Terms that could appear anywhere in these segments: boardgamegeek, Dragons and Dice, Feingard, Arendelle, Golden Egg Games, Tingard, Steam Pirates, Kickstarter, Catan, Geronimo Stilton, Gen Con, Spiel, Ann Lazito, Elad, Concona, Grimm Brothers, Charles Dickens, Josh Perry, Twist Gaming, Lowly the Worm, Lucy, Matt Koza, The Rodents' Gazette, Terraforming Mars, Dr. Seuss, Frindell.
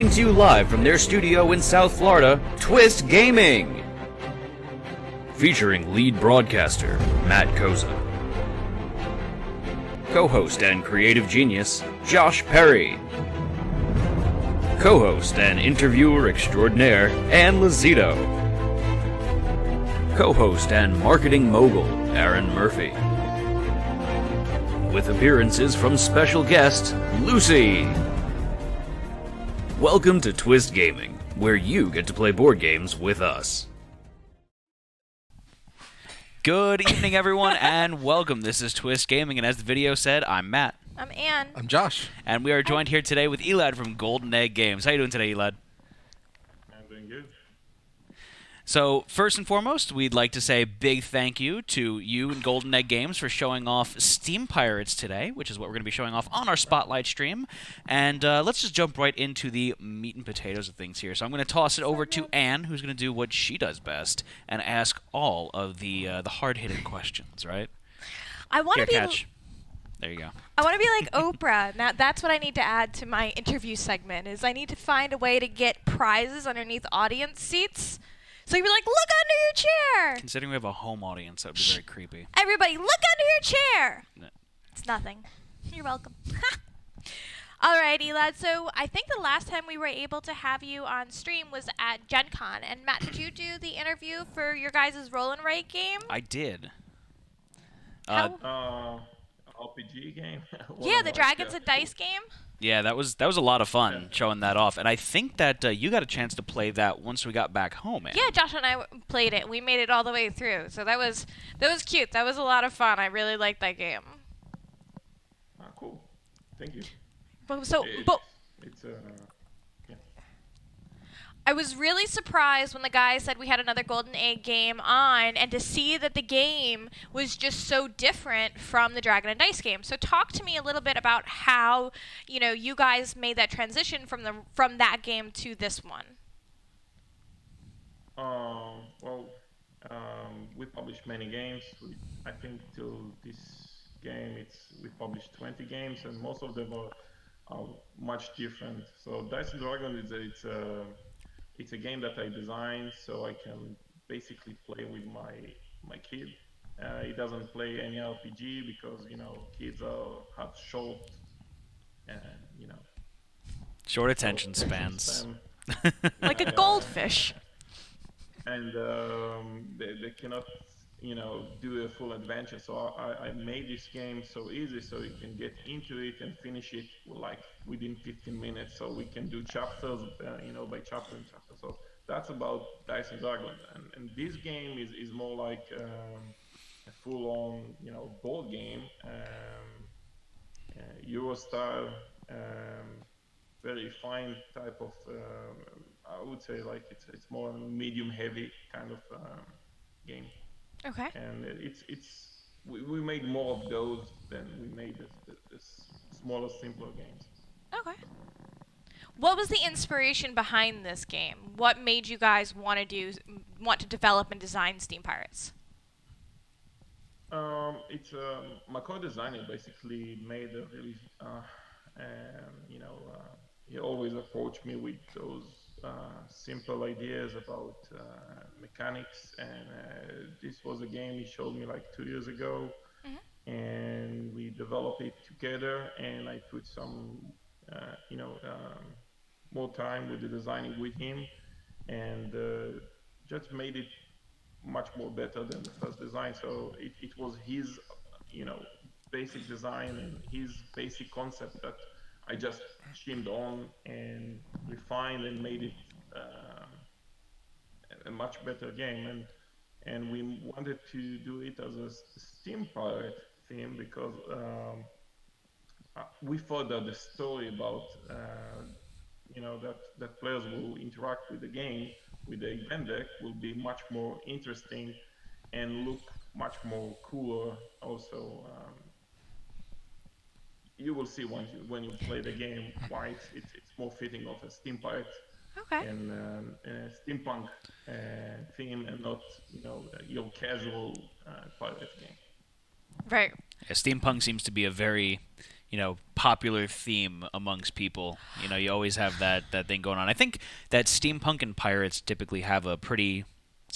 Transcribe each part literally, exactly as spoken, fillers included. To you live from their studio in South Florida, Twist Gaming! Featuring lead broadcaster, Matt Koza. Co-host and creative genius, Josh Perry. Co-host and interviewer extraordinaire, Ann Lazito. Co-host and marketing mogul, Aaron Murphy. With appearances from special guest, Lucy! Welcome to Twist Gaming, where you get to play board games with us. Good evening, everyone, and welcome. This is Twist Gaming, and as the video said, I'm Matt. I'm Ann. I'm Josh. And we are joined here today with Elad from Golden Egg Games. How you doing today, Elad? I'm doing good. So, first and foremost, we'd like to say a big thank you to you and Golden Egg Games for showing off Steam Pirates today, which is what we're going to be showing off on our Spotlight stream. And uh, let's just jump right into the meat and potatoes of things here. So I'm going to toss it over to Ann, who's going to do what she does best, and ask all of the uh, the hard-hitting questions, right? I want to be... Catch. There you go. I want to be like Oprah. Now that's what I need to add to my interview segment, is I need to find a way to get prizes underneath audience seats. So you're like, look under your chair. Considering we have a home audience, that would be very creepy. Everybody, look under your chair. No. It's nothing. You're welcome. All right, Elad. So I think the last time we were able to have you on stream was at Gen Con. And Matt, did you do the interview for your guys' Roll and Write game? I did. Uh, uh, R P G game? Yeah, the Dragons and Dice game. Yeah, that was that was a lot of fun, yeah. Showing that off. And I think that uh, you got a chance to play that once we got back home, man. Yeah, Josh and I w played it. We made it all the way through. So that was that was cute. That was a lot of fun. I really liked that game. Ah, cool. Thank you. But, so, it's, but it's, uh, yeah. I was really surprised when the guy said we had another Golden Egg game on, and to see that the game was just so different from the Dragon and Dice game. So talk to me a little bit about how, you know, you guys made that transition from the from that game to this one. Uh, well, um, we published many games. We, I think till this game, it's we published twenty games, and most of them are, are much different. So Dice and Dragon is a, it's a It's a game that I designed so I can basically play with my my kid. Uh, he doesn't play any R P G because, you know, kids are have short and you know short attention spans, span. Like a goldfish. And um, they they cannot you know do a full adventure. So I I made this game so easy so you can get into it and finish it like within fifteen minutes, so we can do chapters, uh, you know, by chapter and chapter. So that's about Dice and Dragons. And, and this game is, is more like um, a full-on, you know, board game, um, uh, Euro-style, um, very fine type of, uh, I would say, like it's it's more medium-heavy kind of um, game. Okay. And it's it's we, we made more of those than we made the, the, the smaller, simpler games. Okay. What was the inspiration behind this game? What made you guys want to do, want to develop and design Steam Pirates? Um, it's uh, my co-designer basically made a really, uh, um, you know, uh, he always approached me with those uh, simple ideas about uh, mechanics, and uh, this was a game he showed me like two years ago, mm-hmm. and we developed it together, and I put some. Uh, you know, um, more time with the designing with him, and uh, just made it much more better than the first design. So it, it was his, you know, basic design and his basic concept that I just shimmed on and refined and made it uh, a much better game. And and we wanted to do it as a Steam Pirate theme because. Um, Uh, we thought that the story about, uh, you know, that, that players will interact with the game, with the event deck, will be much more interesting and look much more cooler also. Um, you will see when you, when you play the game why it's, it's, it's more fitting of a Steam Pirate okay. and um, a steampunk uh, theme and not, you know, your casual uh, pirate game. Right. Yeah, steampunk seems to be a very... you know, popular theme amongst people. You know, you always have that, that thing going on. I think that steampunk and pirates typically have a pretty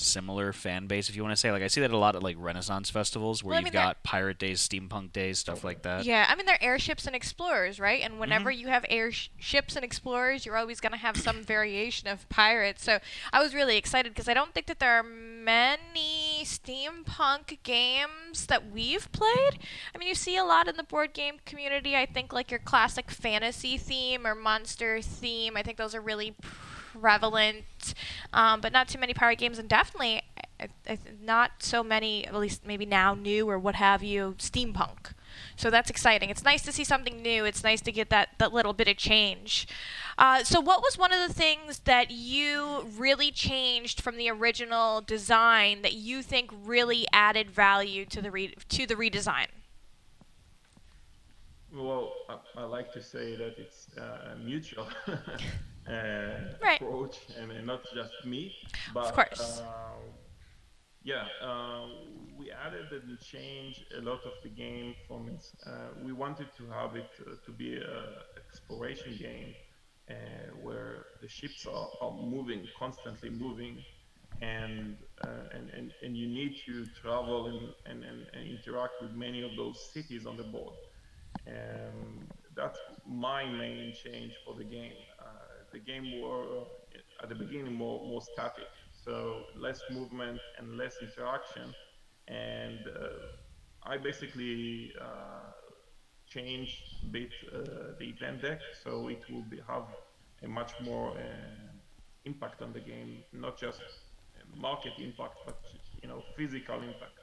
similar fan base, if you want to say. Like, I see that a lot at, like, Renaissance festivals where well, I mean, you've got pirate days, steampunk days, stuff like that. Yeah, I mean, they're airships and explorers, right? And whenever mm-hmm. you have airships and explorers, you're always going to have some variation of pirates. So I was really excited because I don't think that there are many steampunk games that we've played. I mean, you see a lot in the board game community, I think, like your classic fantasy theme or monster theme. I think those are really prevalent, um, but not too many pirate games, and definitely I, I, not so many, at least maybe now, new or what have you, steampunk. So that's exciting. It's nice to see something new. It's nice to get that, that little bit of change. Uh, so what was one of the things that you really changed from the original design that you think really added value to the, re to the redesign? Well, I, I like to say that it's uh, mutual. Uh, right. Approach, and, and not just me, but of course. Uh, yeah, uh, we added and changed a lot of the game from its, uh, we wanted to have it uh, to be an exploration game uh, where the ships are, are moving, constantly moving, and, uh, and, and, and you need to travel and, and, and, and interact with many of those cities on the board. Um, that's my main change for the game. Uh, the game were at the beginning more, more static, so less movement and less interaction, and uh, I basically uh, changed a bit uh, the event deck, so it will be, have a much more uh, impact on the game, not just market impact, but you know, physical impact.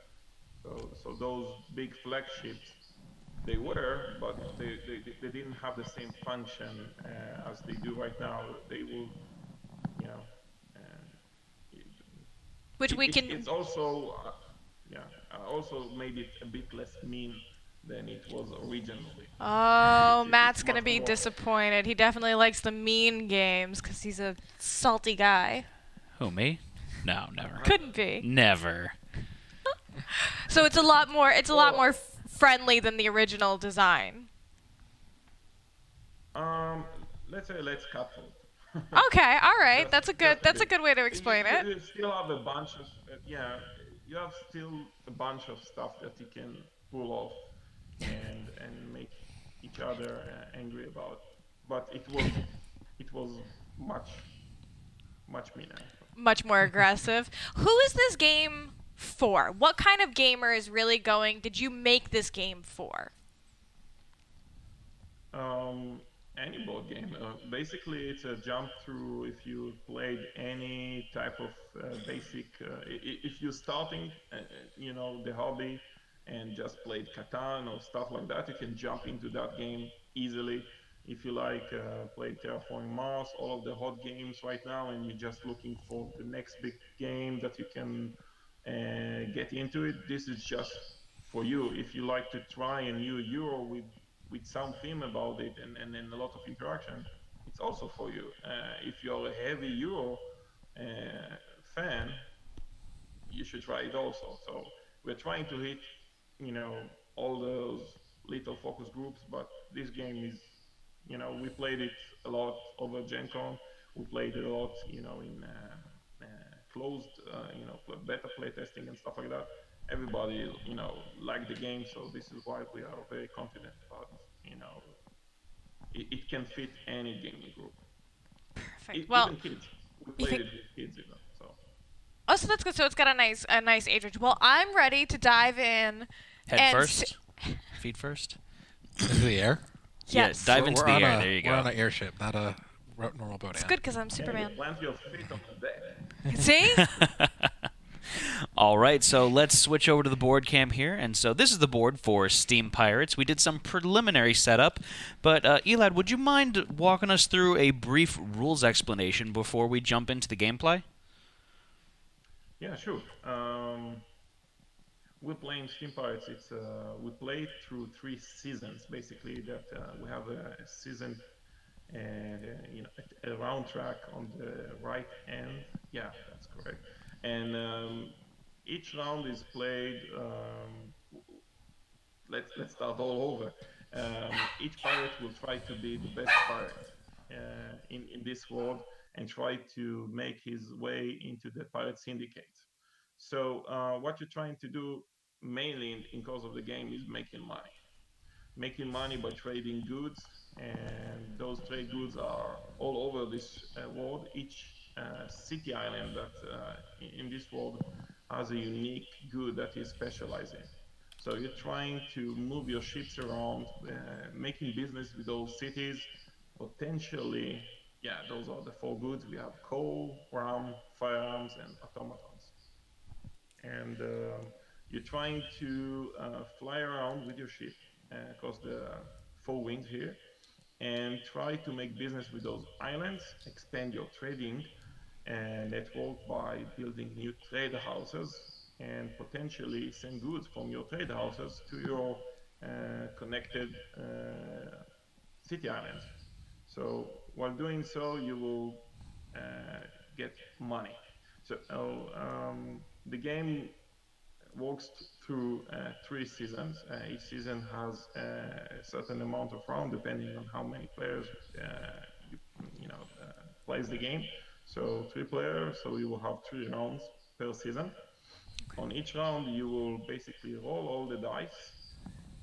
So, so those big flagships, they were, but they, they, they didn't have the same function uh, as they do right now. They will, you know. Uh, it, Which it, we can. It's also, uh, yeah, also made it a bit less mean than it was originally. Oh, it, Matt's gonna be more disappointed. He definitely likes the mean games because he's a salty guy. Who, me? No, never. Couldn't be. Never. So it's a lot more. It's a oh. lot more friendly than the original design. Um, let's say let's cut it. Okay, all right. That's, that's a good. That's a good way to explain you, it. You still have a bunch of uh, yeah. You have still a bunch of stuff that you can pull off and and make each other uh, angry about. But it was it was much much meaner. Much more aggressive. Who is this game for? What kind of gamer is really going, did you make this game for? Um, any board game. Uh, basically, it's a jump through. If you played any type of uh, basic, uh, if you're starting, uh, you know, the hobby and just played Catan or stuff like that, you can jump into that game easily. If you like, uh, played Terraforming Mars, all of the hot games right now, and you're just looking for the next big game that you can Uh, get into it. This is just for you. If you like to try a new Euro with with some theme about it and, and, and a lot of interaction, it's also for you. Uh, if you're a heavy Euro uh, fan, you should try it also. So we're trying to hit, you know, all those little focus groups, but this game is, you know, we played it a lot over Gen Con. We played it a lot, you know, in uh, closed, uh, you know, beta play testing and stuff like that. Everybody, you know, liked the game, so this is why we are very confident about, you know, it, it can fit any gaming group. Perfect. It, well, even kids. We played it with kids, you know, so. Oh, so that's good. So it's got a nice, a nice age range. Well, I'm ready to dive in. Head and first. Feet first. Into the air. Yes. Yeah, dive so into the air. A, there you go. We're on an airship, not a normal boat. It's hand. Good because I'm Superman. Yeah, plant your feet on the deck. See? All right, so let's switch over to the board cam here. And so this is the board for Steam Pirates. We did some preliminary setup, but uh, Elad, would you mind walking us through a brief rules explanation before we jump into the gameplay? Yeah, sure. Um, we're playing Steam Pirates. It's, uh, we play through three seasons, basically. That uh, we have a, a season, and uh, you know, a round track on the right end. Yeah, that's correct. And um, each round is played. Um, let's let's start all over. Um, each pirate will try to be the best pirate uh, in, in this world and try to make his way into the pirate syndicate. So uh, what you're trying to do mainly in, in course of the game is making money. Making money by trading goods, and those trade goods are all over this uh, world. Each uh, city island that uh, in, in this world has a unique good that is specializing. So you're trying to move your ships around, uh, making business with those cities. Potentially, yeah, those are the four goods. We have coal, rum, firearms, and automatons. And uh, you're trying to uh, fly around with your ship across uh, the four winds here and try to make business with those islands, expand your trading and network by building new trade houses and potentially send goods from your trade houses to your uh, connected uh, city islands. So while doing so, you will uh, get money. So um, the game works through uh, three seasons. Uh, each season has uh, a certain amount of round, depending on how many players uh, you, you know uh, plays the game. So three players, so you will have three rounds per season. Okay. On each round, you will basically roll all the dice,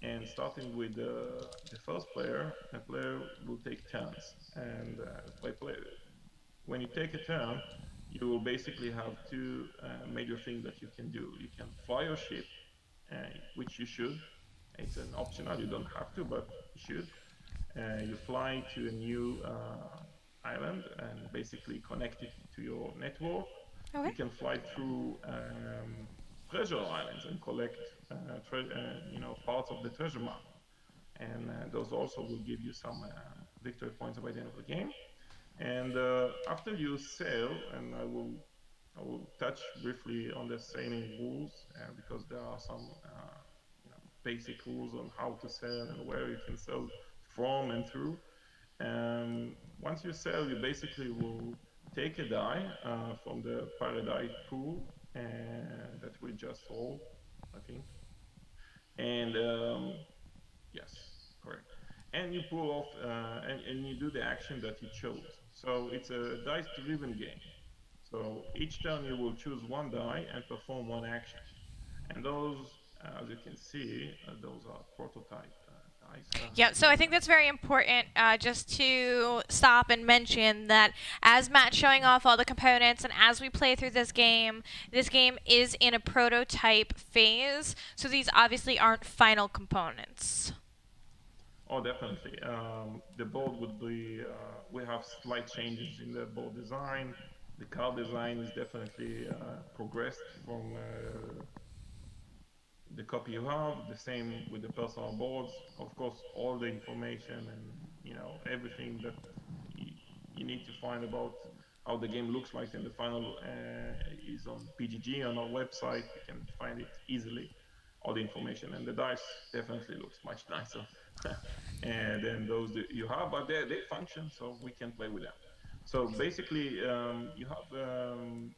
and starting with the, the first player, a player will take turns. And uh, by play, when you take a turn, you will basically have two uh, major things that you can do. You can fly your ship, uh, which you should. It's an optional, you don't have to, but you should. Uh, you fly to a new uh, island and basically connect it to your network. Okay. You can fly through um, treasure islands and collect uh, tre uh, you know, parts of the treasure map. And uh, those also will give you some uh, victory points by the end of the game. And uh, after you sail, and I will, I will touch briefly on the sailing rules uh, because there are some uh, you know, basic rules on how to sail and where you can sail from and through. And once you sail, you basically will take a die uh, from the paradise pool uh, that we just saw, I think. And um, yes, correct. And you pull off, uh, and, and you do the action that you chose. So it's a dice-driven game. So each turn you will choose one die and perform one action. And those, uh, as you can see, uh, those are prototype uh, dice. Uh, yeah, so I think that's very important uh, just to stop and mention that as Matt's showing off all the components and as we play through this game, this game is in a prototype phase. So these obviously aren't final components. Oh, definitely. Um, the board would be, uh, we have slight changes in the board design. The card design is definitely uh, progressed from uh, the copy you have, the same with the personal boards. Of course, all the information and, you know, everything that you need to find about how the game looks like in the final uh, is on B G G, on our website. You can find it easily, all the information. And the dice definitely looks much nicer. And then those you have, but they they function, so we can play with them. So basically, um, you have um,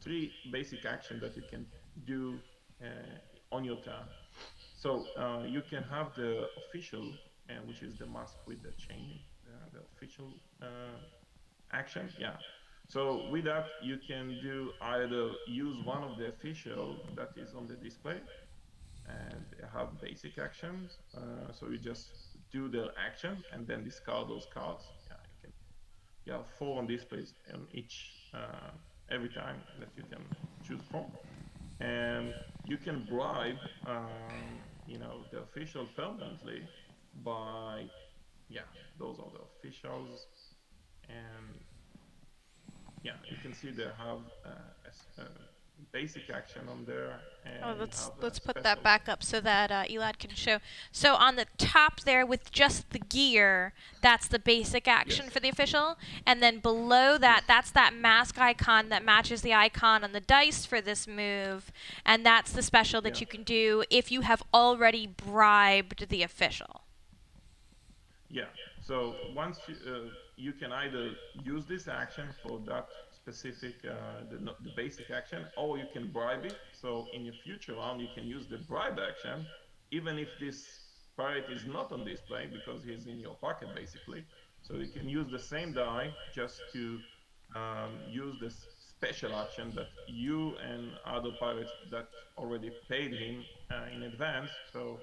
three basic actions that you can do uh, on your turn. So uh, you can have the official, uh, which is the mask with the chain, uh, the official uh, action. Yeah. So with that, you can do either use one of the official that is on the display. And they have basic actions, uh, so you just do the action and then discard those cards. Yeah, you can. You have four on displays on each uh, every time that you can choose from, and you can bribe, um, you know, the official permanently by, yeah, those are the officials, and yeah, you can see they have uh, a, a basic action on there. And oh, let's let's put that back up so that uh, Elad can show. So on the top there with just the gear, that's the basic action yes. for the official, and then below that, yes. that's that mask icon that matches the icon on the dice for this move, and that's the special that yeah. you can do if you have already bribed the official. Yeah. So once you, uh, you can either use this action for that specific, uh, the, the basic action, or you can bribe it. So in your future round, you can use the bribe action, even if this Pirate is not on display because he's in your pocket, basically. So you can use the same die just to um, use this special action that you and other pirates that already paid him uh, in advance. So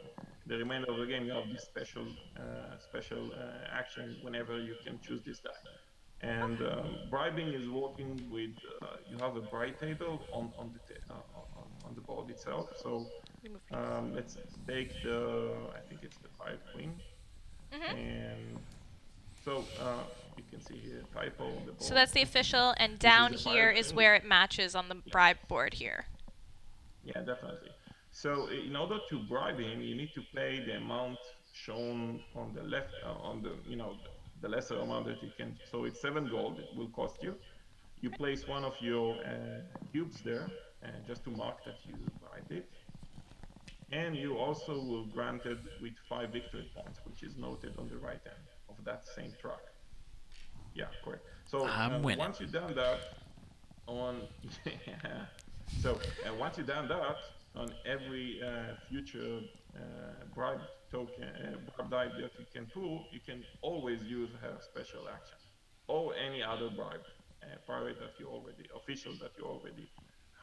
the remainder of the game, you have this special uh, special uh, action whenever you can choose this die. And um, bribing is working with uh, you have a bribe table on on the ta uh, on the board itself. So um, let's take the I think it's the pirate queen, mm-hmm. and so uh, you can see here typo on the board. So that's the official, and down is here is queen. Where it matches on the bribe board here. Yeah, definitely. So in order to bribe him, you need to pay the amount shown on the left uh, on the you know. The lesser amount that you can, so it's seven gold. It will cost you. You place one of your uh, cubes there, uh, just to mark that you bribed it, and you also will grant it with five victory points, which is noted on the right end of that same track. Yeah, correct. So uh, once you've done that, on yeah. so uh, once you've done that, on every uh, future uh, bribe token, uh, bribe die that you can pull, you can always use her special action or any other bribe uh, pirate that you already, official that you already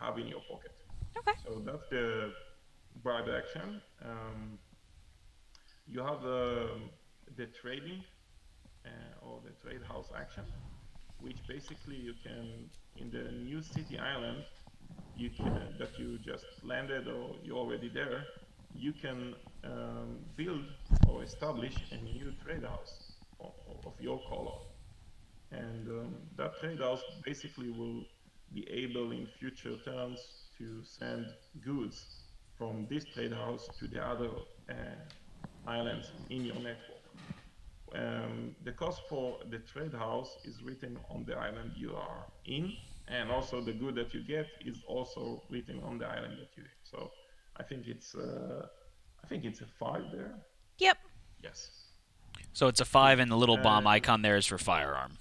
have in your pocket. Okay. So that's the bribe action. Um, you have uh, the trading uh, or the trade house action, which basically you can, in the new city island, You can, that you just landed or you're already there, you can um, build or establish a new trade house of, of your color. And um, that trade house basically will be able in future terms to send goods from this trade house to the other uh, islands in your network. Um, the cost for the trade house is written on the island you are in. And also the good that you get is also written on the island that you get. So I think it's uh, I think it's a five there. Yep. Yes. So it's a five, and the little uh, bomb icon there is for firearm.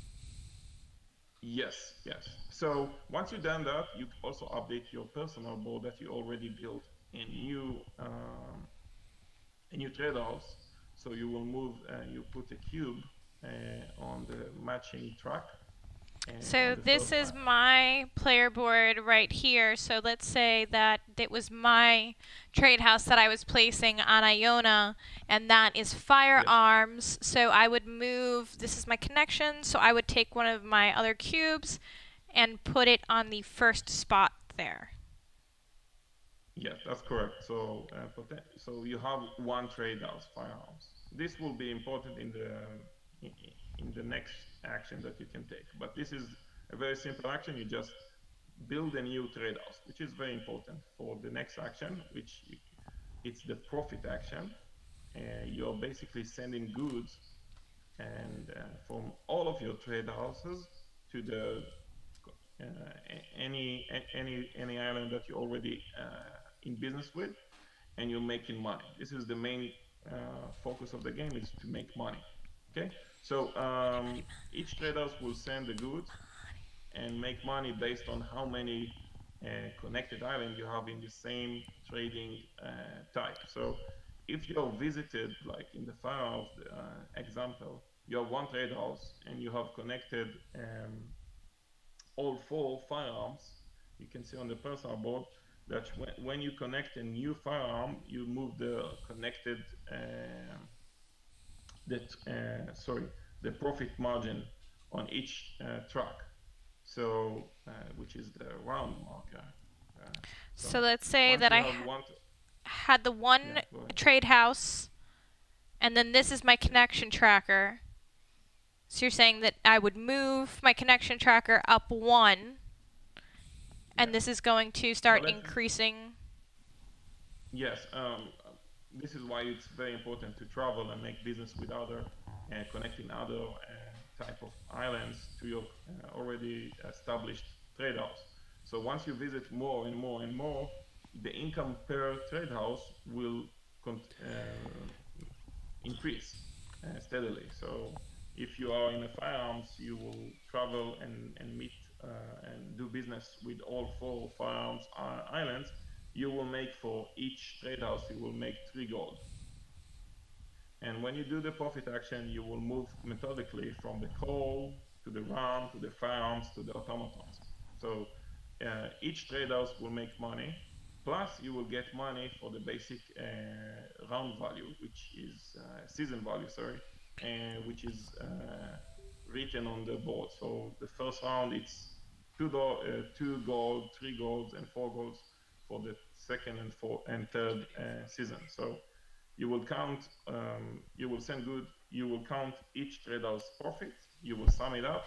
Yes, yes. So once you've done that, you also update your personal board that you already built a new um, a new trade house. So you will move and uh, you put a cube uh, on the matching track. So this is my player board right here. So let's say that it was my trade house that I was placing on Iona, and that is firearms. Yes. So I would move, this is my connection, so I would take one of my other cubes and put it on the first spot there. Yes, that's correct. So, uh, so you have one trade house, firearms. This will be important in the, in the next action that you can take, but this is a very simple action. You just build a new trade house, which is very important for the next action, which it's the profit action. Uh, you're basically sending goods and uh, from all of your trade houses to the uh, any any any island that you're already uh, in business with, and you're making money. This is the main uh, focus of the game, is to make money. Okay. So um, each trade house will send the goods and make money based on how many uh, connected islands you have in the same trading uh, type. So if you're visited, like in the firehouse uh, example, you have one trade house and you have connected um, all four firearms. You can see on the personal board that when, when you connect a new firearm, you move the connected uh, That, uh, sorry, the profit margin on each uh, track, so uh, which is the round marker. Uh, so, so let's say that I ha had the one yeah, trade house, and then this is my connection tracker. So you're saying that I would move my connection tracker up one, and yeah. this is going to start well, increasing. Yes. Um, This is why it's very important to travel and make business with other, uh, connecting other uh, type of islands to your uh, already established trade house. So once you visit more and more and more, the income per trade house will con uh, increase uh, steadily. So if you are in the firearms, you will travel and, and meet uh, and do business with all four firearms islands. You will make for each trade house, you will make three gold. And when you do the profit action, you will move methodically from the coal to the RAM, to the farms, to the automatons. So uh, each trade-house will make money, plus you will get money for the basic uh, round value, which is uh, season value, sorry, and uh, which is uh, written on the board. So the first round, it's two, uh, two gold, three golds, and four golds for the second and fourth and third uh, season. So you will count, um, you will send good, you will count each trade house profit, you will sum it up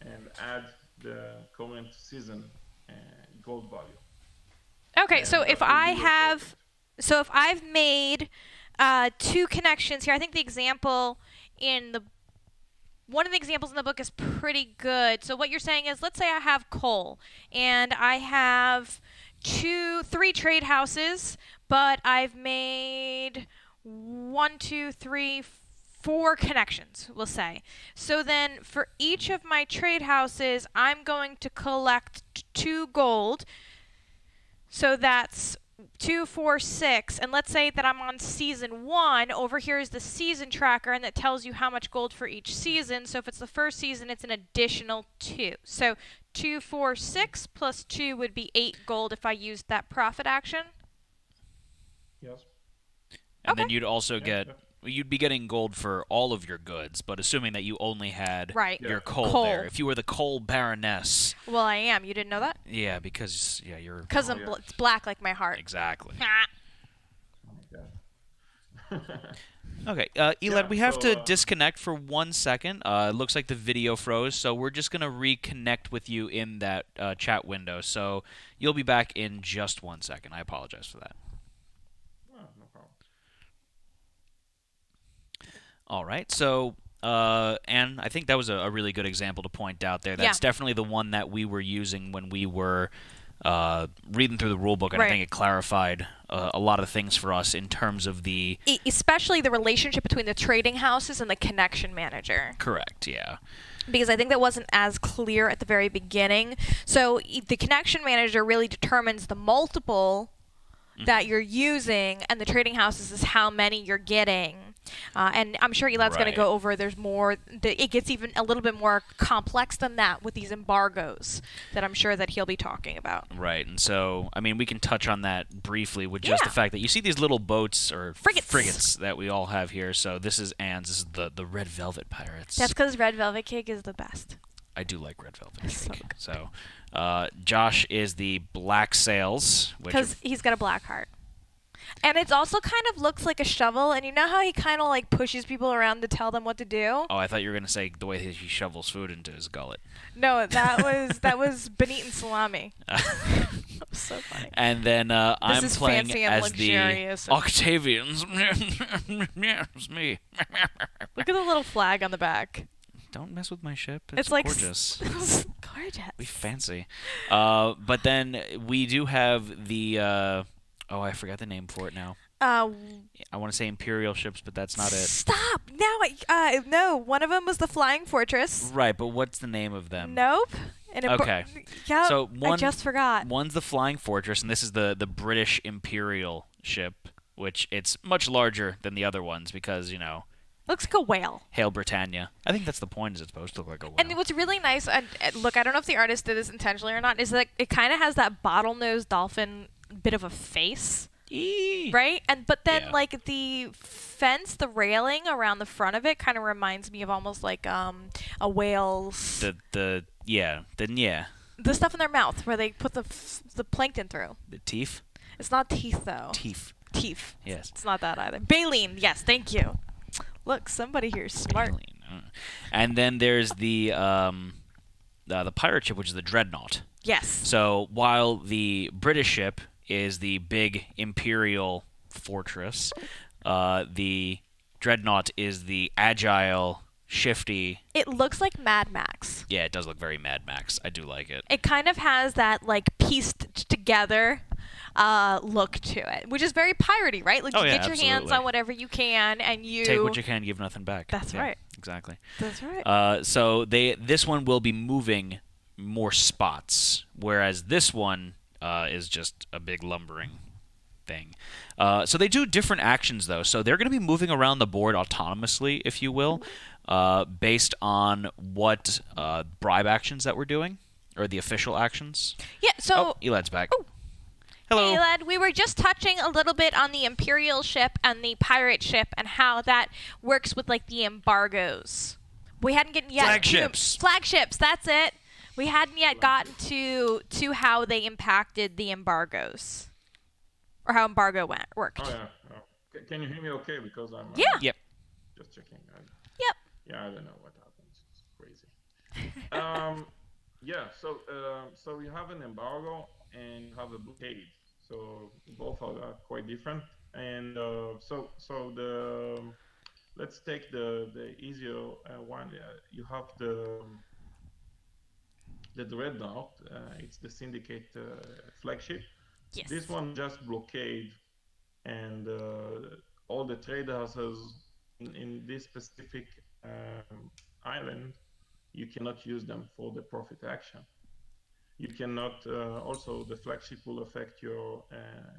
and add the current season uh, gold value. Okay, and so if I have, profit. so if I've made uh, two connections here, I think the example in the, one of the examples in the book is pretty good. So what you're saying is, let's say I have coal and I have two, three trade houses, but I've made one, two, three, four connections, we'll say. So then for each of my trade houses, I'm going to collect two gold. So that's two, four, six. And let's say that I'm on season one. Over here is the season tracker, and that tells you how much gold for each season. So if it's the first season, it's an additional two. So two, four, six plus two would be eight gold if I used that profit action. Yes. And okay. then you'd also get, you'd be getting gold for all of your goods, but assuming that you only had right. your yeah. coal, coal there. If you were the coal baroness. Well, I am. You didn't know that? Yeah, because yeah, you're... Because oh, I'm bl yeah. black like my heart. Exactly. Okay, uh, Elad, yeah, we have so, to uh, disconnect for one second. Uh, it looks like the video froze, so we're just going to reconnect with you in that uh, chat window. So you'll be back in just one second. I apologize for that. All right, so, uh, Ann, I think that was a, a really good example to point out there. That's yeah. definitely the one that we were using when we were uh, reading through the rule book, and right. I think it clarified uh, a lot of things for us in terms of the... E especially the relationship between the trading houses and the connection manager. Correct, yeah. Because I think that wasn't as clear at the very beginning. So the connection manager really determines the multiple that you're using, and the trading houses is how many you're getting. Uh, and I'm sure Elad's right. going to go over, there's more, the, it gets even a little bit more complex than that with these embargoes that I'm sure that he'll be talking about. Right, and so, I mean, we can touch on that briefly with just yeah. the fact that you see these little boats or frigates, frigates that we all have here. So this is Ann's, this is the, the Red Velvet Pirates. That's because Red Velvet Cake is the best. I do like Red Velvet Cake. So, so uh, Josh is the Black Sails. Because he's got a black heart. And it's also kind of looks like a shovel. And you know how he kind of like pushes people around to tell them what to do? Oh, I thought you were going to say the way he shovels food into his gullet. No, that was that was Benito and Salami. That was so funny. And then uh, I'm is playing fancy and as luxurious the Octavians. It's me. Look at the little flag on the back. Don't mess with my ship. It's, it's like gorgeous. It's gorgeous. We fancy. Uh, but then we do have the... Uh, oh, I forgot the name for it now. Uh, I want to say Imperial ships, but that's not it. Stop! Now, I, uh, no, one of them was the Flying Fortress. Right, but what's the name of them? Nope. And okay. Yep, so one, I just forgot. One's the Flying Fortress, and this is the, the British Imperial ship, which it's much larger than the other ones because, you know... Looks like a whale. Hail Britannia. I think that's the point, is it's supposed to look like a whale. And what's really nice, and, and look, I don't know if the artist did this intentionally or not, is that it kind of has that bottlenose dolphin bit of a face. Eee. Right? And But then, yeah. like, the fence, the railing around the front of it kind of reminds me of almost like um, a whale's... The, the, yeah. Then yeah. The stuff in their mouth where they put the, f the plankton through. The teeth? It's not teeth, though. Teeth. Teeth. Yes. It's not that either. Baleen. Yes, thank you. Look, somebody here is smart. And then there's the um, uh, the pirate ship, which is the Dreadnought. Yes. So while the British ship is the big Imperial fortress, uh, the Dreadnought is the agile, shifty... It looks like Mad Max. Yeah, it does look very Mad Max. I do like it. It kind of has that, like, pieced together... Uh, look to it, which is very piratey, right? Like, oh, you yeah, get your absolutely. hands on whatever you can, and you take what you can, give nothing back. That's yeah, right. Exactly. That's right. Uh, so they this one will be moving more spots, whereas this one uh, is just a big lumbering thing. Uh, so they do different actions, though. So they're going to be moving around the board autonomously, if you will, uh, based on what uh, bribe actions that we're doing, or the official actions. Yeah, so... Oh, Elad's back. Oh. Hello. Hey, Elad, we were just touching a little bit on the Imperial ship and the pirate ship and how that works with, like, the embargoes. We hadn't gotten yet... Flagships. To, flagships, that's it. We hadn't yet gotten to to how they impacted the embargoes, or how embargo went worked. Oh, yeah. Oh. Can you hear me okay? Because I'm... Uh, yeah. Yep. Just checking. I, yep. Yeah, I don't know what happens. It's crazy. um, yeah, so, uh, so we have an embargo and have a blockade. So both are quite different. And uh, so so the let's take the, the easier uh, one. Uh, you have the... The Dreadnought, uh, it's the Syndicate uh, flagship. Yes. This one just blockade, and uh, all the trade houses in, in this specific um, island, you cannot use them for the profit action. You cannot, uh, also the flagship will affect your uh,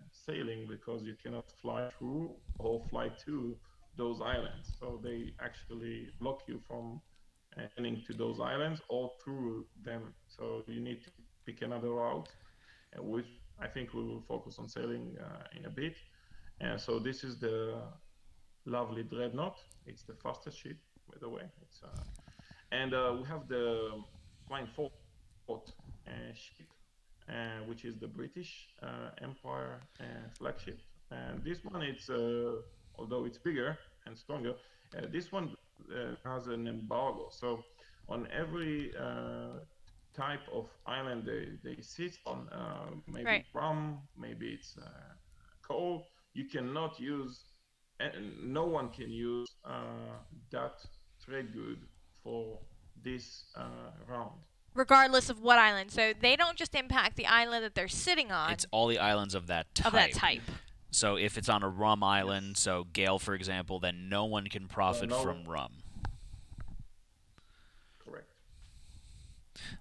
sailing because you cannot fly through or fly to those islands. So they actually block you from heading to those islands or through them. So you need to pick another route, which I think we will focus on sailing uh, in a bit. And so this is the lovely Dreadnought. It's the fastest ship, by the way. It's, uh, and uh, we have the Flying Fort uh, ship, uh, which is the British uh, Empire uh, flagship. And this one, it's uh, although it's bigger and stronger, uh, this one Uh, has an embargo. So on every uh, type of island they, they sit on, uh, maybe right. rum, maybe it's uh, coal, you cannot use, and uh, no one can use uh, that trade good for this uh, round. Regardless of what island. So they don't just impact the island that they're sitting on. It's all the islands of that type. Of that type. So if it's on a rum island, so Gale, for example, then no one can profit uh, no. from rum. Correct.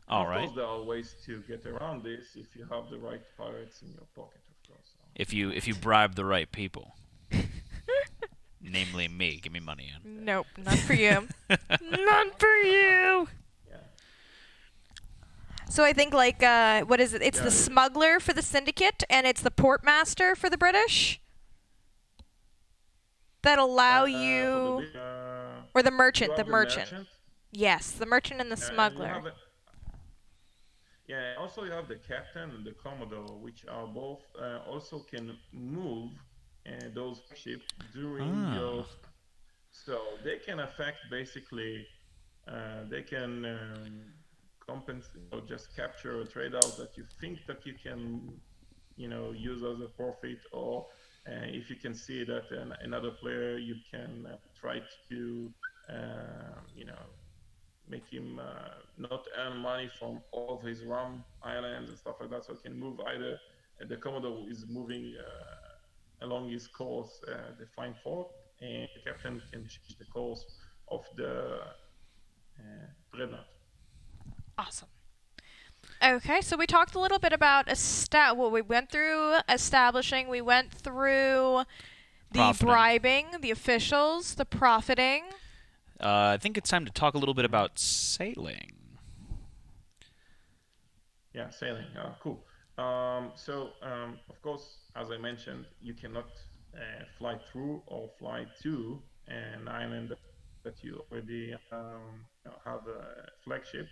All right. Of course, there are ways to get around this if you have the right pirates in your pocket, of course. If you if you bribe the right people, namely me, give me money. In. Nope, not for you. Not for you. So I think, like, uh, what is it? It's yeah, the smuggler for the syndicate, and it's the portmaster for the British that allow uh, you, the, uh, or the merchant, the merchant. merchant. Yes, the merchant and the yeah, smuggler. And a, yeah, also you have the captain and the commodore, which are both uh, also can move uh, those ships during ah. your... So they can affect, basically, uh, they can... Um, compensate or just capture a trade out that you think that you can, you know, use as a profit, or uh, if you can see that an, another player, you can uh, try to, uh, you know, make him uh, not earn money from all of his rum islands and stuff like that. So it can move either uh, the Commodore is moving uh, along his course, uh, the Flying Fort, and the captain can change the course of the uh, Dreadnought. Awesome. Okay, so we talked a little bit about esta- well, we went through establishing, we went through the profiting. bribing, the officials, the profiting. Uh, I think it's time to talk a little bit about sailing. Yeah, sailing. Uh, cool. Um, so, um, of course, as I mentioned, you cannot uh, fly through or fly to an island that you already um, have a flagship.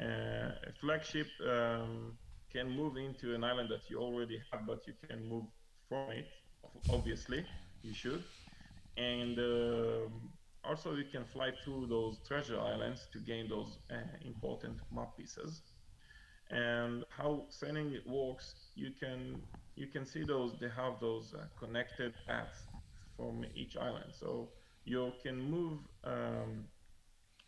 Uh, a flagship um, can move into an island that you already have, but you can move from it. Obviously, you should. And uh, also, you can fly through those treasure islands to gain those uh, important map pieces. And how sailing works, you can you can see those. They have those uh, connected paths from each island, so you can move um,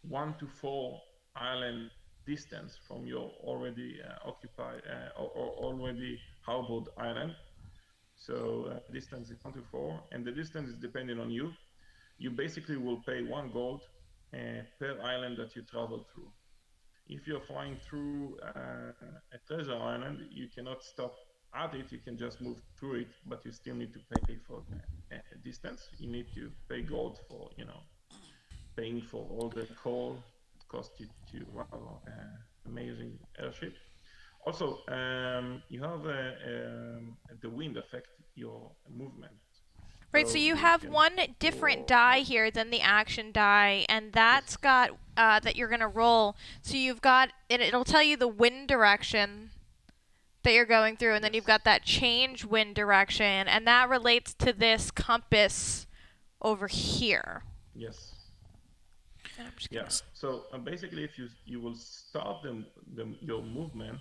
one to four island distance from your already uh, occupied uh, or, or already harbored island. So uh, distance is one to four, and the distance is depending on you. You basically will pay one gold uh, per island that you travel through. If you're flying through uh, a treasure island, you cannot stop add it, you can just move through it, but you still need to pay for the uh, distance. You need to pay gold for, you know, paying for all the coal it costs you to wow, uh, amazing airship. Also, um, you have a, um, the wind affect your movement. Right, so, so you have one different die here than the action die, and that's got uh, that you're gonna roll. So you've got it, it'll tell you the wind direction that you're going through, and then you've got that change wind direction, and that relates to this compass over here. Yes. And I'm just yeah. So um, basically, if you you will start the, the your movement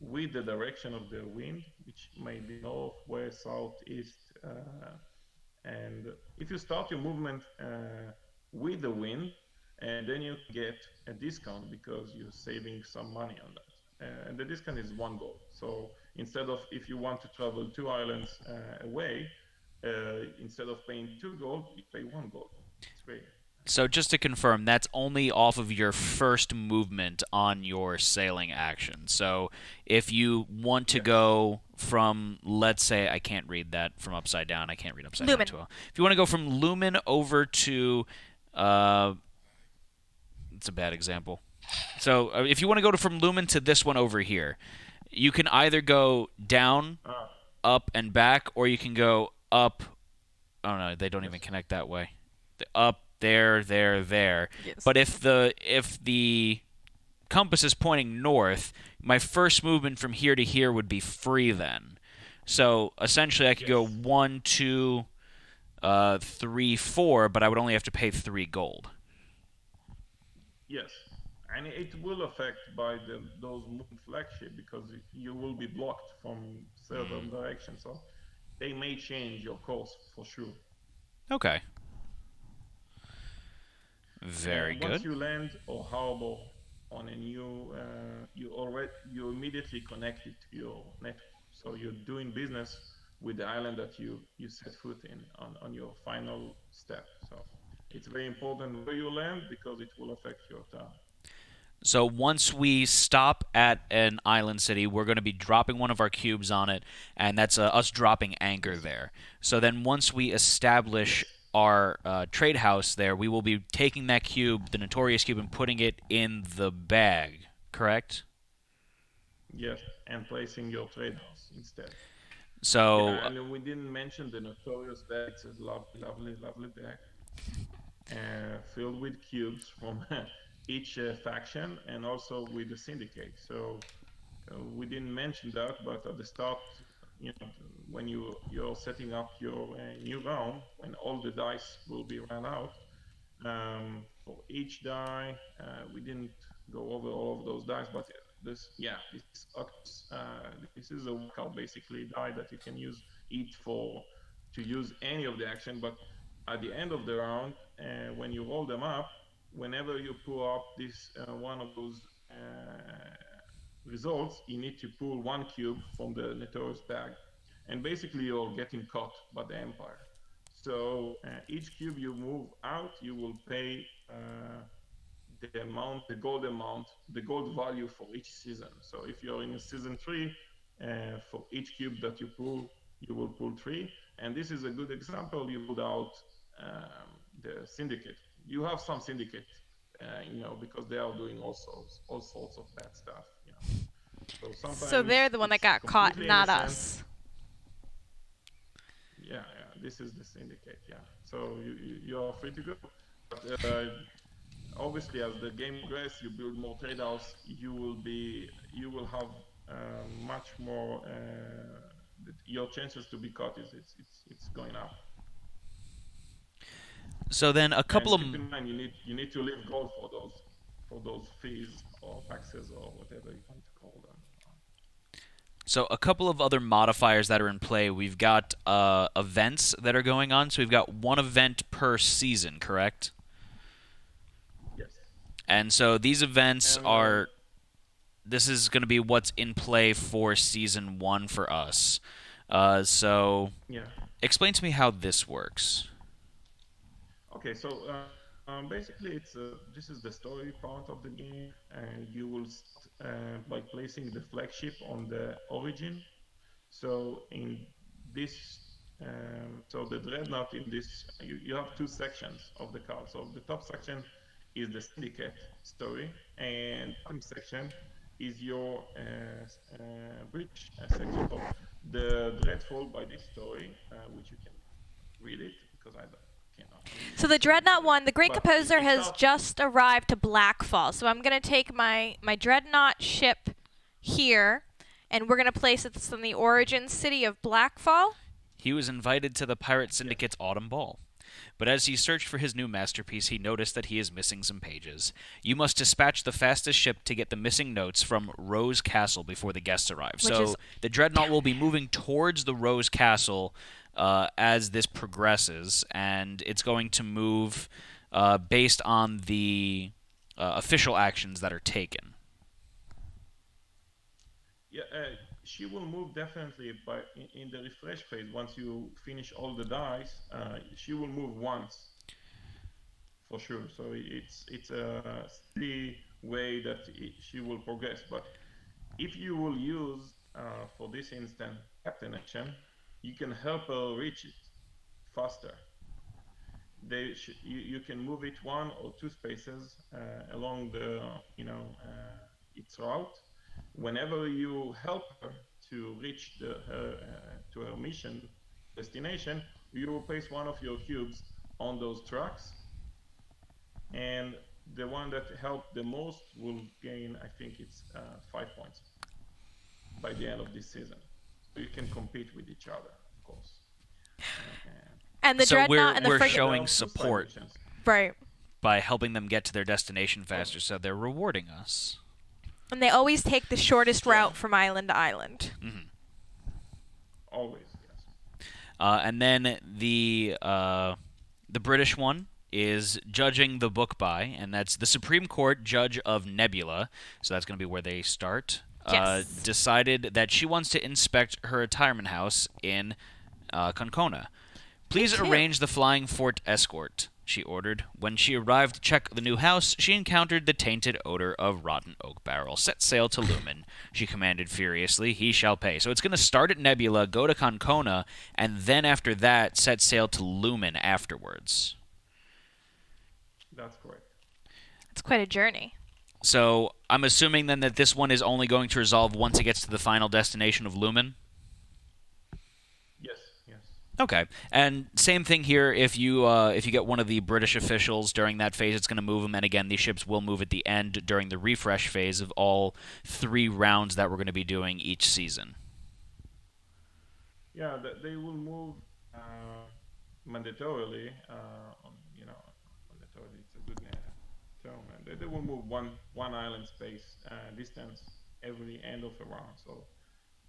with the direction of the wind, which may be north, west, south, east. Uh, And if you start your movement uh, with the wind, and then you get a discount because you're saving some money on that. Uh, and the discount is one gold. So instead of, if you want to travel two islands uh, away, uh, instead of paying two gold, you pay one gold. It's great. So just to confirm, that's only off of your first movement on your sailing action. So if you want to go from, let's say, I can't read that from upside down. I can't read upside Lumen. down too well. If you want to go from Lumen over to, uh, it's a bad example. So uh, if you want to go to from Lumen to this one over here, you can either go down, uh. up, and back, or you can go up. Oh no, they don't even connect that way. The up. There, there, there. Yes. But if the if the compass is pointing north, my first movement from here to here would be free then. So essentially, I could yes. go one, two, uh, three, four, but I would only have to pay three gold. Yes, and it will affect by the, those flagship because you will be blocked from certain mm. directions. So they may change your course for sure. Okay. Very good. Once you land or harbor on a new, uh, you already you immediately connect it to your network. So you're doing business with the island that you you set foot in on on your final step. So it's very important where you land because it will affect your town. So once we stop at an island city, we're going to be dropping one of our cubes on it, and that's uh, us dropping anchor there. So then once we establish our uh, trade house there, we will be taking that cube, the notorious cube, and putting it in the bag, correct? Yes, and placing your trade house instead. So... Yeah, and we didn't mention the notorious bag. It's a lovely, lovely, lovely bag uh, filled with cubes from each uh, faction and also with the syndicate. So uh, we didn't mention that, but at the start, you know, when you, you're setting up your uh, new round, when all the dice will be run out, um, for each die, uh, we didn't go over all of those dice, but this, yeah, this, uh, this is a workout basically die that you can use it for, to use any of the action, but at the end of the round, uh, when you roll them up, whenever you pull up this uh, one of those uh, results, you need to pull one cube from the notorious bag, and basically you're getting caught by the Empire. So uh, each cube you move out, you will pay uh, the amount, the gold amount, the gold value for each season. So if you're in season three, uh, for each cube that you pull, you will pull three. And this is a good example. You pulled out um, the syndicate. You have some syndicate, uh, you know, because they are doing all sorts, all sorts of bad stuff. So, so they're the one that got caught, not us. Yeah, yeah, this is the syndicate, yeah. So you, you, you're free to go. But uh, obviously, as the game progresses, you build more trade outs, you will be, you will have uh, much more, uh, your chances to be caught is it's, it's, it's going up. So then a couple and of... Keep in mind, you need, you need to leave gold for those, for those fees or taxes or whatever you want to call them. So a couple of other modifiers that are in play. We've got uh, events that are going on. So we've got one event per season, correct? Yes. And so these events um, are... This is going to be what's in play for season one for us. Uh, so yeah. Explain to me how this works. Okay, so... Uh, Um, basically, it's uh, this is the story part of the game, and you will st uh, by placing the flagship on the origin. So in this, um, so the dreadnought in this, you, you have two sections of the card. So the top section is the syndicate story, and bottom section is your uh, uh, bridge uh, section of the dreadful by this story, uh, which you can read it because I don't. So the Dreadnought one, the Great Composer has just arrived to Blackfall. So I'm going to take my, my Dreadnought ship here, and we're going to place it in the origin city of Blackfall. He was invited to the Pirate Syndicate's Autumn Ball. But as he searched for his new masterpiece, he noticed that he is missing some pages. You must dispatch the fastest ship to get the missing notes from Rose Castle before the guests arrive. So the Dreadnought will be moving towards the Rose Castle uh, as this progresses, and it's going to move uh, based on the uh, official actions that are taken. Yeah, uh, she will move definitely by in, in the refresh phase. Once you finish all the dice, uh, she will move once for sure. So it's it's a steady way that it, she will progress. But if you will use uh, for this instant captain action, you can help her reach it faster. They sh you, you can move it one or two spaces uh, along the you know uh, its route. Whenever you help her to reach the, her, uh, to her mission destination, you will place one of your cubes on those tracks, and the one that helped the most will gain, I think it's uh, five points by the end of this season. You can compete with each other, of course. And the so Dreadnought we're, and the we're showing support right. by helping them get to their destination faster, so they're rewarding us. And they always take the shortest route from island to island. Mm-hmm. Always, yes. Uh, and then the uh, the British one is judging the book by, and that's the Supreme Court Judge of Nebula. So that's going to be where they start. Yes. Uh, decided that she wants to inspect her retirement house in uh, Concona. Please arrange the Flying Fort escort, she ordered. When she arrived to check the new house, she encountered the tainted odor of rotten oak barrel. Set sail to Lumen, she commanded furiously. He shall pay. So it's going to start at Nebula, go to Concona, and then after that, set sail to Lumen afterwards. That's correct. That's quite a journey. So I'm assuming then that this one is only going to resolve once it gets to the final destination of Lumen? Okay, and same thing here. If you uh, if you get one of the British officials during that phase, it's going to move them. And again, these ships will move at the end during the refresh phase of all three rounds that we're going to be doing each season. Yeah, they will move uh, mandatorily. Uh, you know, mandatorily, it's a good term. They, they will move one one island space uh, distance every end of a round. So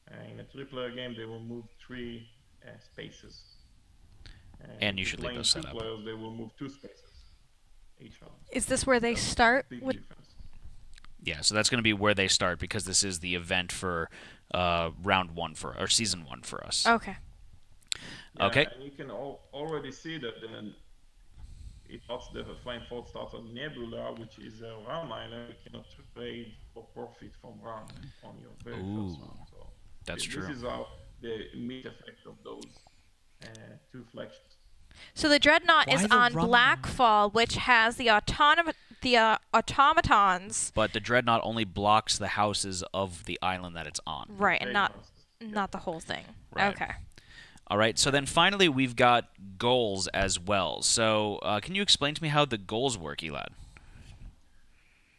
uh, in a triple-player game, they will move three. Uh, spaces. Uh, and you should leave those set up. They will move two spaces each round. Is this where they so start? With... Yeah, so that's going to be where they start because this is the event for uh, round one for or season one for us. Okay. Yeah, okay. And you can al already see that then it starts the Flying Fort starts on Nebula, which is a round island. You cannot trade or profit from round on your very Ooh, first round. So that's this, true. This is our the immediate effect of those uh, two flagships. So the Dreadnought Why is on run? Blackfall, which has the autonom the uh, automatons. But the Dreadnought only blocks the houses of the island that it's on. Right, and not not the whole thing. Right. Okay. All right, so then finally we've got goals as well. So uh, can you explain to me how the goals work, Elad?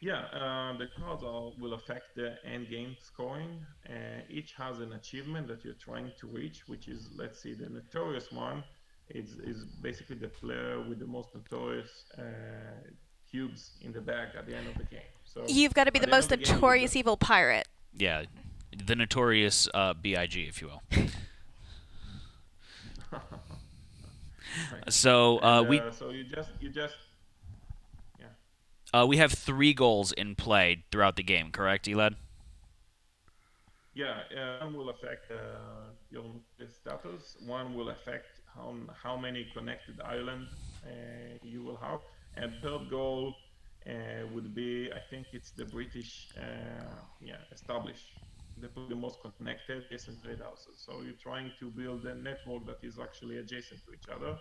Yeah, uh, the cards are, will affect the end game scoring. Uh, each has an achievement that you're trying to reach, which is, let's see, the notorious one is, is basically the player with the most notorious uh, cubes in the bag at the end of the game. So you've got to be the, the most the notorious game, evil pirate. Yeah, the notorious uh, B I G, if you will. so uh, and, uh, we. So you just you just. Uh, we have three goals in play throughout the game, correct, Elad? Yeah, uh, one will affect uh, your status. One will affect how, how many connected islands uh, you will have. And third goal uh, would be, I think it's the British, uh, yeah, establish. the most connected adjacent trade houses. So you're trying to build a network that is actually adjacent to each other.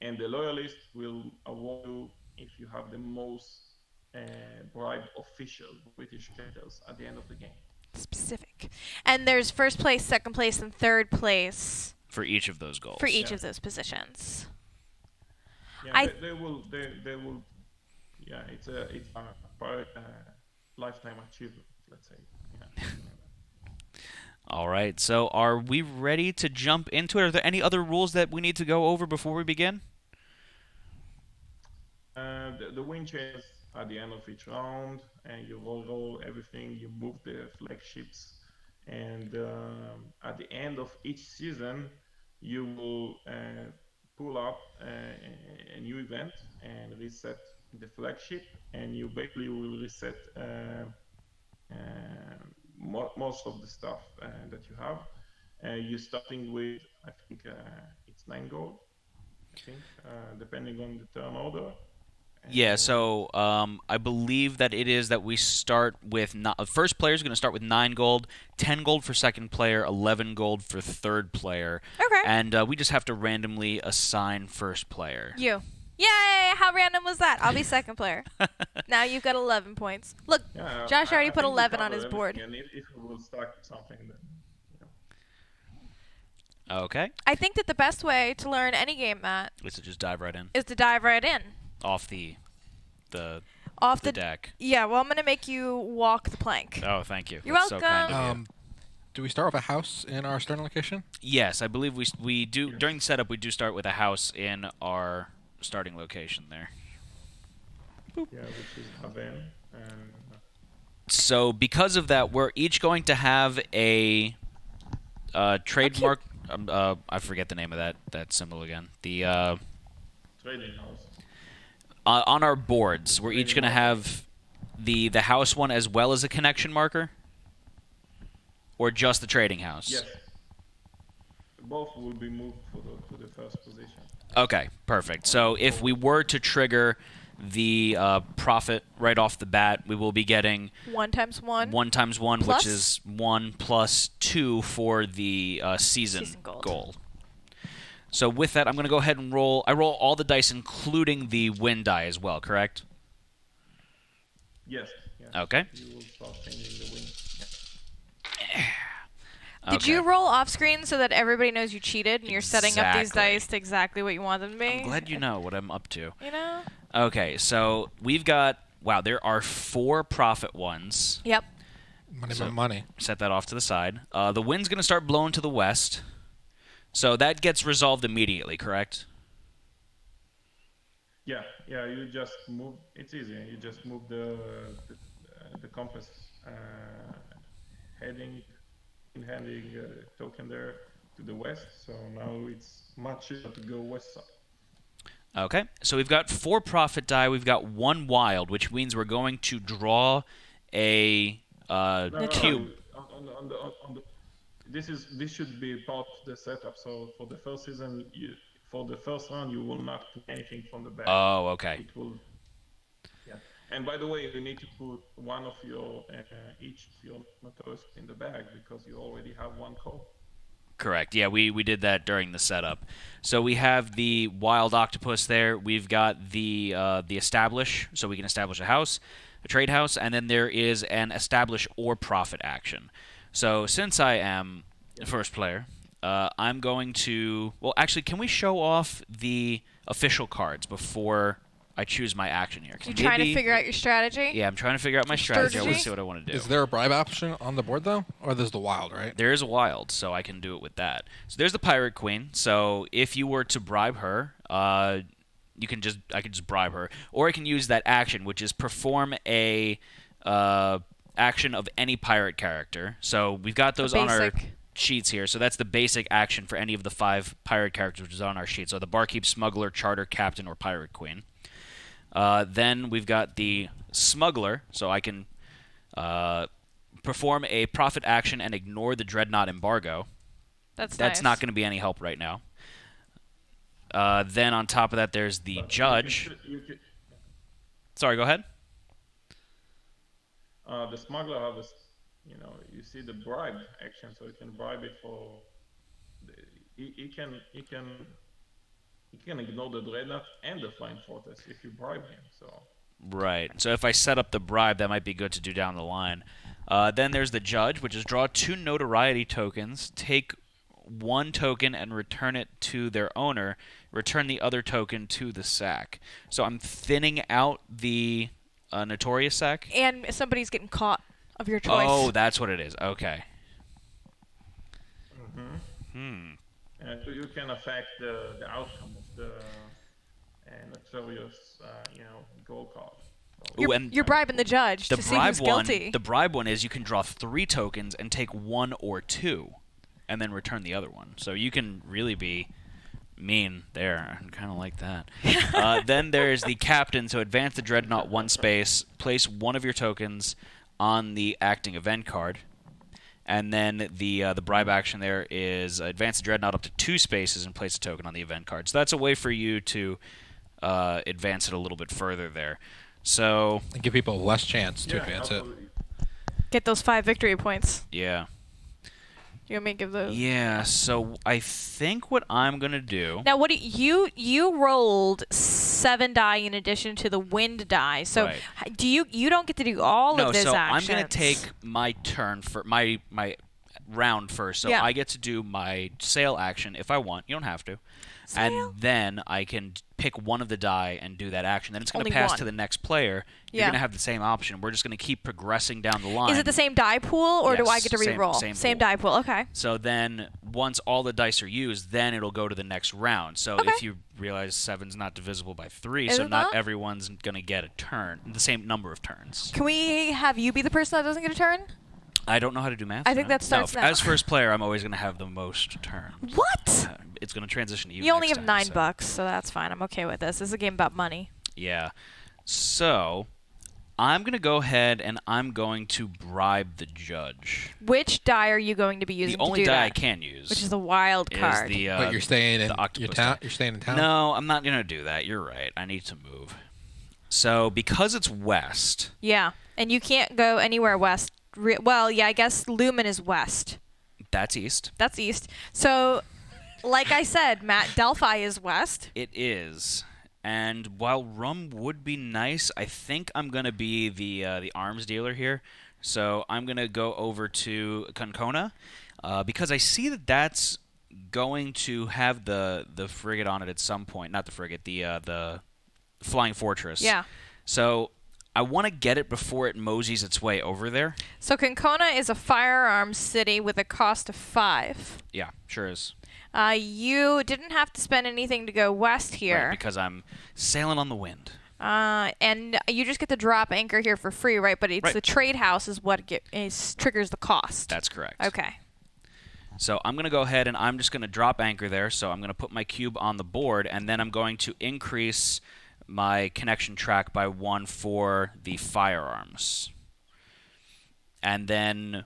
And the loyalist will award you if you have the most uh, bribed official British traders at the end of the game. Specific. And there's first place, second place, and third place. For each of those goals. For each yeah. of those positions. Yeah, I they, they will, they, they will, yeah, it's a, it's a part, uh, lifetime achievement, let's say. Yeah. All right, so are we ready to jump into it? Are there any other rules that we need to go over before we begin? Uh, the, the win chance at the end of each round, and you roll, roll everything, you move the flagships, and um, at the end of each season, you will uh, pull up uh, a new event and reset the flagship, and you basically will reset uh, uh, mo most of the stuff uh, that you have. Uh, you're starting with, I think uh, it's nine gold, I think, uh, depending on the turn order. And yeah, so um, I believe that it is that we start with, not, first player is going to start with nine gold, ten gold for second player, eleven gold for third player. Okay. And uh, we just have to randomly assign first player. You. Yay! How random was that? I'll be second player. Now you've got eleven points. Look, yeah, Josh already I, I put eleven on his board. And if, if we'll start something, then, you know. Okay. I think that the best way to learn any game, Matt, is to just dive right in. Is to dive right in. Off the, the, off the, the deck. Yeah. Well, I'm gonna make you walk the plank. Oh, thank you. You're That's welcome. So kind of um, you. Do we start with a house in our starting location? Yes, I believe we we do yes. during setup. We do start with a house in our starting location there. Boop. Yeah, which is Havana. Um, so because of that, we're each going to have a uh, trademark. Um, uh, I forget the name of that that symbol again. The uh, trading house. Uh, on our boards, we're each going to have the the house one as well as a connection marker, or just the trading house. Yes. Both will be moved for the, for the first position. Okay, perfect. So if we were to trigger the uh, profit right off the bat, we will be getting one times one, one times one, plus? Which is one plus two for the uh, season, season gold. goal. So with that, I'm going to go ahead and roll. I roll all the dice, including the win die as well. Correct? Yes. yes. Okay. You will start changing the win. Yeah. Okay. Did you roll off screen so that everybody knows you cheated and you're exactly. setting up these dice to exactly what you want them to be? I'm glad you know what I'm up to. You know? Okay, so we've got, wow, there are four profit ones. Yep. Money, so money, money. Set that off to the side. Uh, the wind's going to start blowing to the west. So that gets resolved immediately, correct? Yeah, yeah, you just move, it's easy. You just move the, the, the compass uh, heading. Handing uh, token there to the west, so now it's much easier to go west side. Okay, so we've got four profit die. We've got one wild, which means we're going to draw a uh, no, cube. No, no, on, on the, on, on the, this is this should be part of the setup. So for the first season, you, for the first round, you will not put anything from the back. Oh, okay. It will, yeah. And by the way, you need to put one of your, uh, each of your motors in the bag because you already have one call. Correct. Yeah, we, we did that during the setup. So we have the wild octopus there. We've got the uh, the establish, so we can establish a house, a trade house, and then there is an establish or profit action. So since I am the first player, uh, I'm going to... Well, actually, can we show off the official cards before... I choose my action here. You're maybe, trying to figure out your strategy? Yeah, I'm trying to figure out my strategy. strategy. I want to see what I want to do. Is there a bribe option on the board, though? Or there's the wild, right? There is a wild, so I can do it with that. So there's the pirate queen. So if you were to bribe her, uh, you can just I can just bribe her. Or I can use that action, which is perform a uh, action of any pirate character. So we've got those on our sheets here. So that's the basic action for any of the five pirate characters, which is on our sheet. So the barkeep, smuggler, charter, captain, or pirate queen. Uh, then we've got the smuggler, so I can uh, perform a profit action and ignore the dreadnought embargo. That's That's nice. Not going to be any help right now. Uh, then on top of that, there's the but judge. You could, you could, Sorry, go ahead. Uh, the smuggler has you know, you see the bribe action, so you can bribe it for. He, he can he can he can ignore the dreadnought and the flying fortress if you bribe him. So. Right. So if I set up the bribe, that might be good to do down the line. Uh, then there's the judge, which is draw two notoriety tokens, take one token and return it to their owner, return the other token to the sack. So I'm thinning out the uh, notorious sack. And somebody's getting caught of your choice. Oh, that's what it is. Okay. Mm-hmm. Hmm. Uh, so you can affect the, the outcome of the uh, notorious, uh, you know, goal card. You're, Ooh, and you're bribing the judge the to bribe see who's one, guilty. The bribe one is you can draw three tokens and take one or two, and then return the other one. So you can really be mean there. I kind of like that. uh, then there is the captain. So advance the dreadnought one space, place one of your tokens on the acting event card, and then the uh, the bribe action there is advance the dreadnought up to two spaces and place a token on the event card. So that's a way for you to uh, advance it a little bit further there. So and give people less chance to yeah, advance absolutely. it. Get those five victory points. Yeah. You want me to give those? Yeah. So I think what I'm gonna do. Now, what do you you rolled seven die in addition to the wind die. So right. do you you don't get to do all no, of this so actions. No. So I'm gonna take my turn for my my round first. So yeah. I get to do my sail action if I want. You don't have to. Sail? And then I can pick one of the die and do that action. Then it's going to pass one. to the next player. You're yeah. going to have the same option. We're just going to keep progressing down the line. Is it the same die pool, or yes, do I get to reroll? Same, same, same die pool. Okay. So then once all the dice are used, then it'll go to the next round. So okay. if you realize seven's not divisible by three, Isn't so not that? everyone's going to get a turn, the same number of turns. Can we have you be the person that doesn't get a turn? I don't know how to do math. I now. think that starts no, now. As first player, I'm always going to have the most turns. What? Uh, it's going to transition to you. You only have time, nine so. bucks, so that's fine. I'm okay with this. This is a game about money. Yeah. So I'm going to go ahead and I'm going to bribe the judge. Which die are you going to be using? The only to do die that? I can use, which is the wild card. Is the, uh, but you're staying in your town. You're staying in town. No, I'm not going to do that. You're right. I need to move. So because it's west. Yeah, and you can't go anywhere west. Re well, yeah, I guess Lumen is west. That's east. That's east. So, like I said, Matt, Delphi is west. It is. And while rum would be nice, I think I'm going to be the uh, the arms dealer here. So I'm going to go over to Concona uh, because I see that that's going to have the the frigate on it at some point. Not the frigate, the uh, the flying fortress. Yeah. So I want to get it before it moseys its way over there. So Concona is a firearms city with a cost of five. Yeah, sure is. Uh, you didn't have to spend anything to go west here. Right, because I'm sailing on the wind. Uh, and you just get to drop anchor here for free, right? But it's right. the trade house is what get, is, triggers the cost. That's correct. Okay. So I'm going to go ahead and I'm just going to drop anchor there. So I'm going to put my cube on the board, and then I'm going to increase my connection track by one for the firearms. And then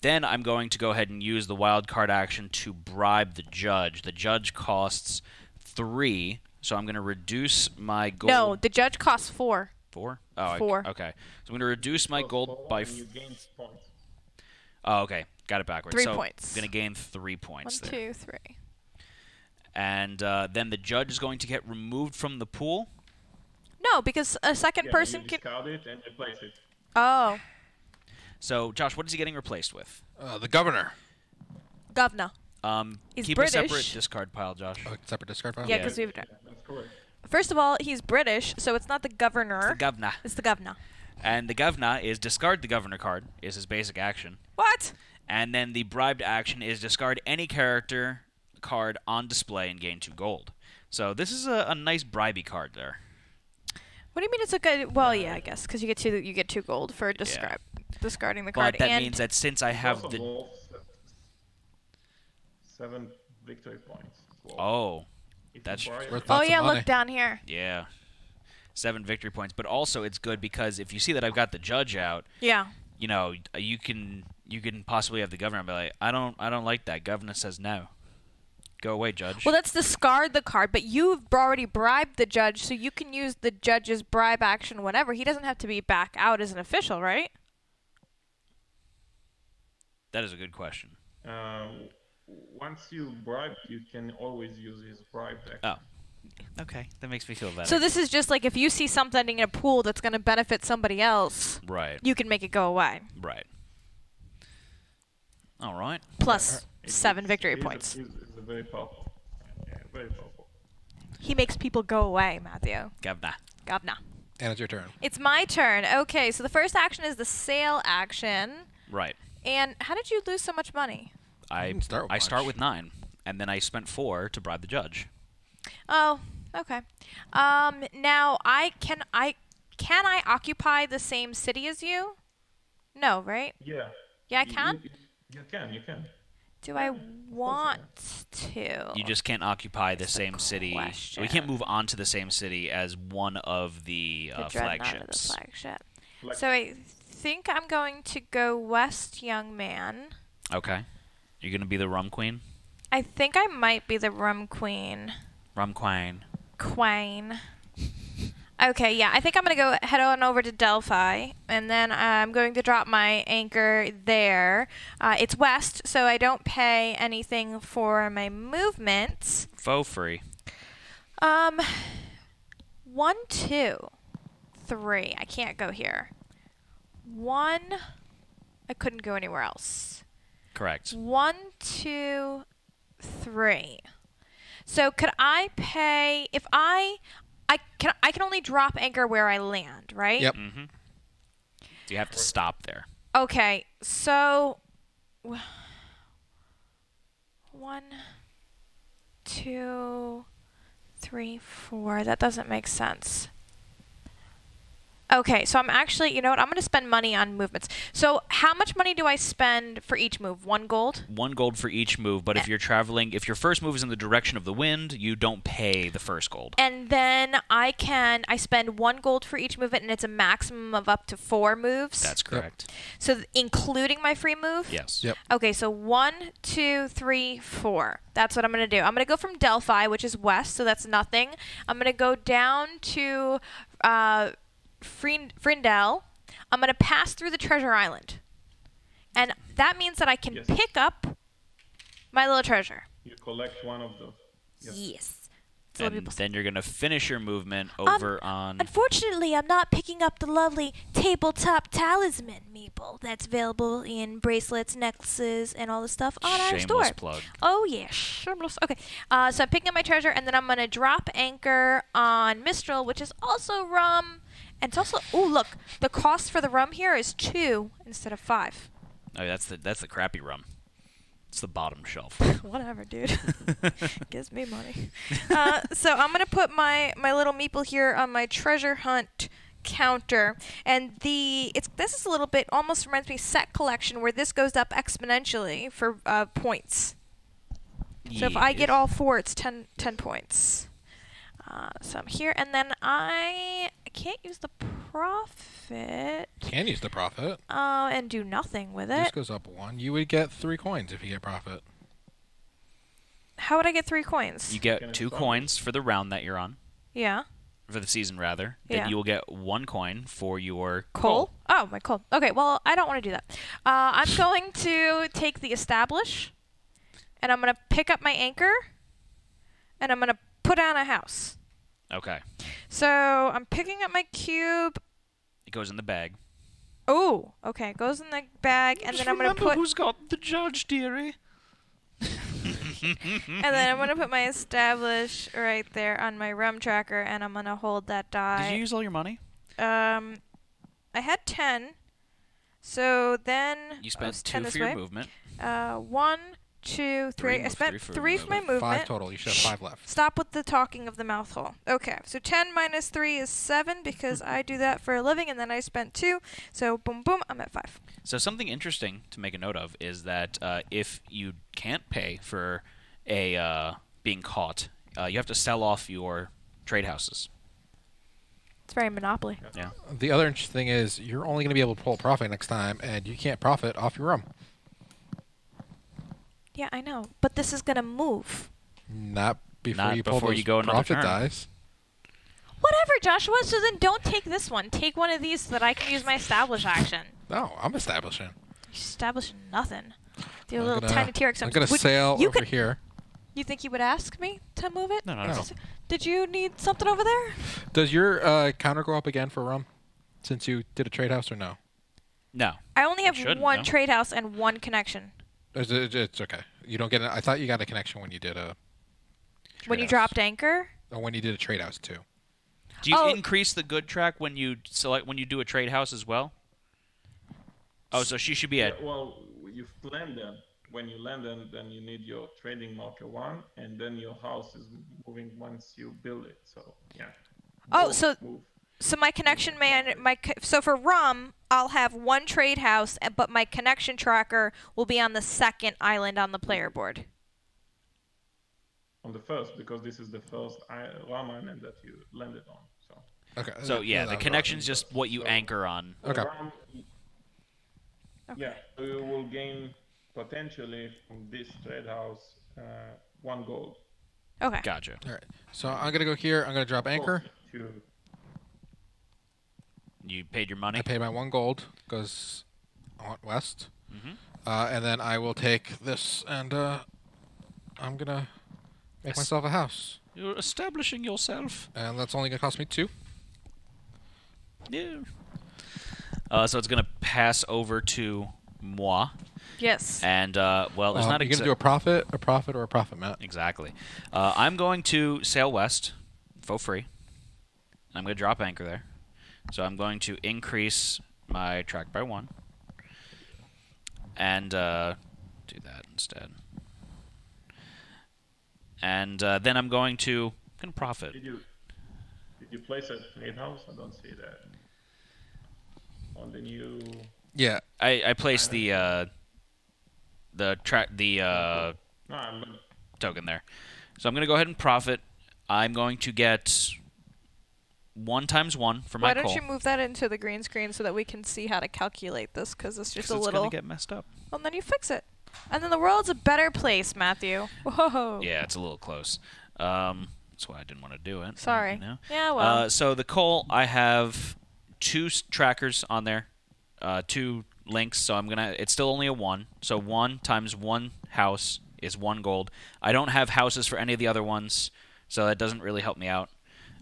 then I'm going to go ahead and use the wild card action to bribe the judge. The judge costs three, so I'm going to reduce my gold. No, the judge costs four. Four? Oh, four. I, okay. So I'm going to reduce my gold by... You gain points. Oh, okay. Got it backwards. Three so points. I'm going to gain three points One, there. One, two, three. And uh, then the judge is going to get removed from the pool. No, because a second yeah, person you can discard it and replace it. Oh. So, Josh, what is he getting replaced with? Uh, the governor. Governor. Um, he's keep British. a separate discard pile, Josh. Oh, separate discard pile. Yeah, because yeah. we've done. Yeah, that's correct. First of all, he's British, so it's not the governor. It's the governor. It's the governor. And the governor is discard the governor card is his basic action. What? And then the bribed action is discard any character card on display and gain two gold. So this is a, a nice bribey card there. What do you mean it's a good? Well, yeah, I guess because you get two, you get two gold for discard, yeah. discarding the card. But that and means that since I have the seven victory points. Well, oh, that's worth oh yeah. Money. Look down here. Yeah, seven victory points. But also it's good because if you see that I've got the judge out, yeah, you know, you can you can possibly have the governor be like, I don't I don't like that. Governor says no. Go away, judge. Well, let's discard the card, but you've already bribed the judge, so you can use the judge's bribe action whenever. He doesn't have to be back out as an official, right? That is a good question. Um, once you bribe, you can always use his bribe deck. Oh. Okay, that makes me feel better. So this is just like if you see something in a pool that's going to benefit somebody else, right? You can make it go away. Right. All right. Plus uh, seven is, victory is, points. Is, is very powerful. Yeah, very powerful. He makes people go away, Matthew. Gavna. Gavna. And it's your turn. It's my turn. Okay, so the first action is the sale action. Right. And how did you lose so much money? I I start with, I start with nine, and then I spent four to bribe the judge. Oh, okay. Um, now I can I can I occupy the same city as you? No, right? Yeah. Yeah, I can. You, you can. You can. Do I want to? You just can't occupy the same city. Question. We can't move on to the same city as one of the, the uh, flagships. The flagship. Flagship. So I think I'm going to go west, young man. Okay. You're gonna be the rum queen. I think I might be the rum queen. Rum Quine. Quine. Okay, yeah. I think I'm going to go head on over to Delphi, and then I'm going to drop my anchor there. Uh, it's west, so I don't pay anything for my movements. Faux free. Um, one, two, three. I can't go here. One, I couldn't go anywhere else. Correct. One, two, three. So could I pay if I, I can I can only drop anchor where I land, right? Yep. Mm-hmm. You have to stop there. Okay, so one, two, three, four. That doesn't make sense. Okay, so I'm actually, you know what? I'm going to spend money on movements. So how much money do I spend for each move? One gold? One gold for each move, but eh. if you're traveling, if your first move is in the direction of the wind, you don't pay the first gold. And then I can, I spend one gold for each move, and it's a maximum of up to four moves? That's correct. Yep. So th- including my free move? Yes. Yep. Okay, so one, two, three, four. That's what I'm going to do. I'm going to go from Delphi, which is west, so that's nothing. I'm going to go down to... Uh, Frind Frindell, I'm going to pass through the treasure island. And that means that I can yes. pick up my little treasure. You collect one of those. Yes. yes. And then say. You're going to finish your movement over um, on... Unfortunately, I'm not picking up the lovely tabletop talisman meeple that's available in bracelets, necklaces, and all the stuff on Shameless our store. Shameless plug. Oh, yeah. Shameless. Okay. Uh, so I'm picking up my treasure, and then I'm going to drop anchor on Mistral, which is also rum... And it's also, oh look, the cost for the rum here is two instead of five. Oh, that's the that's the crappy rum. It's the bottom shelf. Whatever, dude. Gives me money. uh, so I'm gonna put my my little meeple here on my treasure hunt counter, and the it's this is a little bit almost reminds me set collection where this goes up exponentially for uh, points. Yes. So if I get all four, it's ten ten points. Uh, so I'm here, and then I can't use the profit. Can use the profit. Oh, uh, and do nothing with it. This goes up one. You would get three coins if you get profit. How would I get three coins? You get two coins for the round that you're on. Yeah. For the season, rather. Yeah. Then you will get one coin for your coal. coal. Oh, my coal. Okay, well, I don't want to do that. Uh, I'm going to take the establish, and I'm going to pick up my anchor, and I'm going to put on a house. Okay. So I'm picking up my cube. It goes in the bag. Oh, okay. It goes in the bag, and Just then I'm gonna put. Remember who's got the judge, dearie. And then I'm gonna put my establish right there on my rum tracker, and I'm gonna hold that die. Did you use all your money? Um, I had ten. So then. You spent oh, two for your way. movement. Uh, one. Two, three. three I spent three, three for my movement. Five total. You should have five left. Stop with the talking of the mouth hole. Okay. So ten minus three is seven because I do that for a living, and then I spent two. So boom, boom, I'm at five. So something interesting to make a note of is that uh, if you can't pay for a uh, being caught, uh, you have to sell off your trade houses. It's very monopoly. Yeah. The other interesting thing is you're only going to be able to pull profit next time, and you can't profit off your rum. Yeah, I know, but this is gonna move. Not before Not you pull before those you go profit dice. Whatever, Joshua. So then, don't take this one. Take one of these so that I can use my establish action. No, I'm establishing. You're establishing nothing. Do a I'm little gonna, tiny T-Rex. I'm going to sail you over could, here. You think you would ask me to move it? No, no, no. no. Did you need something over there? Does your uh, counter go up again for rum since you did a trade house or no? No. I only have one no. trade house and one connection. It's, it's okay. You don't get an, I thought you got a connection when you did a When you house. dropped anchor? Or when you did a trade house too. Do you oh. increase the good track when you select when you do a trade house as well? Oh, so she should be at... Yeah, well, you land them. When you land them, then you need your trading marker one, and then your house is moving once you build it. So, yeah. Oh, move, so move. so my connection man, my so for rum, I'll have one trade house, but my connection tracker will be on the second island on the player board. On the first, because this is the first rum island that you landed on. So. Okay. So yeah, yeah the connection's just what you so, anchor on. Okay. Rum, Okay. Yeah, so you will gain potentially from this trade house uh, one gold. Okay. Gotcha. All right. So I'm gonna go here. I'm gonna drop anchor. Two. You paid your money. I paid my one gold because I want west. Mm-hmm. uh, and then I will take this and uh, I'm gonna make es myself a house. You're establishing yourself. And that's only gonna cost me two. Yeah. Uh, so it's going to pass over to moi. Yes. And, uh, well, there's um, not... Are you going to do a profit, a profit, or a profit, Matt? Exactly. Uh, I'm going to sail west for free. I'm going to drop anchor there. So I'm going to increase my track by one. And uh, do that instead. And uh, then I'm going to gonna profit. Did you, did you place a trade house? I don't see that. On the new yeah, I I placed the uh, the track the uh, no, token there, so I'm gonna go ahead and profit. I'm going to get one times one for my. Why don't coal. you move that into the green screen so that we can see how to calculate this? Because it's just Cause a it's little. It's gonna get messed up. Well, then you fix it, and then the world's a better place, Matthew. Whoa. Yeah, it's a little close. Um, that's why I didn't want to do it. Sorry. You know? Yeah. Well. Uh, so the coal I have. Two trackers on there, uh, two links, so I'm gonna, it's still only a one, so one times one house is one gold. I don't have houses for any of the other ones, so that doesn't really help me out,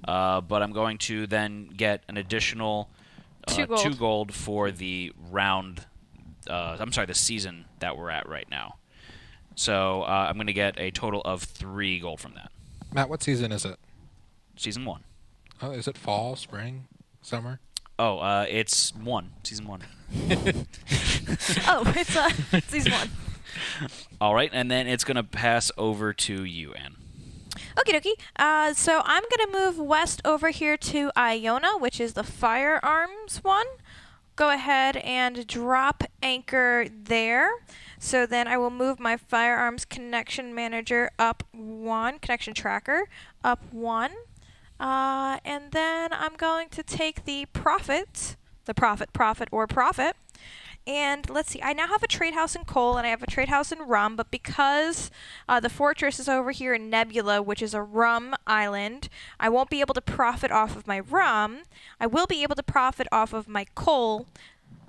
uh, but I'm going to then get an additional uh, two, gold. two gold for the round, uh, I'm sorry, the season that we're at right now. So uh, I'm gonna get a total of three gold from that. Matt, what season is it? Season one. Oh, is it fall, spring, summer? Oh, uh, it's one. Season one. oh, it's uh, season one. All right, and then it's going to pass over to you, Anne. Okie dokie. Uh, so I'm going to move west over here to Iona, which is the firearms one. Go ahead and drop anchor there. So then I will move my firearms connection manager up one, connection tracker up one. Uh, and then I'm going to take the profit, the profit, profit, or profit. And let's see, I now have a trade house in coal and I have a trade house in rum, but because uh, the fortress is over here in Nebula, which is a rum island, I won't be able to profit off of my rum. I will be able to profit off of my coal,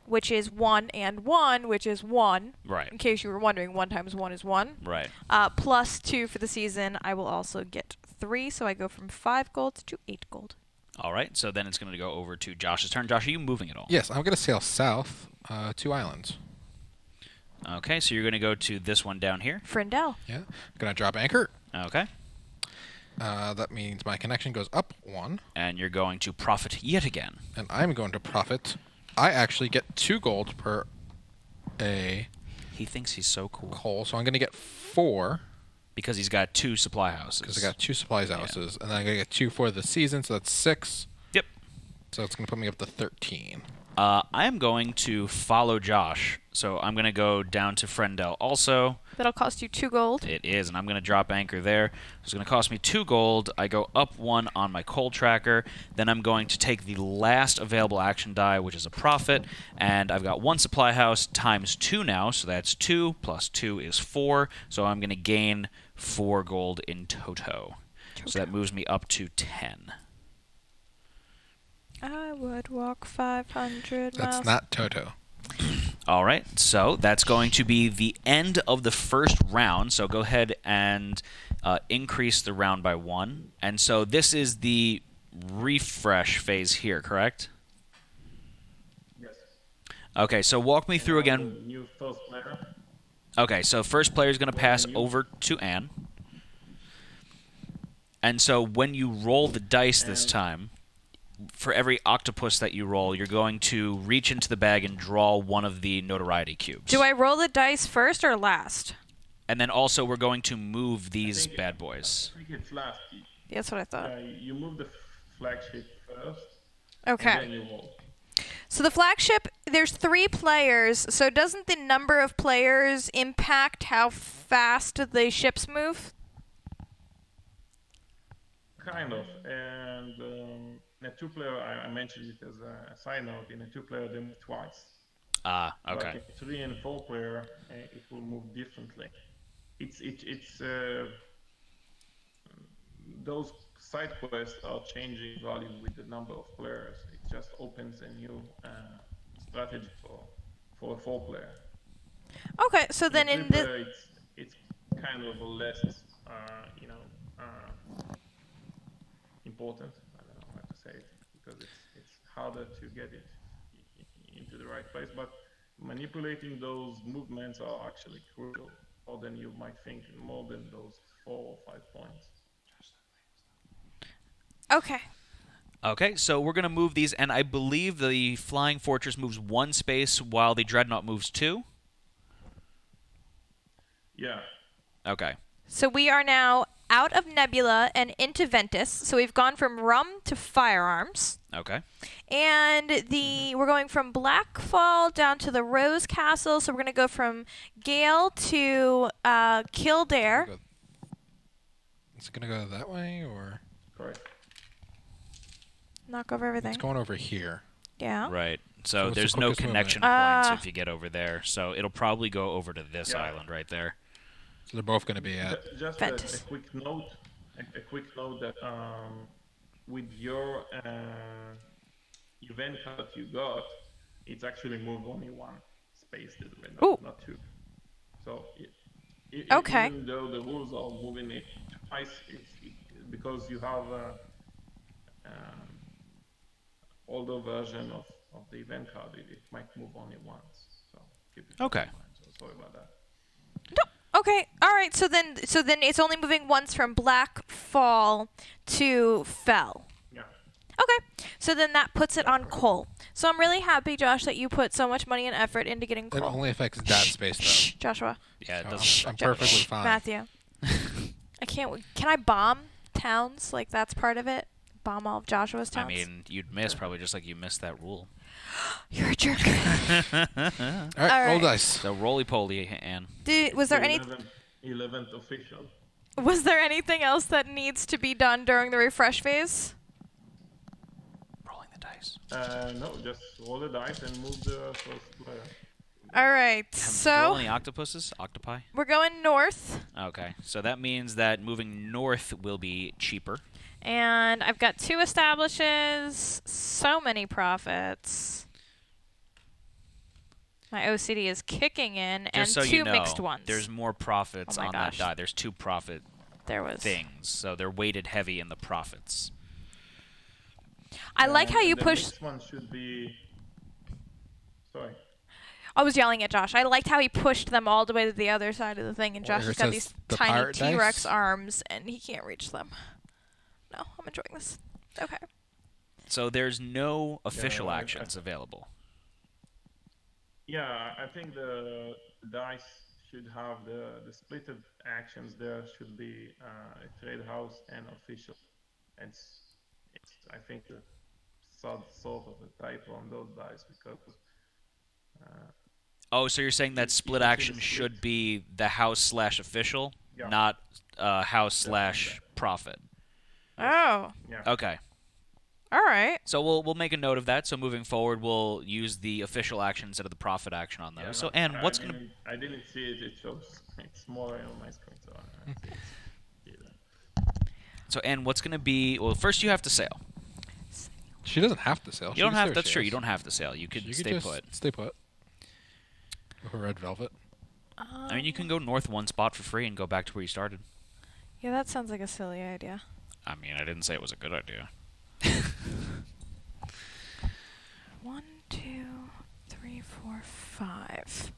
which is one and one, which is one. Right. In case you were wondering, one times one is one. Right. Uh, plus two for the season, I will also get three, so I go from five gold to eight gold. All right, so then it's going to go over to Josh's turn. Josh, are you moving at all? Yes, I'm going to sail south uh, to islands. Okay, so you're going to go to this one down here. Frindell. Yeah, I'm going to drop anchor. Okay. Uh, that means my connection goes up one. And you're going to profit yet again. And I'm going to profit. I actually get two gold per a... He thinks he's so cool. Coal, so I'm going to get four... Because he's got two supply houses. Because I got two supply houses. Yeah. And then I'm going to get two for the season, so that's six. Yep. So it's going to put me up to thirteen. Uh, I am going to follow Josh. So I'm going to go down to Frindell also. That'll cost you two gold. It is, and I'm going to drop anchor there. It's going to cost me two gold. I go up one on my coal tracker. Then I'm going to take the last available action die, which is a profit. And I've got one supply house times two now, so that's two. Plus two is four. So I'm going to gain... Four gold in toto. Okay. So that moves me up to ten. I would walk five hundred miles. That's not toto. All right, so that's going to be the end of the first round. So go ahead and uh, increase the round by one. And so this is the refresh phase here, correct? Yes. Okay, so walk me through again. New first player. Okay, so first player is going to pass over to Ann. And so when you roll the dice this time, for every octopus that you roll, you're going to reach into the bag and draw one of the notoriety cubes. Do I roll the dice first or last? And then also we're going to move these bad boys. I think it's last. That's what I thought. Uh, you move the flagship first. Okay. And then you roll. So the flagship, there's three players, so doesn't the number of players impact how fast the ships move? Kind of. And... Um, in a two-player, I mentioned it as a side note, in a two-player they move twice. Ah, okay. Like a three and four-player, uh, it will move differently. It's, it, it's, uh, those side quests are changing value with the number of players. It just opens a new uh, strategy for, for a four-player. Okay, so then in, in this... It's, it's kind of less, uh, you know, uh, important. Because it's, it's harder to get it into the right place, but manipulating those movements are actually crucial, more than you might think, more than those four or five points. Okay. Okay, so we're going to move these, and I believe the Flying Fortress moves one space while the Dreadnought moves two? Yeah. Okay. So we are now... out of Nebula and into Ventus. So we've gone from rum to firearms. Okay. And the mm-hmm. we're going from Blackfall down to the Rose Castle. So we're going to go from Gale to uh, Kildare. Go. Is it going to go that way or? Correct. Knock over everything. It's going over here. Yeah. Right. So, so there's the no connection uh, points if you get over there. So it'll probably go over to this yeah. island right there. So they're both going to be at. Just a, a quick note. A, a quick note that um, with your uh, event card you got, it's actually moved only one space to the window, Ooh. not two. So it, it, okay. even though the rules are moving it twice, it's it, because you have a um, older version of, of the event card, it, it might move only once. So keep it okay. in mind. So sorry about that. No. Okay, all right. So then, so then it's only moving once from Blackfall to Fell. Yeah. Okay. So then that puts it on Cole. So I'm really happy, Josh, that you put so much money and effort into getting Cole. It only affects that space, though. Joshua. Yeah, it doesn't. Oh, I'm, I'm perfectly fine. Matthew. I can't. Can I bomb towns? Like that's part of it. Bomb all of Joshua's towns. I mean, you'd miss probably just like you missed that rule. You're a jerk. All right, All right, roll dice. So roly-poly, Ann. Did, was there any... eleventh official. Was there anything else that needs to be done during the refresh phase? Rolling the dice. Uh, no, just roll the dice and move the first player. All right, I'm so... rolling octopuses? Octopi? We're going north. Okay, so that means that moving north will be cheaper. And I've got two establishes, so many profits. My O C D is kicking in, and so two you know, mixed ones. There's more profits oh on gosh. that die. There's two profit there was. things, so they're weighted heavy in the profits. I um, like how you push... This one should be... Sorry. I was yelling at Josh. I liked how he pushed them all the way to the other side of the thing, and Josh has got these the tiny T-Rex arms, and he can't reach them. No, I'm enjoying this. Okay. So there's no official yeah, actions I, available. Yeah, I think the dice should have the, the split of actions. There should be uh, a trade house and official. And it's, it's, I think, the sort of a typo on those dice because... Uh, oh, so you're saying that split action should split. be the house slash official, yeah. not uh, house slash profit? Oh. Yeah. Okay. All right. So we'll we'll make a note of that. So moving forward, we'll use the official action instead of the profit action on those. Yeah, so, Ann, what's going to... I didn't see it. It shows. It's smaller on my screen. So, I see it. Yeah. So Ann, what's going to be... Well, first you have to sail. She doesn't have to sail. You she don't have... That's true. You don't have to sail. You could, you could stay put. Stay put. Red Velvet. Um, I mean, you can go north one spot for free and go back to where you started. Yeah, that sounds like a silly idea. I mean, I didn't say it was a good idea. One, two, three, four, five.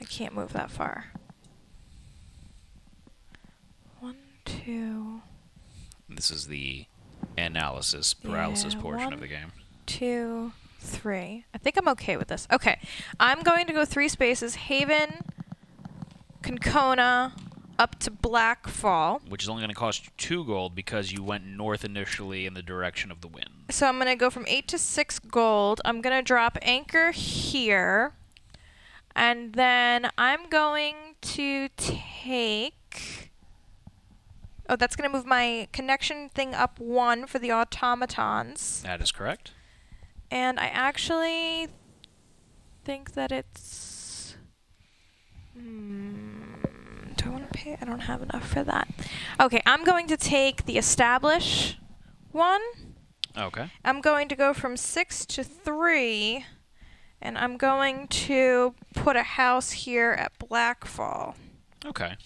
I can't move that far. One, two... This is the analysis paralysis yeah, portion one, of the game. Two, three. I think I'm okay with this. Okay. I'm going to go three spaces. Haven, Concona, up to Blackfall. Which is only going to cost you two gold because you went north initially in the direction of the wind. So I'm going to go from eight to six gold. I'm going to drop anchor here. And then I'm going to take... Oh, that's going to move my connection thing up one for the automatons. That is correct. And I actually think that it's... Hmm, do I want to pay? I don't have enough for that. Okay, I'm going to take the establish one. Okay. I'm going to go from six to three, and I'm going to put a house here at Blackfall. Okay.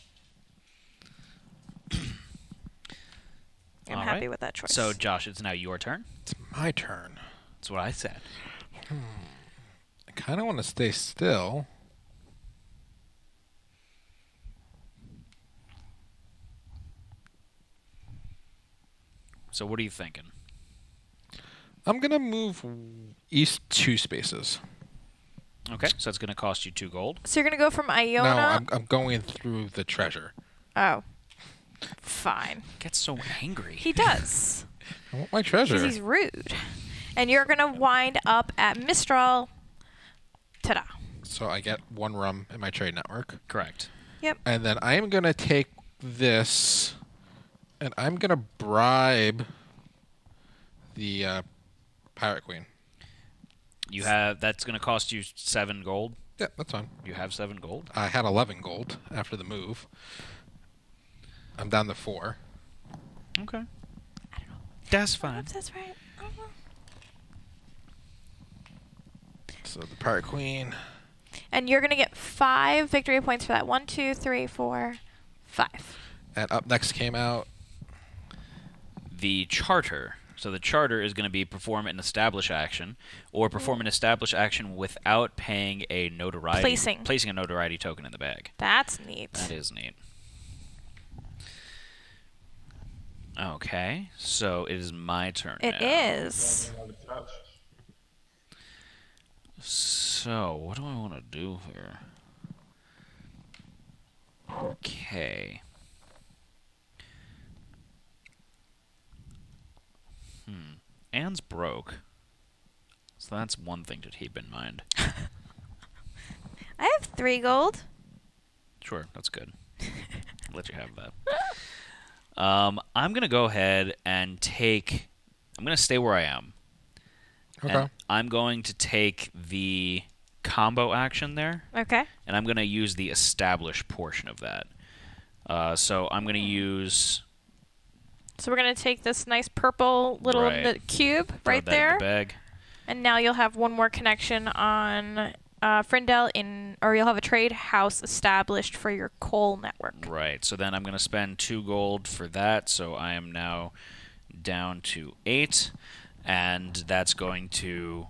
I'm All happy right. with that choice. So, Josh, it's now your turn. It's my turn. That's what I said. Hmm. I kind of want to stay still. So, what are you thinking? I'm going to move east two spaces. Okay, so that's going to cost you two gold. So, you're going to go from Iona... No, I'm, I'm going through the treasure. Oh. Fine. He gets so angry. He does. I want my treasure. Because he's rude. And you're going to wind up at Mistral. Ta-da. So I get one rum in my trade network. Correct. Yep. And then I'm going to take this, and I'm going to bribe the uh, Pirate Queen. You have That's going to cost you seven gold. Yeah, that's fine. You have seven gold? I had eleven gold after the move. I'm down to four. Okay. I don't know. That's fine. I don't know if that's right. I don't know. So the Pirate Queen. And you're going to get five victory points for that. One, two, three, four, five. And up next came out the Charter. So the Charter is going to be perform an establish action, or perform an establish action without paying a notoriety. Placing. Placing a notoriety token in the bag. That's neat. That is neat. Okay, so it is my turn. It now. is. So, what do I want to do here? Okay. Hmm. Anne's broke. So that's one thing to keep in mind. I have three gold. Sure, that's good. I'll let you have that. Um, I'm going to go ahead and take... I'm going to stay where I am. Okay. And I'm going to take the combo action there. Okay. And I'm going to use the establish portion of that. Uh, so I'm going to use... So we're going to take this nice purple little right. cube Throw right that there. In the bag. And now you'll have one more connection on... Uh, Frindell in, or you'll have a trade house established for your coal network. Right. So then I'm going to spend two gold for that. So I am now down to eight, and that's going to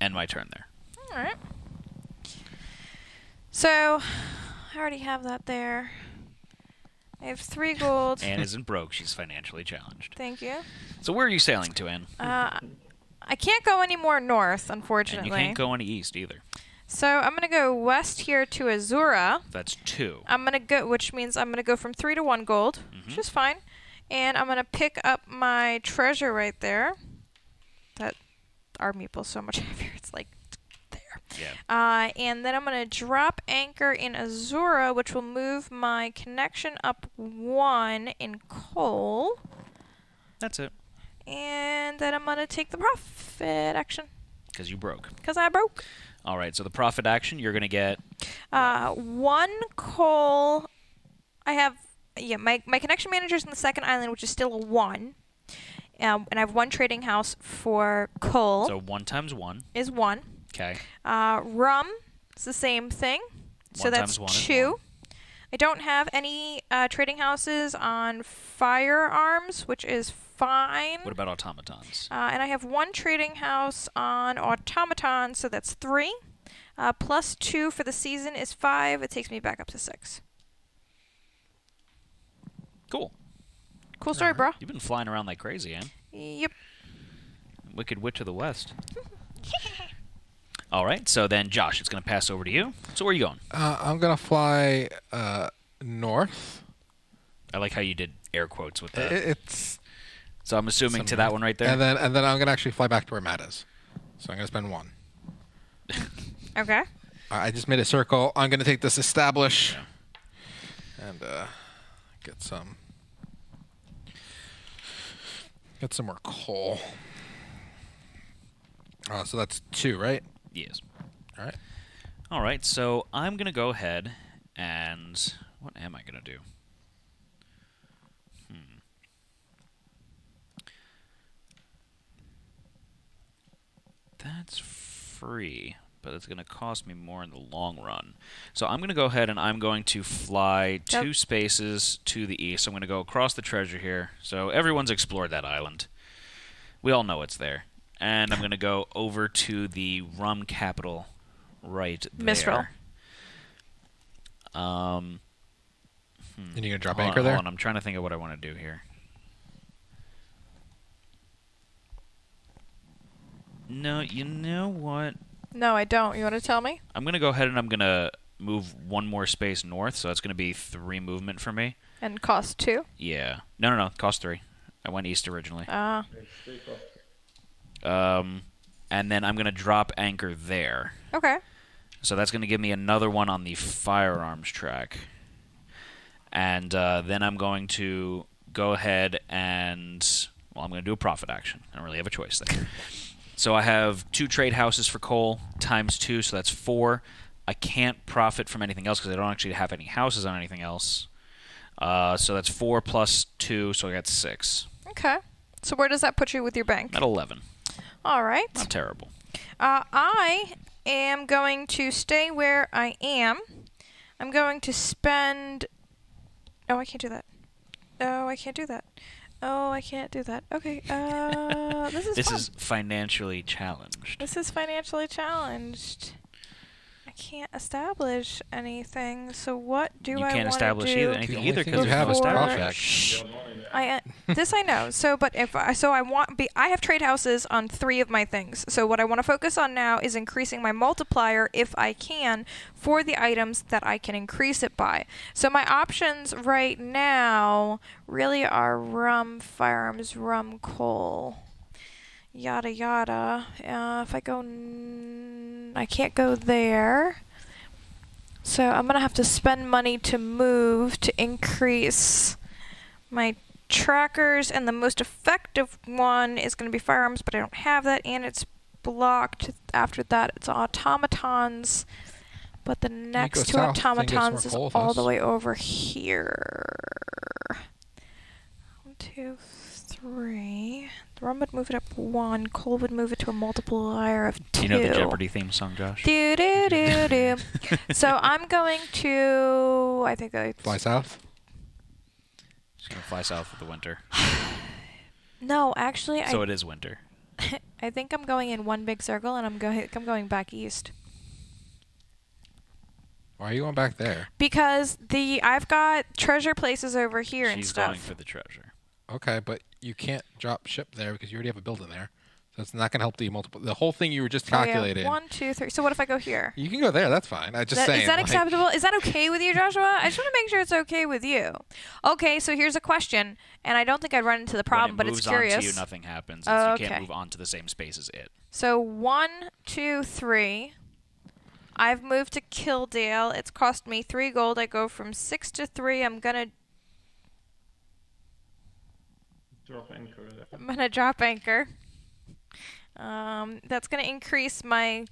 end my turn there. All right. So I already have that there. I have three gold. Anne isn't broke. She's financially challenged. Thank you. So where are you sailing to, Anne? Uh, I can't go any more north, unfortunately. And you can't go any east either. So I'm going to go west here to Azura. That's two. I'm going to go, which means I'm going to go from three to one gold, mm-hmm. which is fine. And I'm going to pick up my treasure right there. That our meeple's so much heavier. It's like there. Yeah. Uh, and then I'm going to drop anchor in Azura, which will move my connection up one in coal. That's it. And then I'm going to take the profit action. Because you broke. Because I broke. All right, so the profit action, you're going to get... Uh, one coal. I have... Yeah, my, my connection manager's in the second island, which is still a one. Um, and I have one trading house for coal. So one times one. Is one. Okay. Uh, rum It's the same thing. One so that's two. I don't have any uh, trading houses on firearms, which is fine. What about automatons? Uh, and I have one trading house on automatons, so that's three. Uh, plus two for the season is five. It takes me back up to six. Cool. Cool story, bro. You've been flying around like crazy, Ann. Yep. Wicked Witch of the West. All right, so then, Josh, it's going to pass over to you. So where are you going? Uh, I'm going to fly uh, north. I like how you did air quotes with that. It's so I'm assuming somewhere. To that one right there. And then, and then I'm going to actually fly back to where Matt is. So I'm going to spend one. Okay. I just made a circle. I'm going to take this establish yeah. and uh, get some get some more coal. Uh, so that's two, right? Yes. All right. All right, so I'm going to go ahead and... What am I going to do? Hmm. That's free, but it's going to cost me more in the long run. So I'm going to go ahead and I'm going to fly yep. two spaces to the east. I'm going to go across the treasure here. So everyone's explored that island. We all know it's there. And I'm going to go over to the rum capital right there. Misrule. Um, hmm. And you're going to drop hold anchor on, there? Hold on. I'm trying to think of what I want to do here. No, you know what? No, I don't. You want to tell me? I'm going to go ahead and I'm going to move one more space north, so that's going to be three movement for me. And cost two? Yeah. No, no, no. Cost three. I went east originally. Ah. Uh. Um, and then I'm going to drop anchor there. Okay. So that's going to give me another one on the firearms track. And uh, then I'm going to go ahead and... Well, I'm going to do a profit action. I don't really have a choice there. So I have two trade houses for coal times two, so that's four. I can't profit from anything else because I don't actually have any houses on anything else. Uh, so that's four plus two, so I got six. Okay. So where does that put you with your bank? At eleven. All right. Not terrible. Uh, I am going to stay where I am. I'm going to spend... Oh, I can't do that. Oh, I can't do that. Oh, I can't do that. Okay. Uh, this is This fun. is financially challenged. This is financially challenged. I can't establish anything. So what do you I want to do? You can't establish either, anything either because you have established. I uh, this I know. So, but if I, so, I want be. I have trade houses on three of my things. So what I want to focus on now is increasing my multiplier if I can for the items that I can increase it by. So my options right now really are rum, firearms, rum, coal. Yada yada. Uh, if I go, n I can't go there. So I'm gonna have to spend money to move to increase my trackers, and the most effective one is gonna be firearms, but I don't have that, and it's blocked. After that, it's automatons, but the next two automatons is all the way over here. One, two, three. The rum would move it up one. Coal would move it to a multiplier of two. You know the Jeopardy theme song, Josh? Do, do, do, do. So I'm going to... I think I... Fly south? Just going to fly south for the winter. No, actually... So I, it is winter. I think I'm going in one big circle, and I'm going I'm going back east. Why are you going back there? Because the I've got treasure places over here. She's and stuff. She's going for the treasure. Okay, but... You can't drop ship there because you already have a building there. So it's not going to help the multiple. The whole thing you were just calculating. Yeah, one, two, three. So what if I go here? You can go there. That's fine. I just that, saying. Is that like acceptable? Is that okay with you, Joshua? I just want to make sure it's okay with you. Okay, so here's a question, and I don't think I'd run into the problem, when it but it's curious. Moves on to you, nothing happens. Oh, okay. You can't move on to the same space as it. So one, two, three. I've moved to Kildale. It's cost me three gold. I go from six to three. I'm gonna. Drop anchor. I'm going to drop anchor. Um, that's going to increase my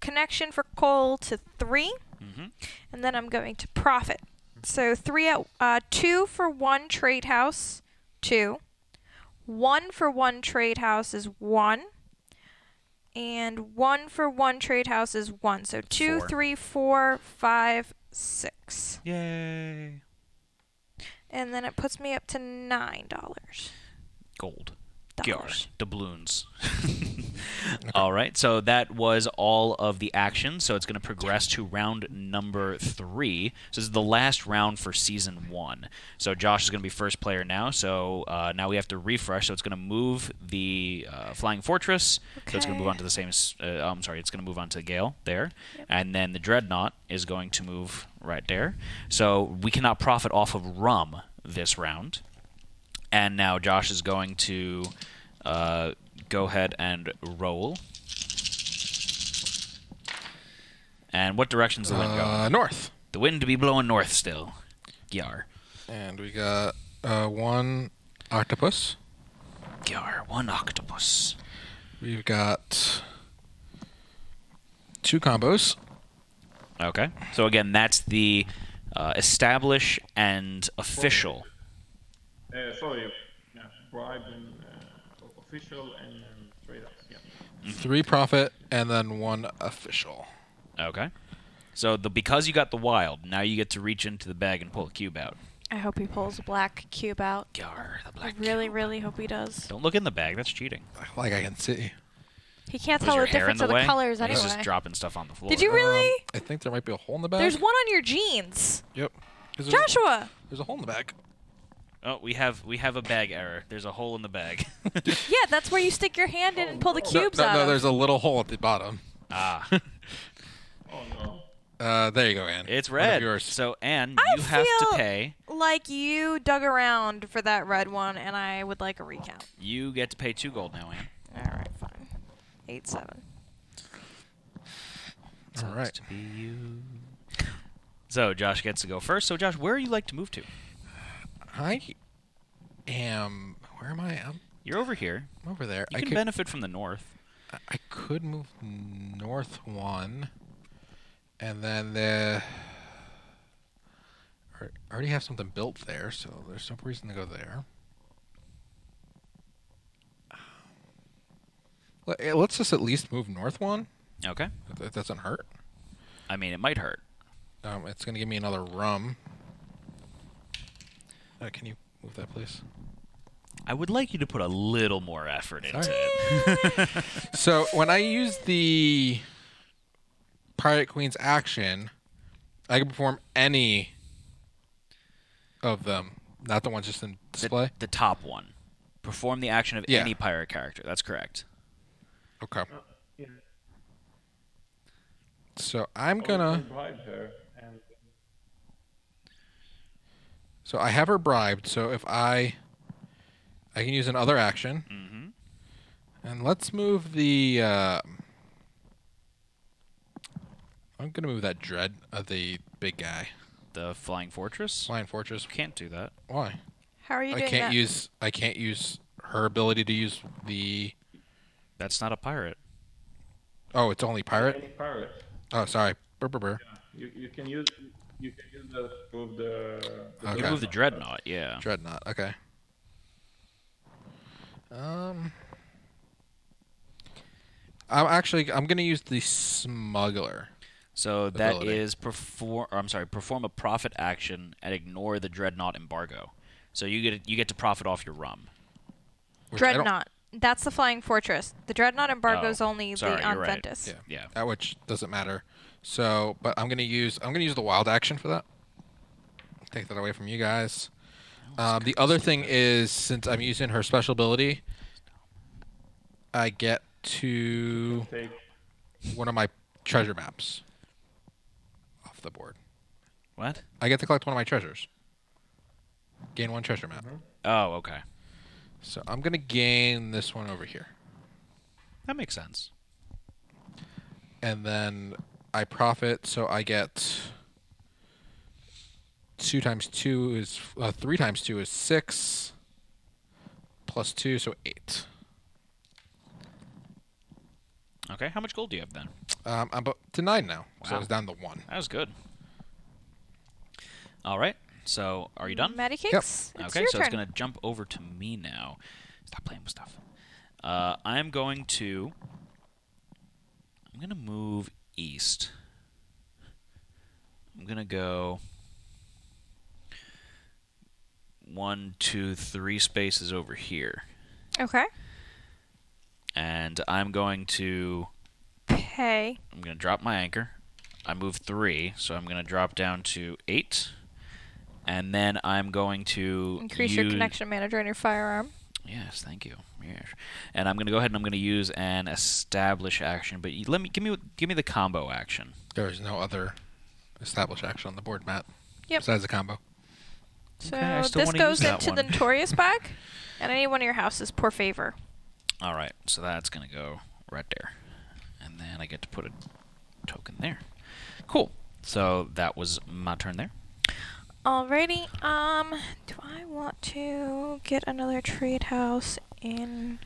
connection for coal to three. Mm-hmm. And then I'm going to profit. So three at, uh, two for one trade house, two. One for one trade house is one. and one for one trade house is one. So two, four. three, four, five, six. Yay. And then it puts me up to nine dollars. Gold. Dollars. Gyar. Doubloons. Okay. All right, so that was all of the action. So it's going to progress to round number three. So this is the last round for season one. So Josh is going to be first player now. So uh, now we have to refresh. So it's going to move the uh, Flying Fortress. Okay. So it's going to move on to the same. Uh, I'm sorry, it's going to move on to Gale there, yep. And then the Dreadnought is going to move right there. So we cannot profit off of rum this round. And now Josh is going to. Uh, Go ahead and roll. And what direction's the wind going? Uh, north. The wind to be blowing north still. Gyar. And we got uh, one octopus. Gyar, one octopus. We've got two combos. Okay. So again, that's the uh, establish and official. Uh, sorry, yeah, bribe and uh, official and. Three profit and then one official. Okay. So the because you got the wild, now you get to reach into the bag and pull a cube out. I hope he pulls a black cube out. Yarr, the black cube. I really, really hope he does. Don't look in the bag. That's cheating. Like I can see. He can't tell the difference of the colors anyway. He's just dropping stuff on the floor. Did you really? Um, I think there might be a hole in the bag. There's one on your jeans. Yep. There's Joshua. A, there's a hole in the bag. Oh, we have we have a bag error. There's a hole in the bag. Yeah, that's where you stick your hand in and pull the cubes no, no, out. No, there's a little hole at the bottom. Ah. Oh no. Uh, there you go, Ann. It's red. So Ann, I you have to pay. Like you dug around for that red one, and I would like a recount. You get to pay two gold now, Ann. All right, fine. Eight seven. All right. To be you. So Josh gets to go first. So Josh, where would you like to move to? I am. Where am I? I'm, You're over here. I'm over there. You I can could, benefit from the north. I, I could move north one, and then the. I already have something built there, so there's no reason to go there. Let, let's just at least move north one. Okay. If that doesn't hurt. I mean, it might hurt. Um, it's gonna give me another rum. Uh, can you move that, please? I would like you to put a little more effort into it. So when I use the Pirate Queen's action, I can perform any of them, not the ones just in display. The, the top one. Perform the action of yeah. any pirate character. That's correct. Okay. Uh, yeah. So I'm oh, gonna. So I have her bribed, so if I I can use another action. Mm-hmm. And let's move the uh, I'm gonna move that dread of the big guy. The Flying Fortress? Flying Fortress. Can't do that. Why? How are you I doing can't that? use I can't use her ability to use the That's not a pirate. Oh, it's only pirate? It's pirate. Oh sorry. Burr, burr, burr. Yeah. You you can use You can use the move the, the okay. you move the dreadnought, yeah. Dreadnought, okay. Um, I'm actually I'm gonna use the smuggler. So that ability. is perform. I'm sorry, perform a profit action and ignore the dreadnought embargo. So you get you get to profit off your rum. Which dreadnought. That's the Flying Fortress. The dreadnought embargo is oh, only sorry, the on right. Ventus. Yeah, yeah. That which doesn't matter. So, but I'm gonna use I'm gonna use the wild action for that. Take that away from you guys. Um, the other thing is, since I'm using her special ability, I get to one of my treasure maps off the board. What? I get to collect one of my treasures. Gain one treasure map. Oh, okay. So I'm gonna gain this one over here. That makes sense. And then. I profit, so I get two times two is uh, three times two is six plus two, so eight. Okay, how much gold do you have then? Um, I'm up to nine now, wow. So I was down to one. That was good. All right, so are you done? Matty Cakes. Yep. Okay, so turn. It's gonna jump over to me now. Stop playing with stuff. Uh, I'm going to I'm going to move east. I'm going to go one, two, three spaces over here. Okay. And I'm going to... Pay. I'm going to drop my anchor. I move three, so I'm going to drop down to eight. And then I'm going to... Increase use... your connection manager and your firearm. Yes, thank you. Yes. And I'm going to go ahead and I'm going to use an establish action, but let me give me give me the combo action. There is no other establish action on the board, Matt. Yep. Besides the combo. So okay, this goes into the notorious bag, and any one of your houses, por favor. All right, so that's going to go right there, and then I get to put a token there. Cool. So that was my turn there. Alrighty, um, do I want to get another trade house in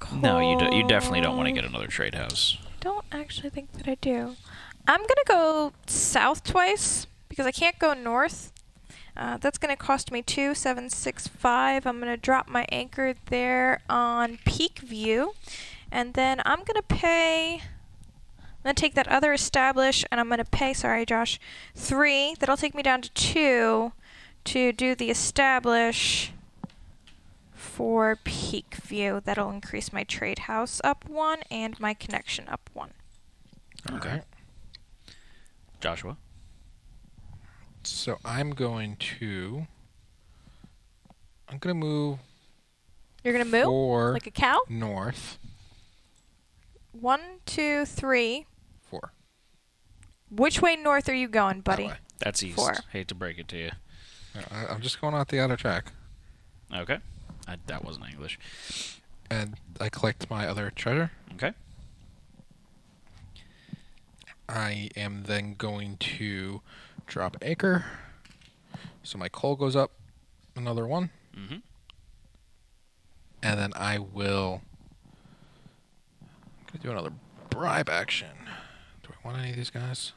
coal? No, you, do, you definitely don't want to get another trade house. I don't actually think that I do. I'm going to go south twice, because I can't go north. Uh, that's going to cost me two, seven, six, five. I'm going to drop my anchor there on Peak View, and then I'm going to pay... I'm going to take that other establish, and I'm going to pay, sorry, Josh, three. That'll take me down to two to do the establish for Peak View. That'll increase my trade house up one and my connection up one. Okay. Right. Joshua? So I'm going to... I'm going to move... You're going to move? Four like a cow? North. One, two, three... Four. Which way north are you going, buddy? That That's east. Four. Hate to break it to you. No, I, I'm just going out the other track. Okay. I, that wasn't English. And I collect my other treasure. Okay. I am then going to drop anchor. So my coal goes up another one. Mm-hmm. And then I will... do another bribe action. Do I want any of these guys?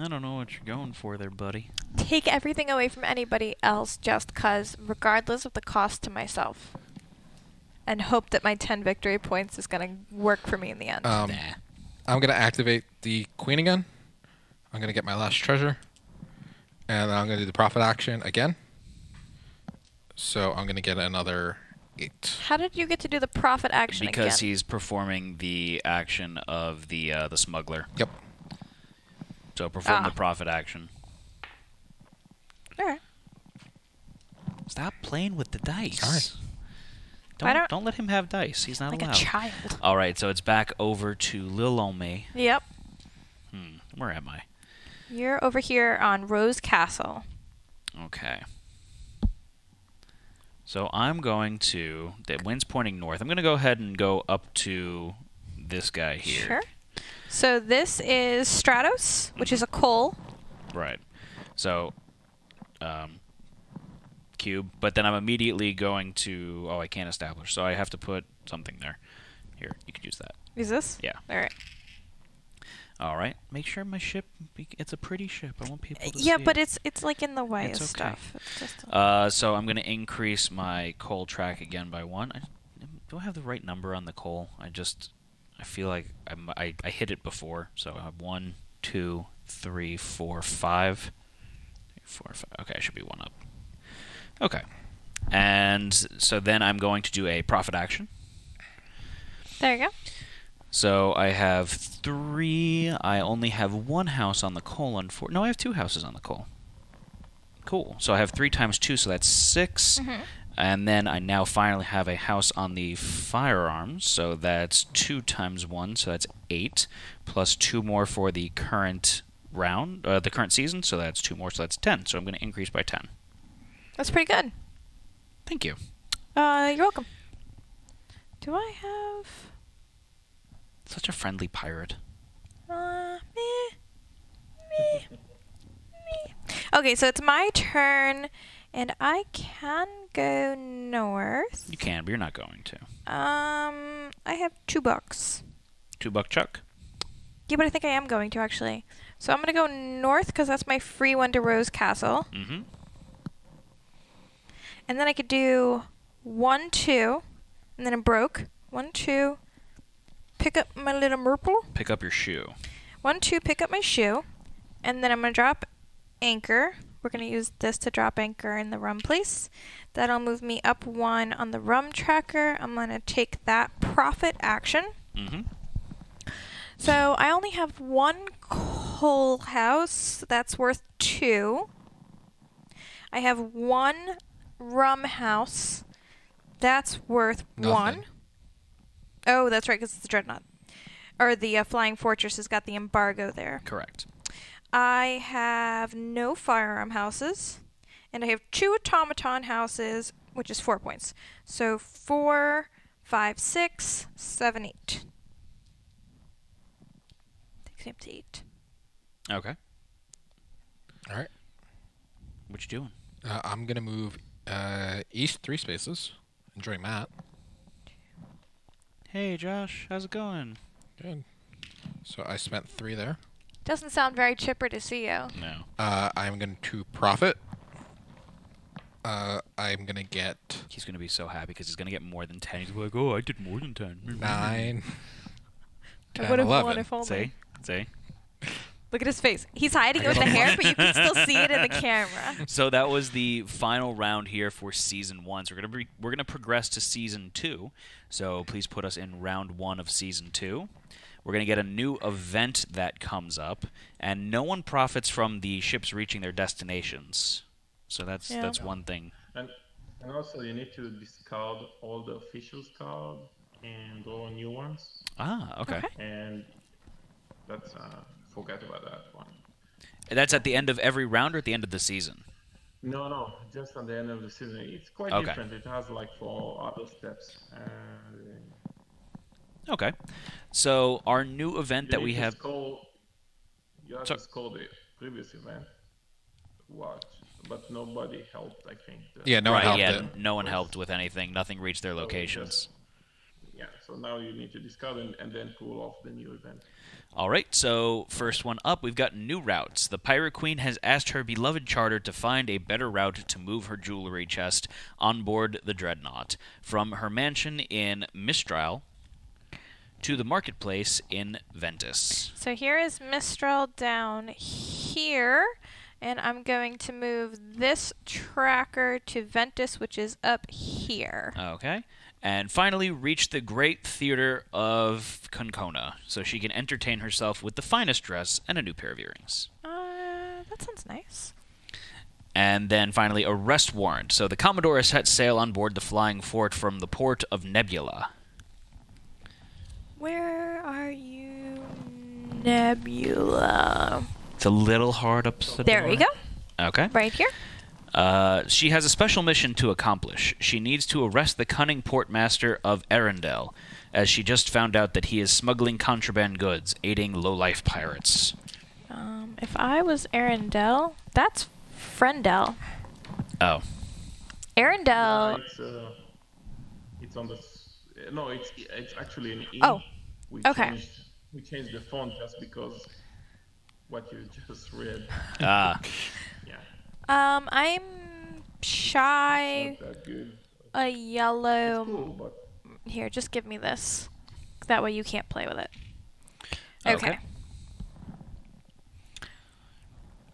I don't know what you're going for there, buddy. Take everything away from anybody else just cause, regardless of the cost to myself. And hope that my ten victory points is going to work for me in the end. Um, nah. I'm going to activate the queen again. I'm going to get my last treasure. And then I'm going to do the profit action again. So I'm going to get another eight. How did you get to do the profit action because again? Because he's performing the action of the uh, the smuggler. Yep. So perform ah. the profit action. All right. Stop playing with the dice. All right. Don't, don't, don't let him have dice. He's not like allowed. Like a child. All right, so it's back over to Lil Omi. Yep. Hmm. Where am I? You're over here on Rose Castle. Okay. So I'm going to, that wind's pointing north. I'm going to go ahead and go up to this guy here. Sure. So this is Stratos, which is a coal. Right. So, um, cube. But then I'm immediately going to, oh, I can't establish. So I have to put something there. Here, you could use that. Use this? Yeah. All right. All right. Make sure my ship, it's a pretty ship. I want people to yeah, see it. Yeah, but it's it's like in the way it's of okay. stuff. It's just uh, so I'm going to increase my coal track again by one. I, do I have the right number on the coal? I just, I feel like I'm, I, I hit it before. So I have one, two, three, four, five. Four, five. Okay, I should be one up. Okay. And so then I'm going to do a profit action. There you go. So I have three. I only have one house on the coal. On four. No, I have two houses on the coal. Cool. So I have three times two, so that's six. Mm-hmm. And then I now finally have a house on the firearms, so that's two times one, so that's eight, plus two more for the current round, uh, the current season, so that's two more, so that's ten. So I'm going to increase by ten. That's pretty good. Thank you. Uh, you're welcome. Do I have... Such a friendly pirate. Uh, meh, meh, meh. Okay, so it's my turn, and I can go north. You can, but you're not going to. Um, I have two bucks. Two buck chuck? Yeah, but I think I am going to, actually. So I'm going to go north, because that's my free one to Rose Castle. Mm-hmm. And then I could do one, two, and then it broke. One, two, pick up my little Merple. Pick up your shoe. One, two, pick up my shoe. And then I'm going to drop anchor. We're going to use this to drop anchor in the rum place. That'll move me up one on the rum tracker. I'm going to take that profit action. Mm-hmm. So I only have one coal house that's worth two. I have one rum house that's worth Nothing. one. Oh, that's right, because it's the Dreadnought. Or the uh, Flying Fortress has got the embargo there. Correct. I have no firearm houses, and I have two automaton houses, which is four points. So four, five, six, seven, eight. Takes me up to eight. Okay. All right. What you doing? Uh, I'm gonna move uh, east three spaces. Enjoy Matt. Hey Josh, how's it going? Good. So I spent three there. Doesn't sound very chipper to see you. No. Uh, I'm going to profit. Uh, I'm going to get... He's going to be so happy because he's going to get more than ten. He's like, oh, I did more than ten. Nine. ten, I would have won if only. Say, say. Look at his face. He's hiding it with the hair, but you can still see it in the camera. So that was the final round here for season one. So we're gonna we're gonna progress to season two. So please put us in round one of season two. We're gonna get a new event that comes up, and no one profits from the ships reaching their destinations. So that's yeah. that's one thing. And and also you need to discard all the officials card and draw new ones. Ah, okay. okay. And that's. Uh, Forget about that one. And that's at the end of every round or at the end of the season? No, no, just at the end of the season. It's quite okay. different. It has like four other steps. Uh, okay. So our new event that we have... Score, you have so... to score the previous event. What? But nobody helped, I think. Yeah, no right, one helped. Yeah, no one helped with anything. Nothing reached their so locations. Just, yeah, so now you need to discard and, and then pull off the new event. All right, so first one up, we've got new routes. The Pirate Queen has asked her beloved charter to find a better route to move her jewelry chest on board the Dreadnought from her mansion in Mistral to the marketplace in Ventus. So here is Mistral down here, and I'm going to move this tracker to Ventus, which is up here. Okay. And finally, reach the great theater of Concona, so she can entertain herself with the finest dress and a new pair of earrings. Uh, that sounds nice. And then finally, arrest warrant. So the Commodore has set sail on board the Flying Fort from the port of Nebula. Where are you, Nebula? It's a little hard upside down. There we go. Okay. Right here. Uh, she has a special mission to accomplish. She needs to arrest the cunning portmaster of Arendelle, as she just found out that he is smuggling contraband goods, aiding low-life pirates. Um, if I was Arendelle, that's Friendel. Oh. Arendelle. No, it's, uh, it's on the... No, it's, it's actually an E. Oh, we okay. Changed, we changed the font just because what you just read. Ah. Yeah. Um, I'm shy, a yellow, cool, here, just give me this, that way you can't play with it. Okay. okay.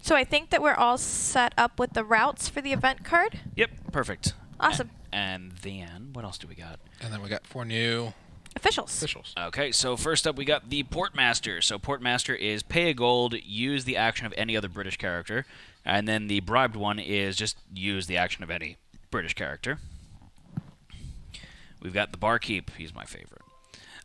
So I think that we're all set up with the routes for the event card? Yep, perfect. Awesome. And, and then, what else do we got? And then we got four new... Officials. Officials. Okay, so first up we got the Portmaster. So Portmaster is pay a gold, use the action of any other British character. And then the bribed one is just use the action of any British character. We've got the Barkeep. He's my favorite.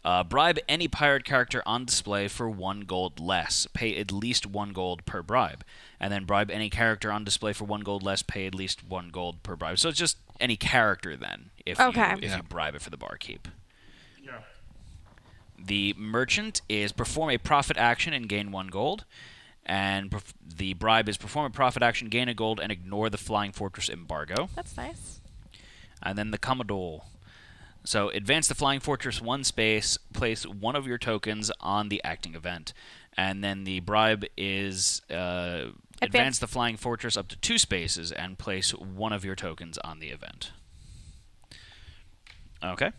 Uh, bribe any pirate character on display for one gold less. Pay at least one gold per bribe. And then bribe any character on display for one gold less. Pay at least one gold per bribe. So it's just any character then if, okay. you, if yeah. you bribe it for the Barkeep. Yeah. The Merchant is perform a profit action and gain one gold. And the bribe is perform a profit action, gain a gold, and ignore the Flying Fortress embargo. That's nice. And then the Commodore. So advance the Flying Fortress one space, place one of your tokens on the acting event. And then the bribe is uh, advance. advance the Flying Fortress up to two spaces and place one of your tokens on the event. Okay.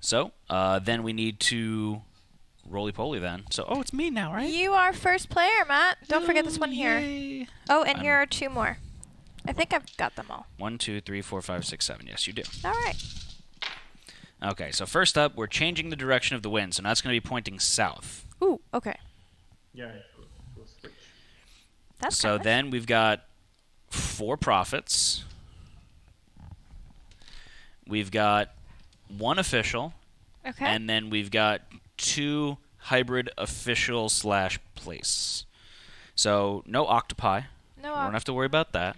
So uh, then we need to roly-poly then. So, oh, it's me now, right? You are first player, Matt. Don't oh, forget this one here. Yay. Oh, and I'm here are two more. I think I've got them all. One, two, three, four, five, six, seven. Yes, you do. All right. Okay, so first up, we're changing the direction of the wind, so now it's going to be pointing south. Ooh, okay. Yeah, we'll switch. That's so kinda. Then we've got four prophets. We've got one official. Okay. And then we've got two hybrid official slash place. So no octopi. No octopi. We don't have to worry about that.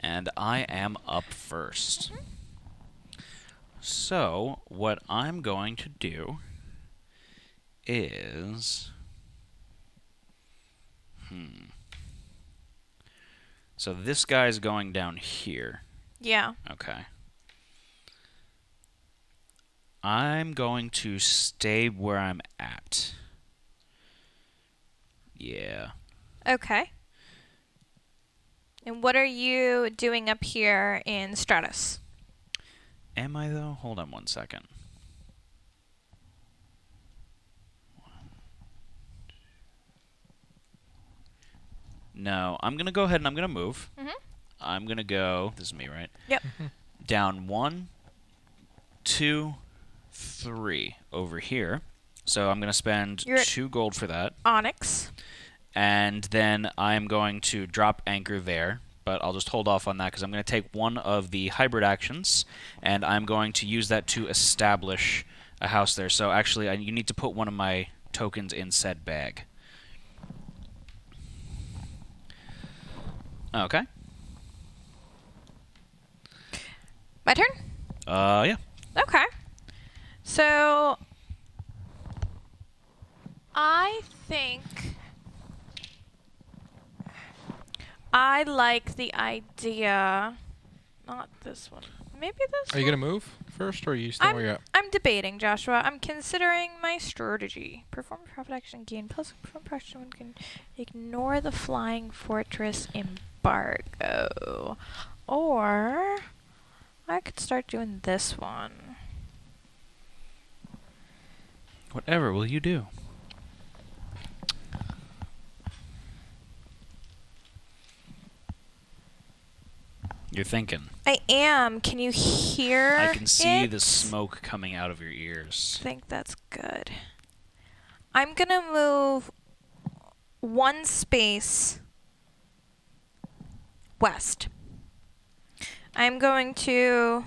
And I am up first. Mm-hmm. So what I'm going to do is... Hmm. So this guy's going down here. Yeah. Okay. I'm going to stay where I'm at. Yeah. Okay. And what are you doing up here in Stratus? Am I, though? Hold on one second. No, I'm going to go ahead and I'm going to move. Mm-hmm. I'm going to go... This is me, right? Yep. Down one, two, three over here. So I'm going to spend You're two gold for that. Onyx. And then I'm going to drop anchor there, but I'll just hold off on that because I'm going to take one of the hybrid actions, and I'm going to use that to establish a house there. So actually, I, you need to put one of my tokens in said bag. Okay. My turn? Uh, yeah. Okay. So, I think... I like the idea. Not this one. Maybe this. Are you one? gonna move first, or are you staying where you're at? I'm debating, Joshua. I'm considering my strategy. Perform profit action gain plus perform profit action gain. Ignore the flying fortress embargo, or I could start doing this one. Whatever will you do? You're thinking. I am. Can you hear I can see it? The smoke coming out of your ears. I think that's good. I'm going to move one space west. I'm going to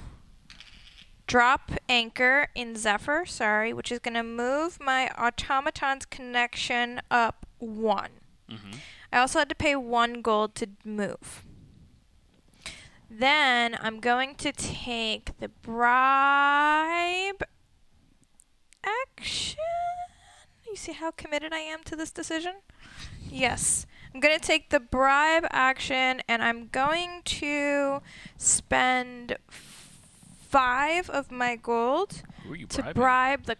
drop anchor in Zephyr, sorry, which is going to move my automaton's connection up one. Mm-hmm. I also had to pay one gold to move. Then I'm going to take the bribe action. You see how committed I am to this decision? Yes. I'm going to take the bribe action, and I'm going to spend five of my gold to bribe the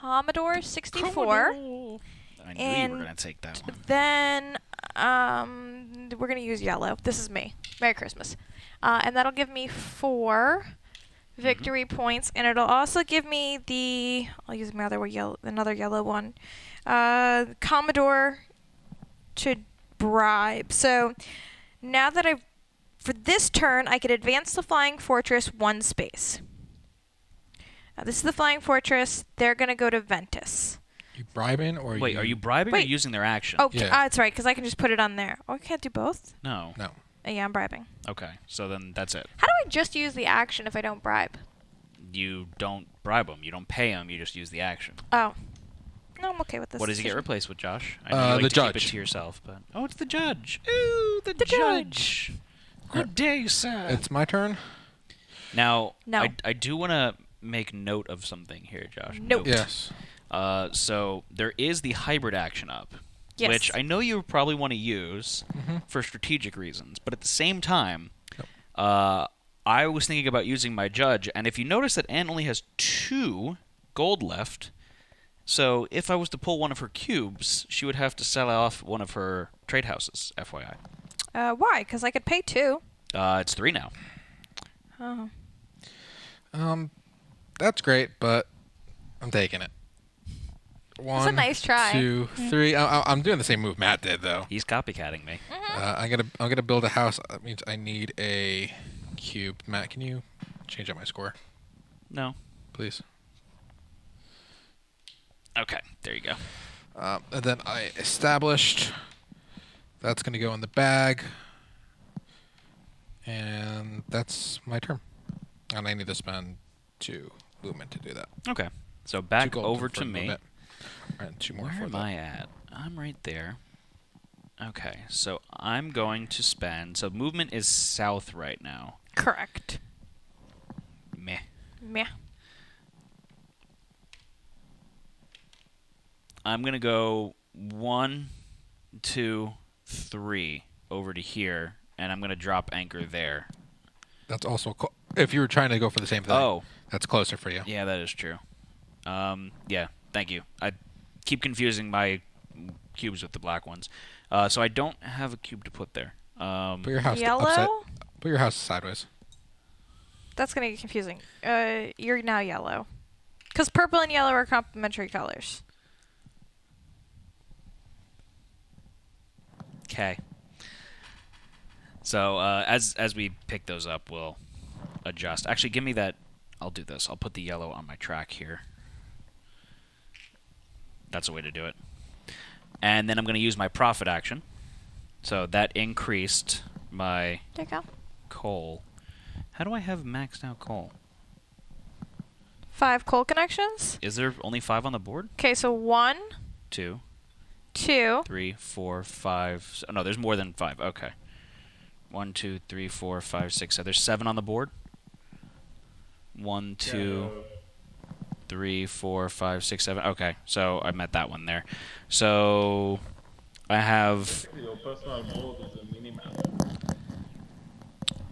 Commodore sixty-four. Commodore. I knew and you were going to take that one. Then um, we're going to use yellow. This is me. Merry Christmas. Uh, and that'll give me four victory mm-hmm. points, and it'll also give me the I'll use my other yellow, another yellow one, uh, Commodore to bribe. So now that I've for this turn, I could advance the Flying Fortress one space. Now, this is the Flying Fortress. They're gonna go to Ventus. You bribing or wait? You are you bribing wait. or using their action? Oh, yeah. uh, that's right, because I can just put it on there. Oh, I can't do both. No. No. Yeah, I'm bribing. Okay, so then that's it. How do I just use the action if I don't bribe? You don't bribe them. You don't pay them. You just use the action. Oh. No, I'm okay with this. What does he get replaced with, Josh? I know uh, you like the to judge. Keep it to yourself, but... Oh, it's the judge. Ooh, the, the judge. judge. Good day, sir. It's my turn? Now, no. I, I do want to make note of something here, Josh. Nope. note. Yes. Uh, so there is the hybrid action up. Yes. Which I know you probably want to use mm-hmm. for strategic reasons, but at the same time, yep. uh, I was thinking about using my judge, and if you notice that Anne only has two gold left, so if I was to pull one of her cubes, she would have to sell off one of her trade houses, F Y I. Uh, why? Because I could pay two. Uh, it's three now. Oh. Um, that's great, but I'm taking it. One, that's a nice try. Two, three. Mm-hmm. I, I, I'm doing the same move Matt did, though. He's copycatting me. Mm-hmm. uh, I'm gonna I'm gonna build a house. That means I need a cube. Matt, can you change up my score? No. Please. Okay, there you go. Um, and then I established. That's gonna go in the bag. And that's my turn. And I need to spend two movement to do that. Okay. So back over to me. All right, two more. Where am I at? I'm right there. Okay. So I'm going to spend. So movement is south right now. Correct. Meh. Meh. I'm going to go one, two, three over to here. And I'm going to drop anchor there. That's also if you were trying to go for the same thing. Oh, that's closer for you. Yeah, that is true. Um, yeah, thank you. I keep confusing my cubes with the black ones. Uh, so I don't have a cube to put there. Um, put your house yellow. Upside, put your house sideways. That's going to get confusing. Uh, you're now yellow, because purple and yellow are complementary colors. Okay. So uh, as as we pick those up, we'll adjust. Actually, give me that. I'll do this. I'll put the yellow on my track here. That's a way to do it. And then I'm going to use my profit action. So that increased my there you go. coal. How do I have maxed out coal? Five coal connections? Is there only five on the board? Okay, so one. Two. Two. Three, four, five. Oh, no, there's more than five. Okay. One, two, three, four, five, six, seven. There's seven on the board. One, two, three, four, five, six, seven. Okay, so I met that one there. So I have.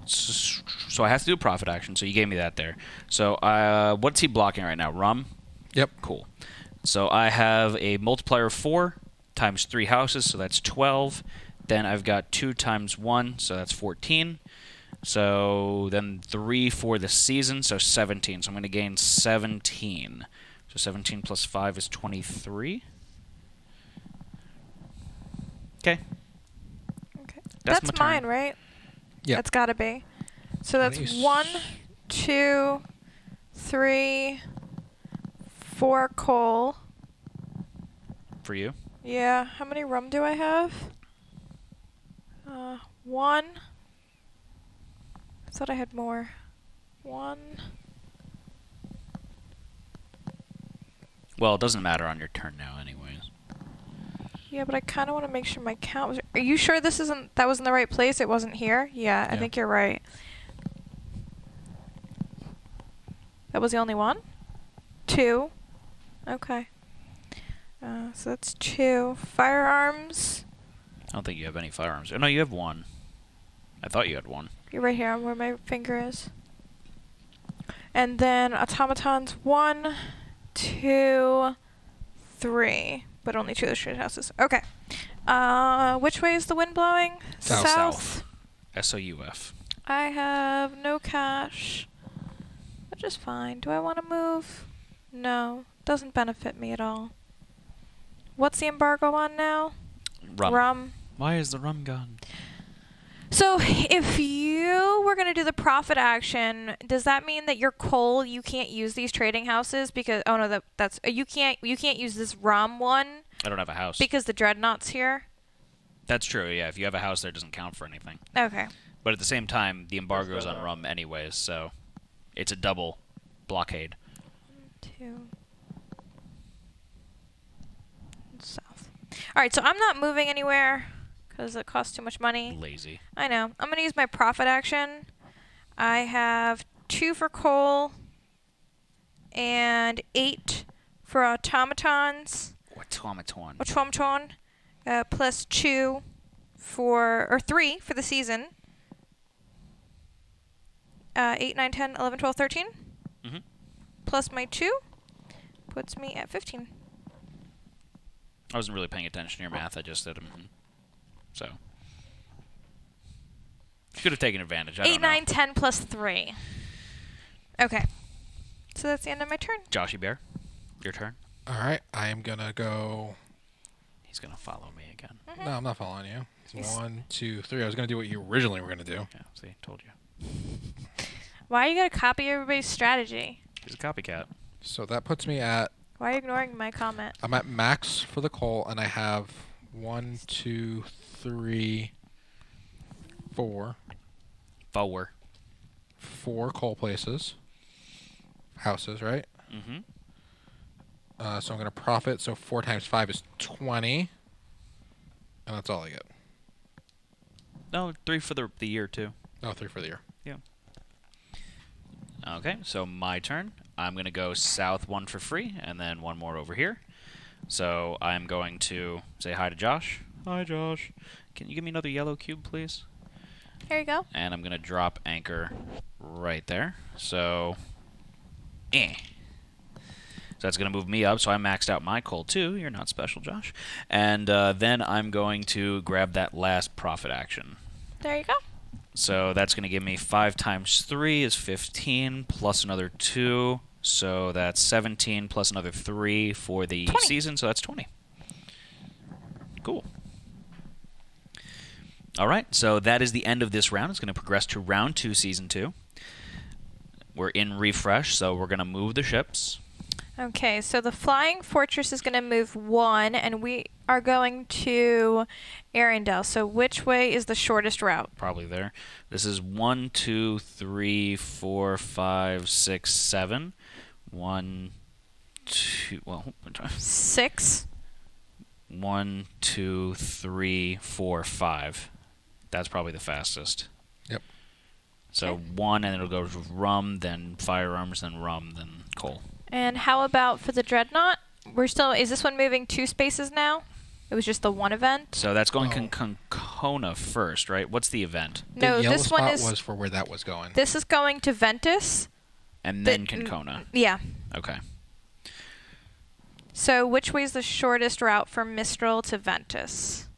So I have to do a profit action. So you gave me that there. So uh, what's he blocking right now? Rum? Yep. Cool. So I have a multiplier of four times three houses. So that's twelve. Then I've got two times one, so that's fourteen. So then three for the season, so seventeen. So I'm going to gain seventeen. So seventeen plus five is twenty-three. Okay. Okay. That's, that's mine, right? Yeah. That's got to be. So that's one, two, three, four coal. For you? Yeah. How many rum do I have? Uh, one. I thought I had more. One. Well, it doesn't matter on your turn now, anyways. Yeah, but I kind of want to make sure my count was. Are you sure this isn't? That was in the right place. It wasn't here. Yeah, yeah, I think you're right. That was the only one. Two. Okay. Uh, so that's two firearms. I don't think you have any firearms. Oh, no, you have one. I thought you had one. You're right here on where my finger is. And then automatons, one, two, three. But only two of the street houses. Okay. Uh, which way is the wind blowing? South. South. S O U F. I have no cash. Which is fine. Do I want to move? No. Doesn't benefit me at all. What's the embargo on now? Rum. Rum. Why is the rum gone? So if you were going to do the profit action, does that mean that your coal, you can't use these trading houses because oh no, that that's you can't you can't use this rum one. I don't have a house. Because the dreadnought's here. That's true. Yeah, if you have a house there, it doesn't count for anything. Okay. But at the same time, the embargo is on rum anyways, so it's a double blockade. One, two. All right, so I'm not moving anywhere because it costs too much money. Lazy. I know. I'm going to use my profit action. I have two for coal and eight for automatons. Automaton. Automaton. Uh, plus two for, or three for the season. Uh, eight, nine, ten, eleven, twelve, thirteen. Mm-hmm. Plus my two puts me at fifteen. I wasn't really paying attention to your math. I just did them. So. Should have taken advantage. I eight, don't know. nine, ten plus three. Okay. So that's the end of my turn. Joshy Bear, your turn. All right. I am going to go. He's going to follow me again. Mm-hmm. No, I'm not following you. He's One, two, three. I was going to do what you originally were going to do. Yeah, see, told you. Why are you going to copy everybody's strategy? He's a copycat. So that puts me at. Why are you ignoring my comment? I'm at max for the coal, and I have one, two, three, four. Four. Four coal places. Houses, right? Mm-hmm. Uh, so I'm going to profit. So four times five is twenty. And that's all I get. No, three for the, the year, too. No, three for the year. Yeah. Okay, so my turn. I'm going to go south one for free, and then one more over here. So I'm going to say hi to Josh. Hi, Josh. Can you give me another yellow cube, please? Here you go. And I'm going to drop anchor right there. So, eh. So that's going to move me up. So I maxed out my coal, too. You're not special, Josh. And uh, then I'm going to grab that last profit action. There you go. So that's going to give me five times three is fifteen, plus another two. So that's seventeen, plus another three for the twenty. Season. So that's twenty. Cool. All right. So that is the end of this round. It's going to progress to round two, season two. We're in refresh, so we're going to move the ships. Okay. So the Flying Fortress is going to move one, and we are going to Arendelle. So which way is the shortest route? Probably there. This is one, two, three, four, five, six, seven. One, two, well, six. One, two, three, four, five. That's probably the fastest. Yep. So okay. One, and it'll go with rum, then firearms, then rum, then coal. And how about for the Dreadnought? We're still. Is this one moving two spaces now? It was just the one event. So that's going oh. con Concona first, right? What's the event? No, the yellow this spot one is was for where that was going. This is going to Ventus. And then the, Concona. Yeah. Okay. So which way is the shortest route from Mistral to Ventus?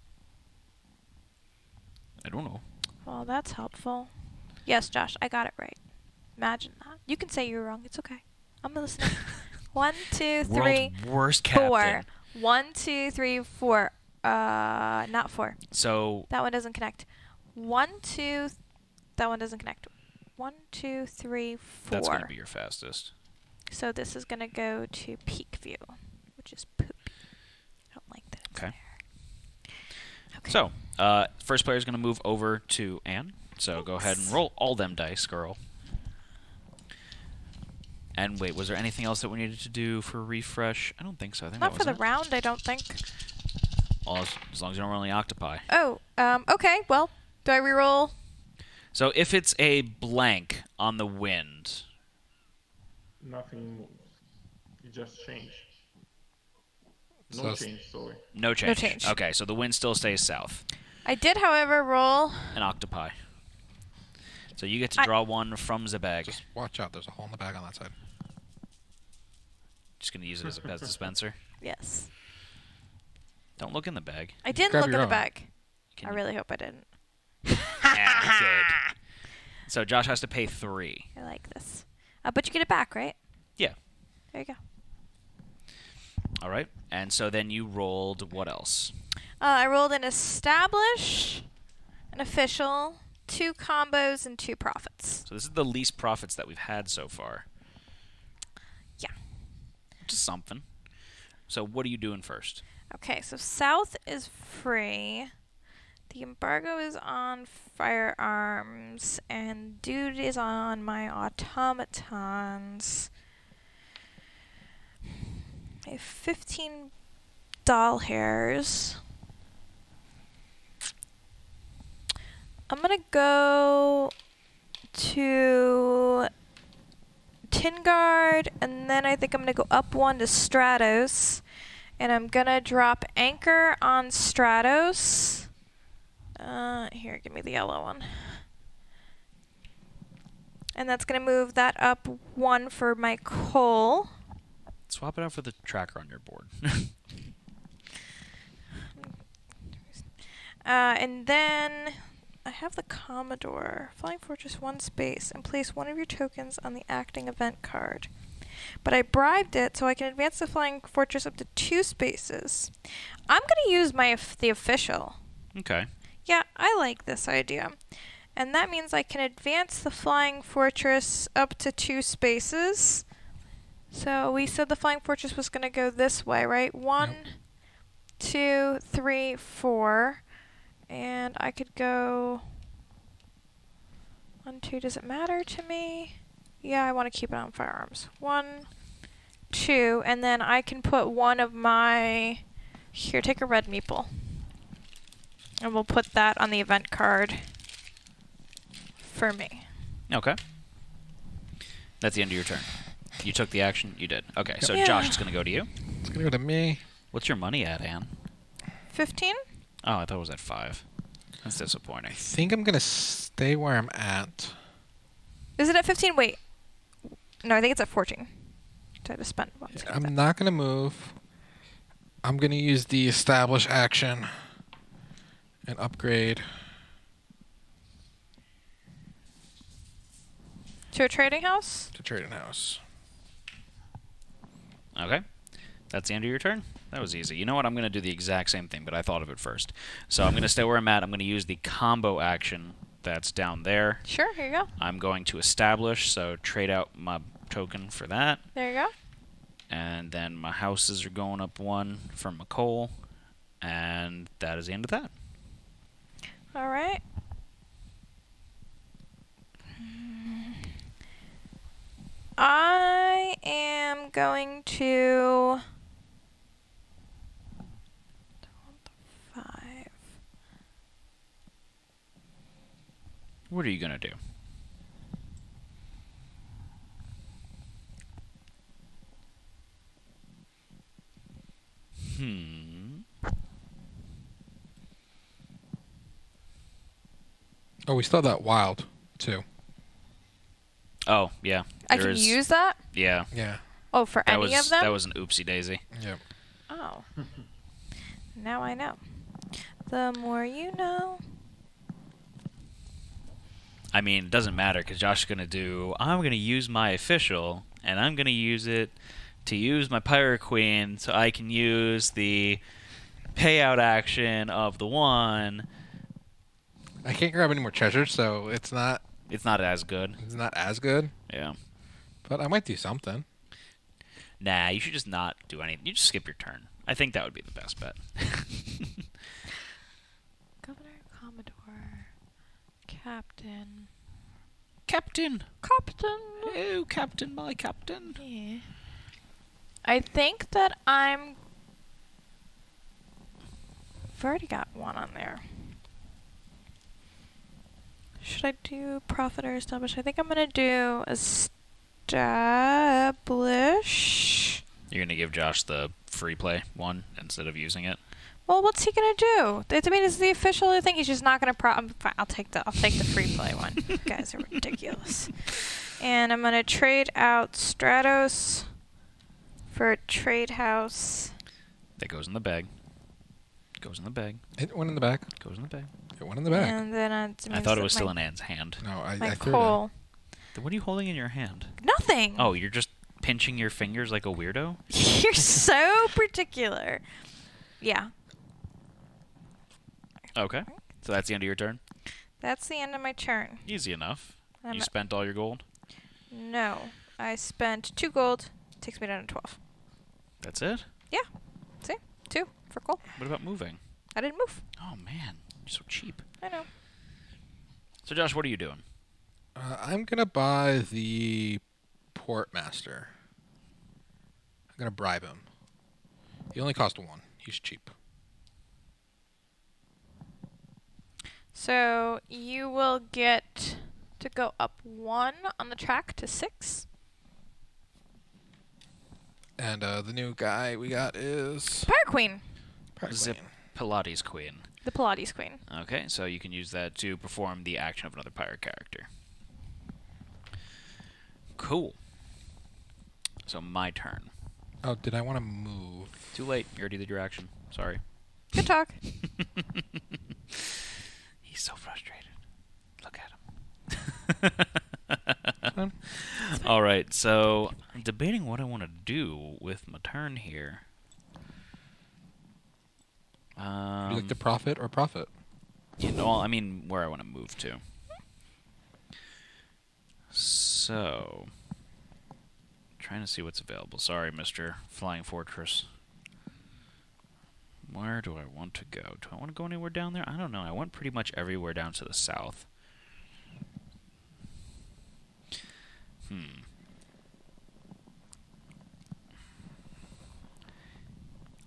I don't know. Well, that's helpful. Yes, Josh, I got it right. Imagine that. You can say you were wrong. It's okay. I'm listening. One, two, three, World worst captain. Four. One, two, three, four. Uh, not four. So that one doesn't connect. One, two. Th that one doesn't connect. One, two, three, four. That's gonna be your fastest. So this is gonna go to Peak View, which is poopy. I don't like that. It's okay. There. Okay. So uh, first player is gonna move over to Anne. So Thanks. Go ahead and roll all them dice, girl. And wait, was there anything else that we needed to do for refresh? I don't think so. I think Not that for was the it. round, I don't think. Well, as, as long as you don't roll any octopi. Oh, um, okay. Well, do I reroll? So if it's a blank on the wind. Nothing moves. You just change. No so change, sorry. No change. No change. Okay, so the wind still stays south. I did, however, roll an octopi. So you get to draw I one from the bag. Just watch out. There's a hole in the bag on that side. Just going to use it as a pez dispenser? Yes. Don't look in the bag. I didn't Grab look in own. the bag. Can I really hope I didn't. Yeah, good. So Josh has to pay three. I like this. Uh, but you get it back, right? Yeah. There you go. All right. And so then you rolled what else? Uh, I rolled an establish, an official, two combos, and two profits. So this is the least profits that we've had so far. Yeah. Just something. So what are you doing first? Okay, so south is free. The embargo is on firearms. And dude is on my automatons. I have fifteen doll hairs. I'm going to go to Tingard, and then I think I'm going to go up one to Stratos, and I'm going to drop anchor on Stratos. Uh, here, give me the yellow one. And that's going to move that up one for my coal. Swap it out for the tracker on your board. uh, and then... I have the Commodore. Flying Fortress one space and place one of your tokens on the acting event card. But I bribed it so I can advance the Flying Fortress up to two spaces. I'm going to use my the official. Okay. Yeah, I like this idea. And that means I can advance the Flying Fortress up to two spaces. So we said the Flying Fortress was going to go this way, right? One, yep. two, three, four. And I could go... One, two, does it matter to me? Yeah, I want to keep it on firearms. One, two, and then I can put one of my... Here, take a red meeple. And we'll put that on the event card for me. Okay. That's the end of your turn. You took the action. You did. Okay, so yeah. Josh, it's going to go to you. It's going to go to me. What's your money at, Ann? fifteen? Oh, I thought it was at five. That's disappointing. I think I'm going to stay where I'm at. Is it at fifteen? Wait. No, I think it's at fourteen. So I just spent one yeah, I'm not going to move. I'm going to use the establish action and upgrade. To a trading house? To trading house. Okay. That's the end of your turn. That was easy. You know what? I'm going to do the exact same thing, but I thought of it first. So I'm going to stay where I'm at. I'm going to use the combo action that's down there. Sure, here you go. I'm going to establish, so trade out my token for that. There you go. And then my houses are going up one from my coal. And that is the end of that. All right. I am going to... What are you going to do? Hmm. Oh, we still have that wild, too. Oh, yeah. I can is, use that? Yeah. Yeah. Oh, for that any was, of them? That was an oopsie daisy. Yep. Oh. Now I know. The more you know... I mean, it doesn't matter because Josh is going to do, I'm going to use my official, and I'm going to use it to use my Pirate Queen so I can use the payout action of the one. I can't grab any more treasure, so it's not... It's not as good. It's not as good. Yeah. But I might do something. Nah, you should just not do anything. You just skip your turn. I think that would be the best bet. Governor, Commodore, Captain... Captain! Captain! Oh, Captain, my Captain! Yeah. I think that I'm... I've already got one on there. Should I do profit or establish? I think I'm going to do establish. You're going to give Josh the free play one instead of using it? Well, what's he going to do? I mean, it's the official thing. He's just not going to pro... I'm fine. I'll take the I'll take the free play one. You guys are ridiculous. And I'm going to trade out Stratos for a trade house. That goes in the bag. Goes in the bag. It went in the bag. Goes in the bag. It went in the bag. And then I, I thought it was still in Ann's hand. No, I, I threw coal. It. Then what are you holding in your hand? Nothing. Oh, you're just pinching your fingers like a weirdo? You're so particular. Yeah. Okay, so that's the end of your turn? That's the end of my turn. Easy enough. I'm you spent all your gold? No. I spent two gold. It takes me down to twelve. That's it? Yeah. See? Two for gold. What about moving? I didn't move. Oh, man. You're so cheap. I know. So, Josh, what are you doing? Uh, I'm going to buy the Portmaster. I'm going to bribe him. He only cost one. He's cheap. So you will get to go up one on the track to six. And uh, the new guy we got is... Pirate Queen. Pirate Queen. The Pilates Queen. The Pilates Queen. Okay, so you can use that to perform the action of another pirate character. Cool. So my turn. Oh, did I want to move? Too late. You already did your action. Sorry. Good talk. He's so frustrated. All right, so I'm debating what I want to do with my turn here. Um, you like to profit or profit? You know, I mean, where I want to move to. So, trying to see what's available. Sorry, Mister Flying Fortress. Where do I want to go? Do I want to go anywhere down there? I don't know. I went pretty much everywhere down to the south. Hmm.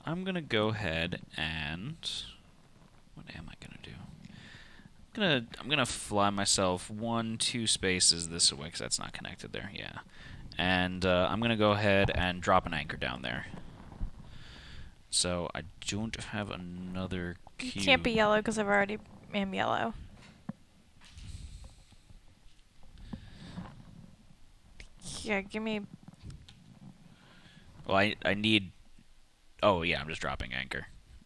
I'm going to go ahead and... What am I going to do? I'm going to I'm going to fly myself one, two spaces this way, because that's not connected there. Yeah. And uh, I'm going to go ahead and drop an anchor down there. So I don't have another cube. You can't be yellow, because I've already am yellow. Yeah, give me... Well, I, I need... Oh, yeah, I'm just dropping anchor.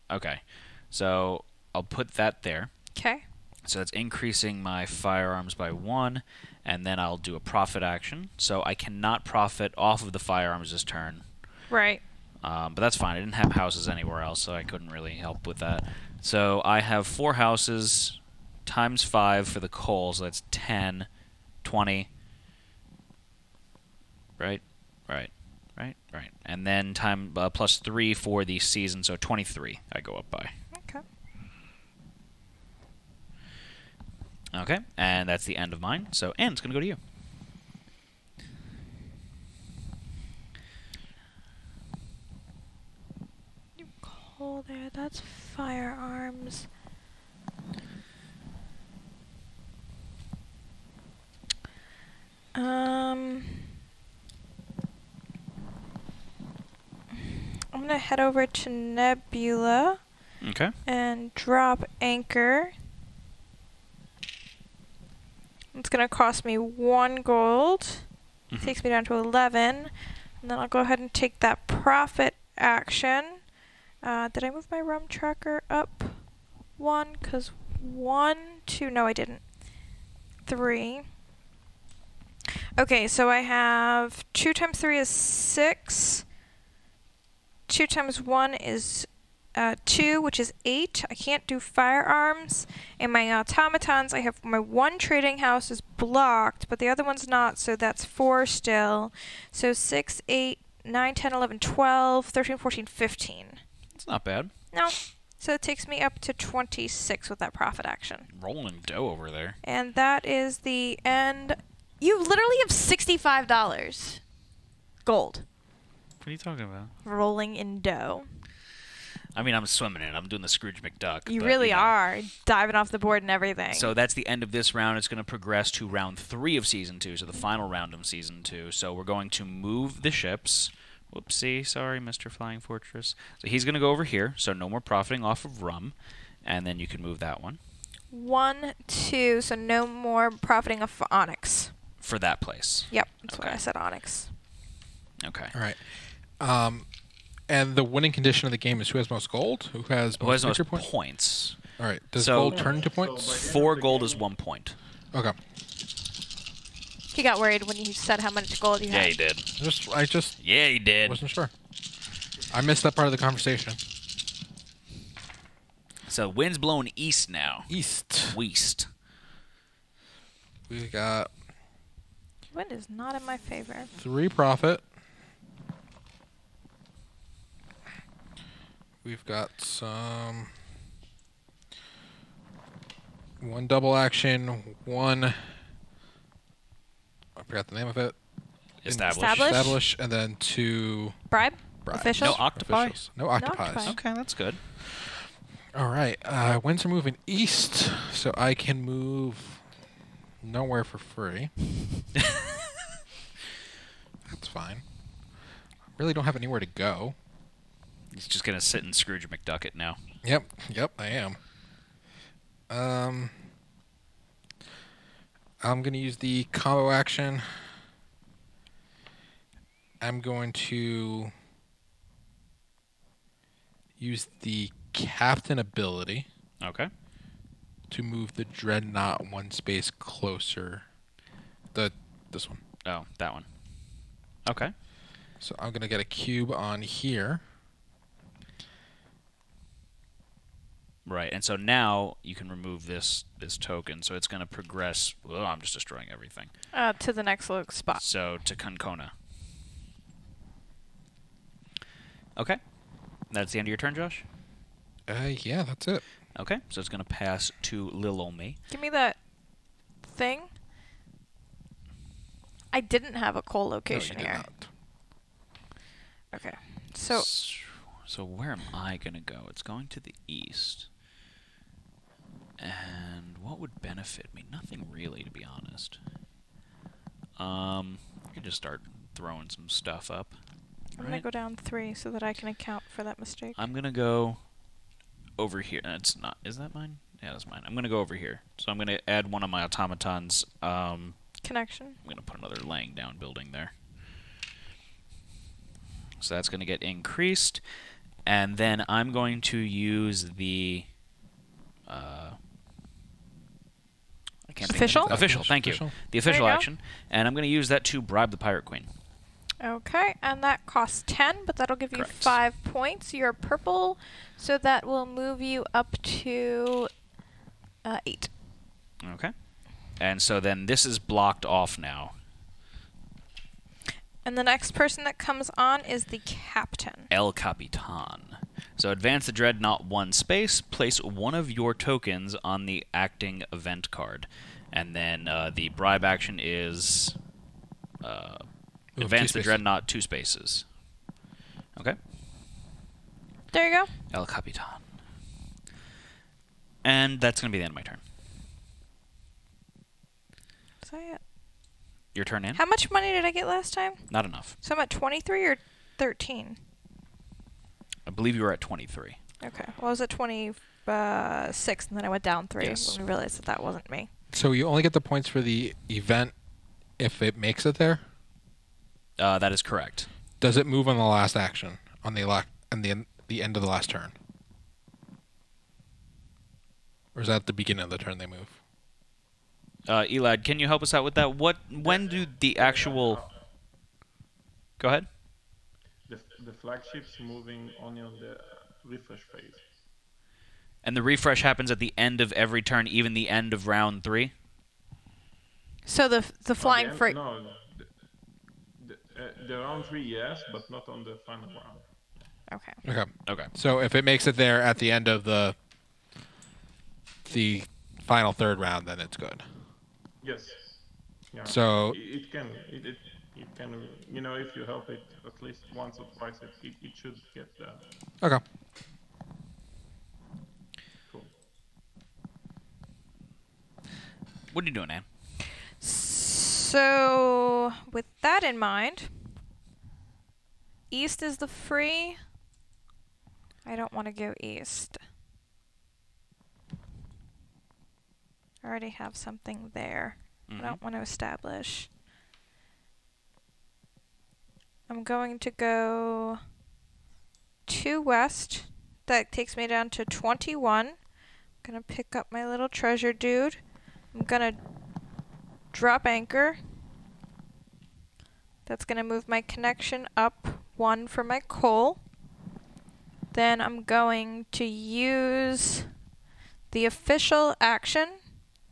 Okay. So I'll put that there. Okay. So that's increasing my firearms by one, and then I'll do a profit action. So I cannot profit off of the firearms this turn. Right. Um, but that's fine. I didn't have houses anywhere else, so I couldn't really help with that. So I have four houses times five for the coal, so that's ten, twenty. Right? Right. Right, right, and then time uh, plus three for the season, so twenty-three. I go up by. Okay. Okay, and that's the end of mine. So, Ann's gonna go to you. You coal there. That's firearms. Um. I'm going to head over to Nebula. Okay. And drop anchor. It's going to cost me one gold. Mm-hmm. Takes me down to eleven. And then I'll go ahead and take that profit action. Uh, did I move my rum tracker up one? Because one, two, no I didn't. Three. Okay, so I have two times three is six. Two times one is uh, two, which is eight. I can't do firearms. And my automatons, I have my one trading house is blocked, but the other one's not, so that's four still. So six, eight, nine, ten, eleven, twelve, thirteen, fourteen, fifteen. That's not bad. No. So it takes me up to twenty-six with that profit action. Rolling dough over there. And that is the end. You literally have sixty-five dollars gold. What are you talking about? Rolling in dough. I mean, I'm swimming in. I'm doing the Scrooge McDuck. You really you know. are. Diving off the board and everything. So that's the end of this round. It's going to progress to round three of Season two, so the final round of Season two. So we're going to move the ships. Whoopsie. Sorry, Mister Flying Fortress. So he's going to go over here, so no more profiting off of rum. And then you can move that one. One, two, so no more profiting off of Onyx. For that place. Yep. That's okay. What I said, Onyx. Okay. All right. Um, and the winning condition of the game is who has most gold, who has who most, has most points? points. All right. Does so gold turn into points? Four gold is one point. Okay. He got worried when you said how much gold you yeah, had. Yeah, he did. Just, I just. Yeah, he did. Wasn't sure. I missed that part of the conversation. So wind's blowing east now. East. West. We got. Wind is not in my favor. Three profit. We've got some one double action, one I forgot the name of it. Establish. Establish, Establish and then two bribe? bribe. Officials? No octopi. Officials. No octopi. No octopi. Okay, that's good. All right. Uh, winds are moving east, so I can move nowhere for free. That's fine. I really don't have anywhere to go. He's just gonna sit and Scrooge McDuck it now. Yep, yep, I am. Um, I'm gonna use the combo action. I'm going to use the captain ability. Okay. To move the dreadnought one space closer The this one. Oh, that one. Okay. So I'm gonna get a cube on here. Right, and so now you can remove this this token, so it's gonna progress. Oh, I'm just destroying everything. Uh, to the next little spot. So to Concona. Okay, that's the end of your turn, Josh. Uh, yeah, that's it. Okay, so it's gonna pass to Lil Omi. Give me that thing. I didn't have a co-location no, here. Not. Okay, so. So where am I gonna go? It's going to the east. And what would benefit me? Nothing really, to be honest. Um, I could just start throwing some stuff up. I'm right. gonna go down three so that I can account for that mistake. I'm gonna go over here. That's not. Is that mine? Yeah, that's mine. I'm gonna go over here. So I'm gonna add one of my automatons. Um, Connection. I'm gonna put another laying down building there. So that's gonna get increased, and then I'm going to use the. Uh, I can't official? Think official, thank official. you. The official you action. Go. And I'm going to use that to bribe the Pirate Queen. Okay, and that costs ten, but that'll give Correct. you five points. You're purple, so that will move you up to uh, eight. Okay. And so then this is blocked off now. And the next person that comes on is the captain. El Capitan. So advance the dreadnought one space, place one of your tokens on the acting event card. And then uh, the bribe action is uh, Ooh, advance the dreadnought two spaces. Okay. There you go. El Capitan. And that's going to be the end of my turn. Is that it? Your turn, Ann. How much money did I get last time? Not enough. So I'm at twenty-three or thirteen? I believe you were at twenty-three. Okay. Well, I was at twenty-six, and then I went down three. Yes. And I realized that that wasn't me. So you only get the points for the event if it makes it there? Uh, that is correct. Does it move on the last action, on the, la on the, en the end of the last turn? Or is that at the beginning of the turn they move? Uh, Elad, can you help us out with that? What? When do the actual? Go ahead. The, the flagship's moving only on the refresh phase. And the refresh happens at the end of every turn, even the end of round three. So the the flying oh, freight. No, the, the, uh, the round three, yes, but not on the final round. Okay. Okay. Okay. So if it makes it there at the end of the the final third round, then it's good. Yes. Yeah. So it, it can, it, it it can, you know, if you help it at least once or twice, it it, it should get that. Okay. Cool. What are you doing, Ann? So with that in mind, east is the free. I don't want to go east. I already have something there. Mm-hmm. I don't want to establish. I'm going to go to west. That takes me down to twenty-one. I'm going to pick up my little treasure dude. I'm going to drop anchor. That's going to move my connection up one for my coal. Then I'm going to use the official action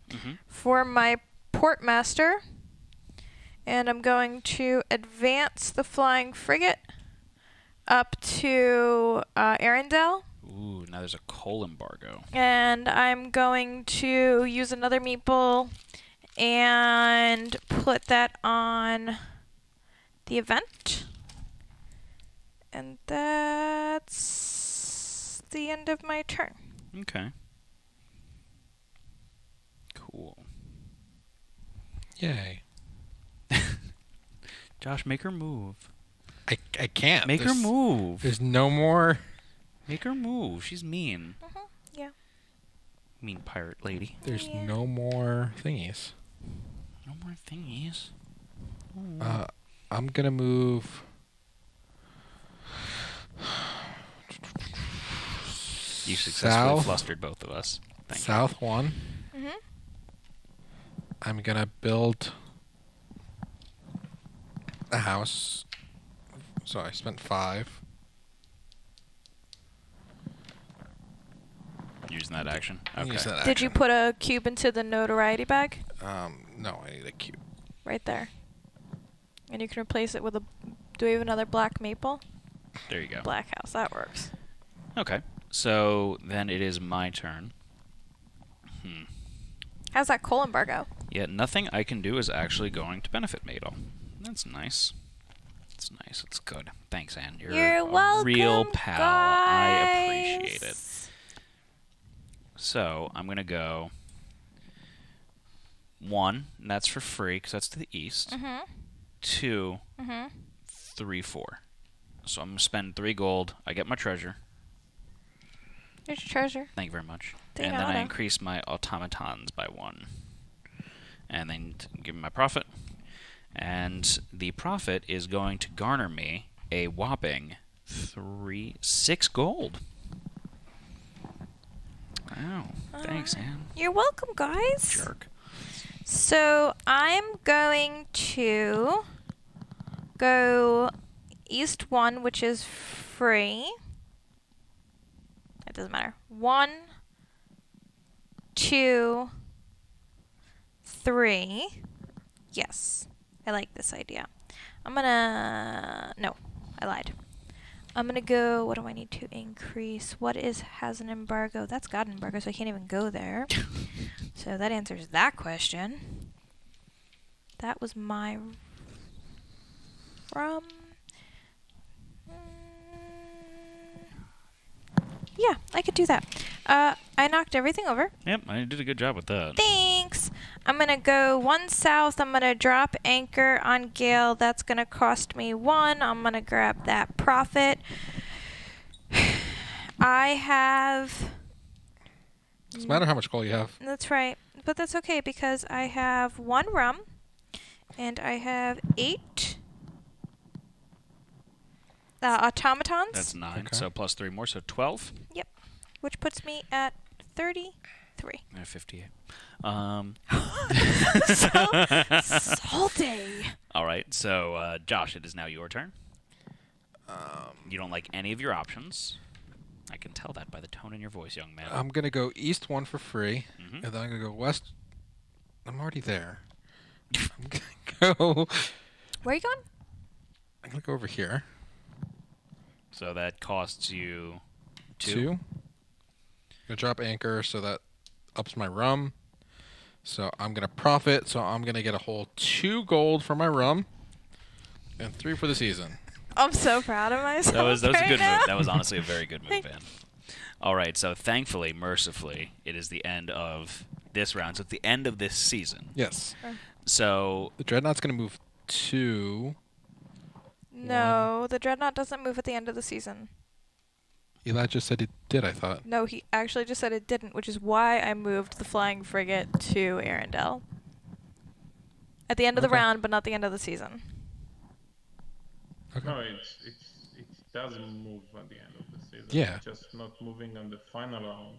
Mm-hmm. for my portmaster, and I'm going to advance the flying frigate up to uh, Arendelle. Ooh, now there's a coal embargo. And I'm going to use another meeple and put that on the event. And that's the end of my turn. Okay. Cool. Yay. Josh, make her move. I, I can't. Make there's, her move. There's no more. Make her move. She's mean. Uh-huh. Yeah. Mean pirate lady. There's yeah. no more thingies. No more thingies. Ooh. Uh, I'm going to move. You successfully South. flustered both of us. Thank South you. one. Mm-hmm. I'm gonna build a house. So I spent five. Using that action. Okay. Use that action. Did you put a cube into the notoriety bag? Um, no, I need a cube. Right there. And you can replace it with a... Do we have another black maple? There you go. Black house. That works. Okay. So then it is my turn. Hmm. How's that coal embargo? Yeah, nothing I can do is actually going to benefit me at all. That's nice. That's nice. It's good. Thanks, Ann. You're, You're a welcome, real pal. Guys. I appreciate it. So I'm going to go one, and that's for free because that's to the east. Mm-hmm. Two, mm-hmm. three, four. So I'm going to spend three gold. I get my treasure. Here's your treasure. Thank you very much. They and then auto. I increase my automatons by one. And then give me my profit. And the profit is going to garner me a whopping three, six gold. Wow. Uh, Thanks, Ann. You're welcome, guys. Jerk. So I'm going to go east one, which is free. It doesn't matter. One, two, three. Yes. I like this idea. I'm gonna... No. I lied. I'm gonna go... What do I need to increase? What is... Has an embargo? That's got an embargo, so I can't even go there. So that answers that question. That was my... From... Yeah, I could do that. Uh, I knocked everything over. Yep, I did a good job with that. Thanks. I'm going to go one south. I'm going to drop anchor on Gale. That's going to cost me one. I'm going to grab that profit. I have... Doesn't matter how much coal you have. That's right. But that's okay because I have one rum and I have eight... Uh, automatons. That's nine, okay. So plus three more, so twelve. Yep, which puts me at thirty-three. I have fifty-eight. Um. So salty. All right, so uh, Josh, it is now your turn. Um, you don't like any of your options. I can tell that by the tone in your voice, young man. I'm gonna go east one for free, mm-hmm. and then I'm gonna go west. I'm already there. I'm gonna go. Where are you going? I'm gonna go over here. So that costs you two. Two. I'm gonna drop anchor, so that ups my rum. So I'm gonna profit, so I'm gonna get a whole two gold for my rum, and three for the season. I'm so proud of myself. That was that was right a good now. move. That was honestly a very good move, Ann. All right, so thankfully, mercifully, it is the end of this round. So it's the end of this season. Yes. Sure. So the dreadnought's gonna move two. No, one. The Dreadnought doesn't move at the end of the season. Elad just said it did, I thought. No, he actually just said it didn't, which is why I moved the Flying Frigate to Arendelle. At the end of okay. the round, but not the end of the season. Okay. No, it's, it's, it doesn't move at the end of the season. Yeah. It's just not moving on the final round.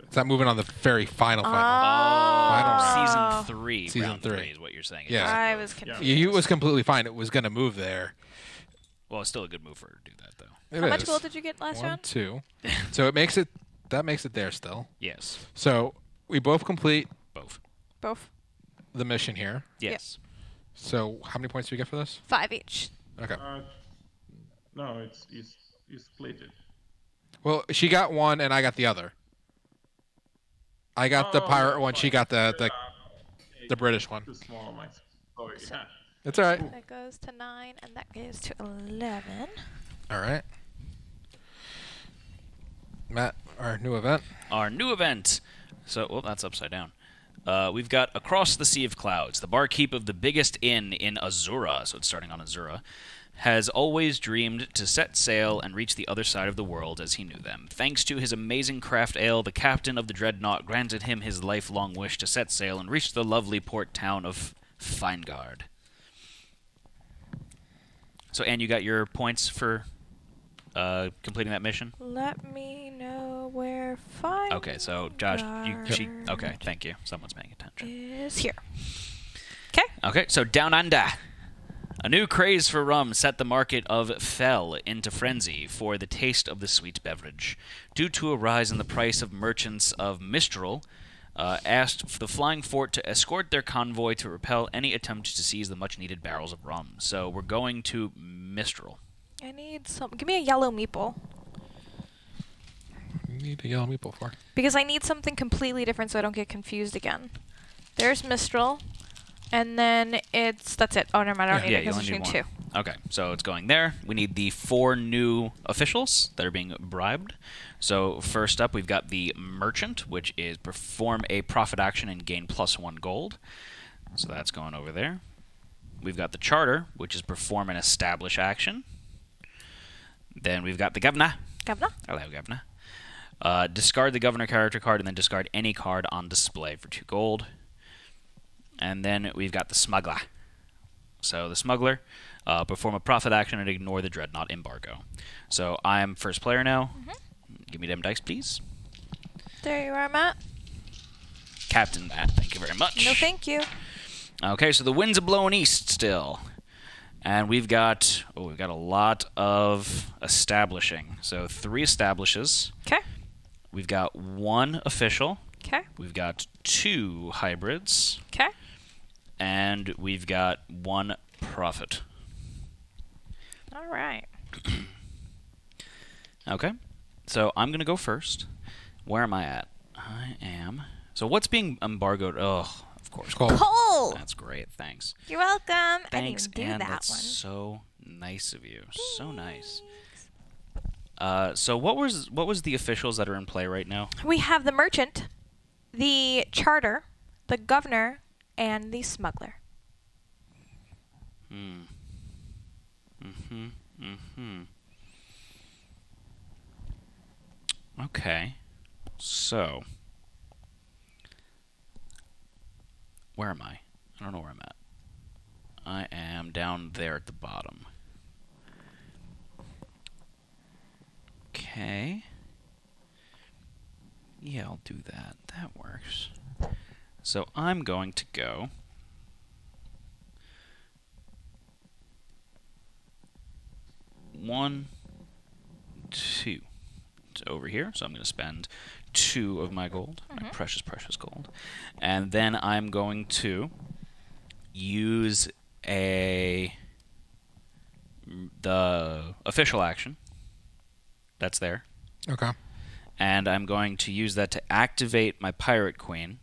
It's not moving on the very final final. Oh. Final. Season three. Season round three. three is what you're saying. It yeah. I was confused. Yeah. You was completely fine. It was going to move there. Well, it's still a good move for her to do that, though. It How is. much gold did you get last One, round? Two. So it makes it, that makes it there still. Yes. So we both complete. Both. Both. The mission here. Yes. Yep. So how many points do you get for this? Five each. Okay. Uh, no, it's, it's, you split it. Well, she got one and I got the other. I got oh, the pirate no, one. She got the the, the British one. Small, oh, yeah. So it's all right. Ooh. That goes to nine, and that goes to eleven. All right. Matt, our new event. Our new event. So, well, that's upside down. Uh, we've got Across the Sea of Clouds. The barkeep of the biggest inn in Azura, so it's starting on Azura, has always dreamed to set sail and reach the other side of the world as he knew them. Thanks to his amazing craft ale, the captain of the Dreadnought granted him his lifelong wish to set sail and reach the lovely port town of Feingard. So, Ann, you got your points for uh, completing that mission? Let me know where Feingard. Okay, so, Josh, you, she, okay, thank you. Someone's paying attention. Is here. Okay. Okay, so down under. A new craze for rum set the market of fell into frenzy for the taste of the sweet beverage. Due to a rise in the price of merchants of Mistral, uh, asked for the Flying Fort to escort their convoy to repel any attempt to seize the much-needed barrels of rum. So we're going to Mistral. I need some... Give me a yellow meeple. You need a yellow meeple for? Because I need something completely different so I don't get confused again. There's Mistral. And then it's... That's it. Oh, never mind. I don't yeah, need yeah, it because I need two. Okay. So it's going there. We need the four new officials that are being bribed. So first up, we've got the merchant, which is perform a profit action and gain plus one gold. So that's going over there. We've got the charter, which is perform an establish action. Then we've got the governor. Governor. Hello, governor. Uh, discard the governor character card and then discard any card on display for two gold. And then we've got the smuggler. So the smuggler, uh, perform a profit action and ignore the dreadnought embargo. So I am first player now. Mm-hmm. Give me them dice, please. There you are, Matt. Captain Matt, thank you very much. No, thank you. Okay, so the winds are blowing east still. And we've got, oh, we've got a lot of establishing. So three establishes. Okay. We've got one official. Okay. We've got two hybrids. Okay. And we've got one profit. All right. Okay. So I'm going to go first. Where am I at? I am. So what's being embargoed? Oh, of course. Coal. Coal. That's great. Thanks. You're welcome. Thanks, Ann. That's one. So nice of you. Thanks. So nice. Uh, so what was what was the officials that are in play right now? We have the merchant, the charter, the governor, and the smuggler. Hmm. Mm-hmm. Mm-hmm. Okay. So. Where am I? I don't know where I'm at. I am down there at the bottom. Okay. Yeah, I'll do that. That works. So I'm going to go. One, two. It's over here, so I'm going to spend two of my gold, mm-hmm. my precious, precious gold. And then I'm going to use a the official action that's there. Okay. And I'm going to use that to activate my Pirate Queen,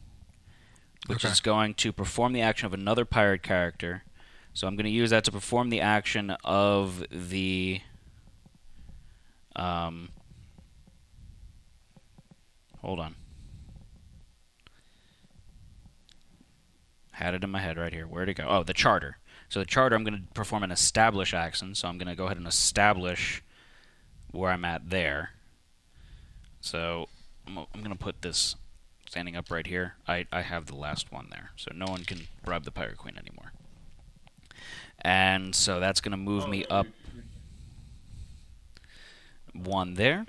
which okay. is going to perform the action of another pirate character. So I'm going to use that to perform the action of the... Um, hold on. Had it in my head right here. Where'd it go? Oh, the charter. So the charter, I'm going to perform an establish action. So I'm going to go ahead and establish where I'm at there. So I'm, I'm going to put this standing up right here. I, I have the last one there. So no one can bribe the Pirate Queen anymore. And so that's going to move me up one there.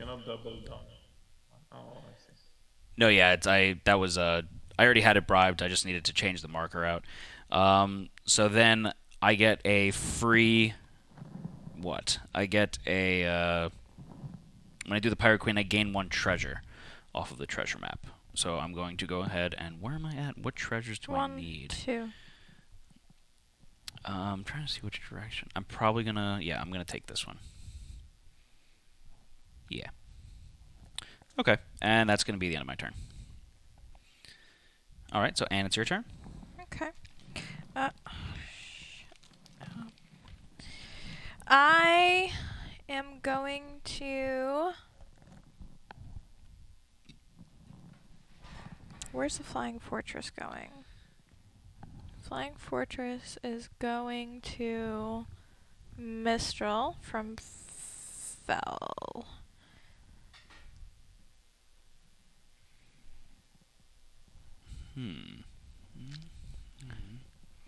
No, yeah, it's, I that was uh, I already had it bribed. I just needed to change the marker out. Um, so then I get a free... What? I get a... Uh, When I do the Pirate Queen, I gain one treasure off of the treasure map. So I'm going to go ahead and... Where am I at? What treasures do one, I need? One, two. Uh, I'm trying to see which direction. I'm probably going to... Yeah, I'm going to take this one. Yeah. Okay. And that's going to be the end of my turn. All right. So, Ann, it's your turn. Okay. Uh, I... am going to... Where's the Flying Fortress going? Flying Fortress is going to Mistral from Fell. Hmm. Mm-hmm.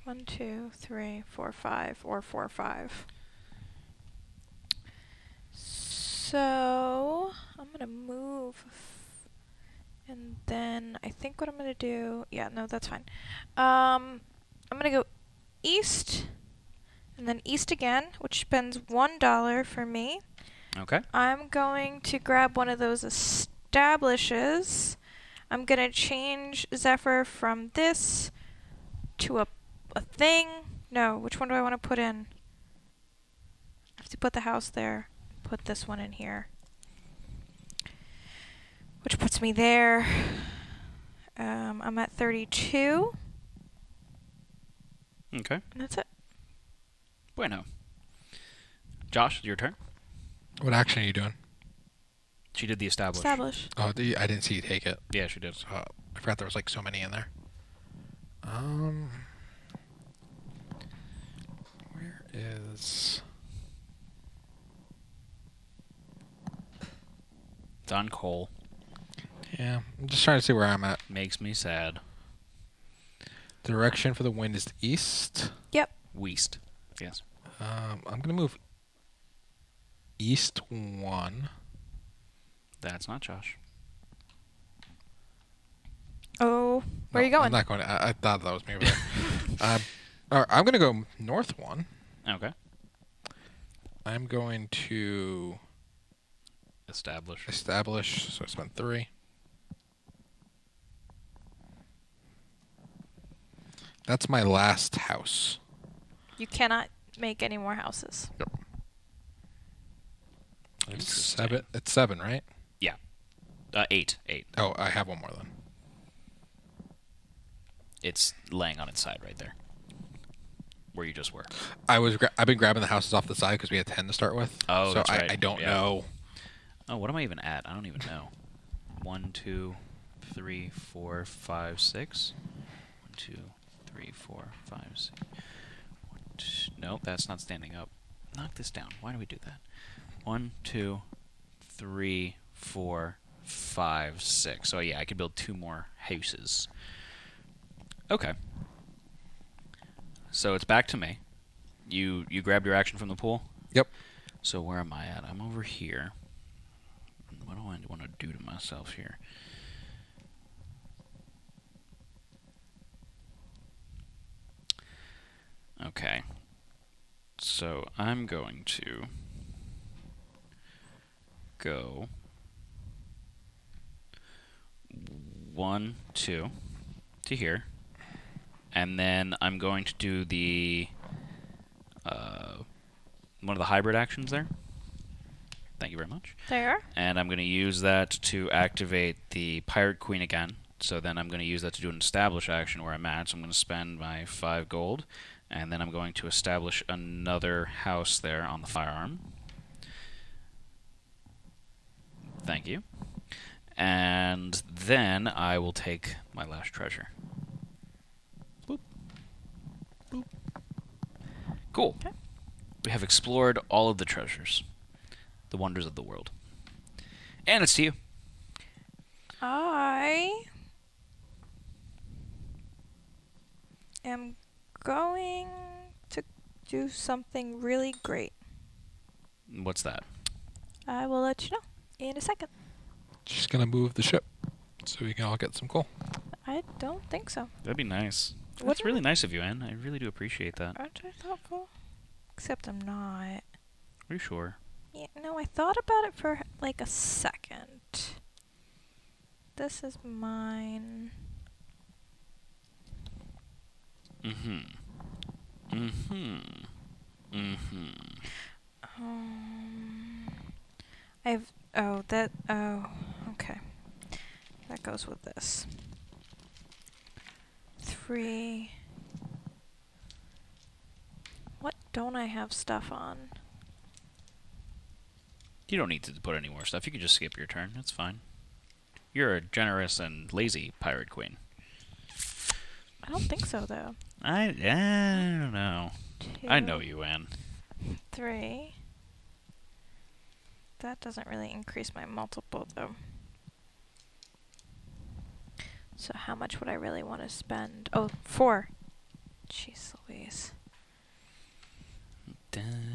One, two, three, four, five, or four, five. So I'm gonna move, and then I think what I'm gonna do. Yeah, no, that's fine. Um, I'm gonna go east, And then east again, which spends one dollar for me. Okay. I'm going to grab one of those establishes. I'm going to change Zephyr from this to a, a thing. No, which one do I want to put in? I have to put the house there. Put this one in here. Which puts me there. Um, I'm at thirty-two. Okay. And that's it. Bueno. Josh, your turn. What action are you doing? She did the establish. Establish. Oh, the, I didn't see you take it. Yeah, she did. Uh, I forgot there was like so many in there. Um, where is? It's on coal. Yeah, I'm just trying to see where I'm at. Makes me sad. Direction for the wind is the east. Yep. West. Yes. Um, I'm gonna move east one. That's not Josh. Oh, where no, are you going? I'm not going. To, I, I thought that was me. Over there. uh, all right, I'm going to go north one. Okay. I'm going to establish. Establish. So I spent three. That's my last house. You cannot make any more houses. Yep. It's seven. It's seven, right? Yeah. Uh, eight. Eight. Oh, I have one more then. It's laying on its side right there, where you just were. I was. Gra I've been grabbing the houses off the side because we had ten to start with. Oh, so that's I, right. I don't yeah. know. Oh, what am I even at? I don't even know. One, two, three, four, five, six. One, two, three, four, five, six. One, two. Nope, that's not standing up. Knock this down. Why do we do that? One, two, three, four, five, six. So yeah, I could build two more houses. Okay. So it's back to me. You you grabbed your action from the pool? Yep. So where am I at? I'm over here. What do I want to do to myself here? Okay. So I'm going to go one, two to here, and then I'm going to do the uh, one of the hybrid actions there. Thank you very much. There. And I'm going to use that to activate the Pirate Queen again. So then I'm going to use that to do an establish action where I'm at. So I'm going to spend my five gold, and then I'm going to establish another house there on the firearm. Thank you. And then I will take my last treasure. Boop. Boop. Cool. Okay. We have explored all of the treasures, the wonders of the world. And it's to you. I am going to do something really great. What's that? I will let you know in a second. She's going to move the ship so we can all get some coal. I don't think so. That'd be nice. Wouldn't That's really nice of you, Ann. I really do appreciate that. Aren't I thoughtful? Except I'm not. Are you sure? Yeah, no, I thought about it for like a second. This is mine. Mm-hmm. Mm-hmm. Mm-hmm. Um, I've... Oh, that... Oh, okay. That goes with this. Three. What don't I have stuff on? You don't need to put any more stuff. You can just skip your turn. That's fine. You're a generous and lazy pirate queen. I don't think so, though. I, I don't know. Two, I know you, Ann. Three. That doesn't really increase my multiple, though. So how much would I really want to spend? Oh, four. Jeez Louise. And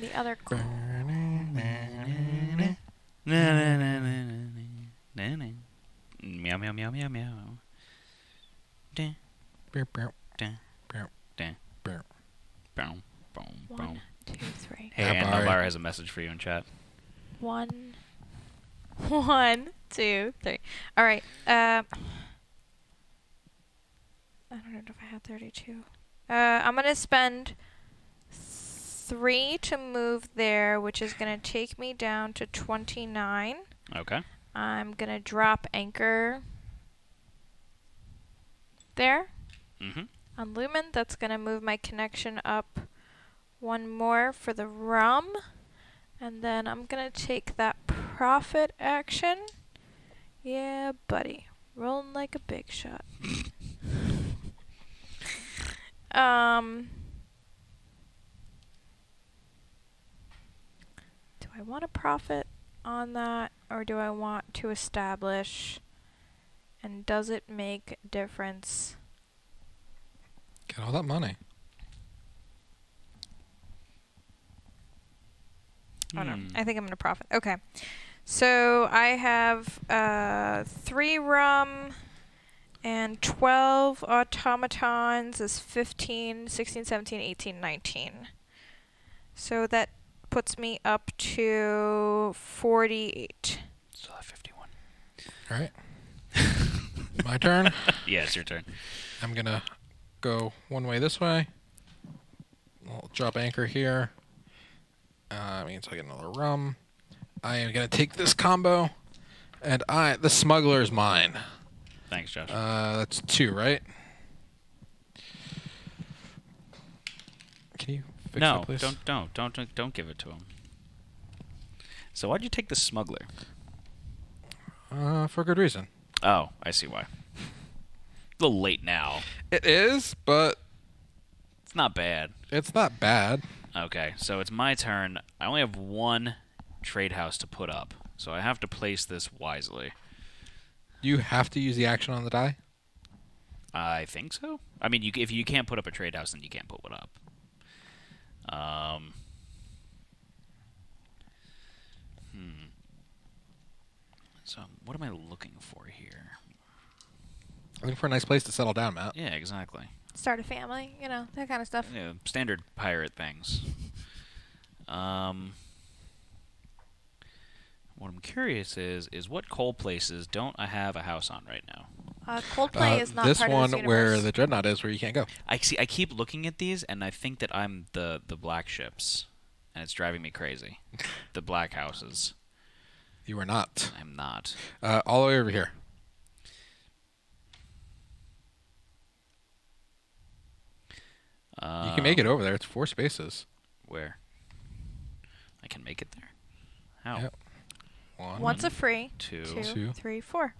the other cool. Meow, meow, meow, meow, meow. down. Boom, boom, boom, boom. Two, three. Hey, Ann Lazito has a message for you in chat. One, one, two, three. All right. Um, I don't know if I had thirty-two. Uh, I'm gonna spend three to move there, which is gonna take me down to twenty-nine. Okay. I'm gonna drop anchor there. Mm-hmm. On Lumen, that's gonna move my connection up one more for the rum, and then I'm gonna take that profit action. Yeah, buddy, rolling like a big shot. um, do I want a profit on that, or do I want to establish? And does it make a difference? Get all that money. Oh no, I think I'm gonna profit. Okay, so I have uh, three rum and twelve automatons is fifteen, sixteen, seventeen, eighteen, nineteen. So that puts me up to forty-eight. Still at fifty-one. All right. My turn? Yeah, it's your turn. I'm gonna go one way this way. I'll drop anchor here. Uh, means I get another rum. I am gonna take this combo, and I the smuggler is mine. Thanks, Josh. Uh, that's two, right? Can you fix no, it, please? No, don't, don't, don't, don't give it to him. So why'd you take the smuggler? Uh, for a good reason. Oh, I see why. A little late now. It is, but it's not bad. It's not bad. Okay, so it's my turn. I only have one trade house to put up, so I have to place this wisely. You have to use the action on the die? I think so. I mean, you, if you can't put up a trade house, then you can't put one up. Um, hmm. So what am I looking for here? Looking for a nice place to settle down, Matt. Yeah, exactly. Start a family, you know, that kind of stuff. Yeah, standard pirate things. um, what I'm curious is, is what coal places don't I have a house on right now? Uh, Coldplay uh, is not part of this universe. This one where the Dreadnought is, where you can't go. I see. I keep looking at these, and I think that I'm the the black ships, and it's driving me crazy. The black houses. You are not. I'm not. Uh, all the way over here. You can make it over there. It's four spaces. Where? I can make it there? How? Yep. One, Once a free. Two, two, two. Three, four.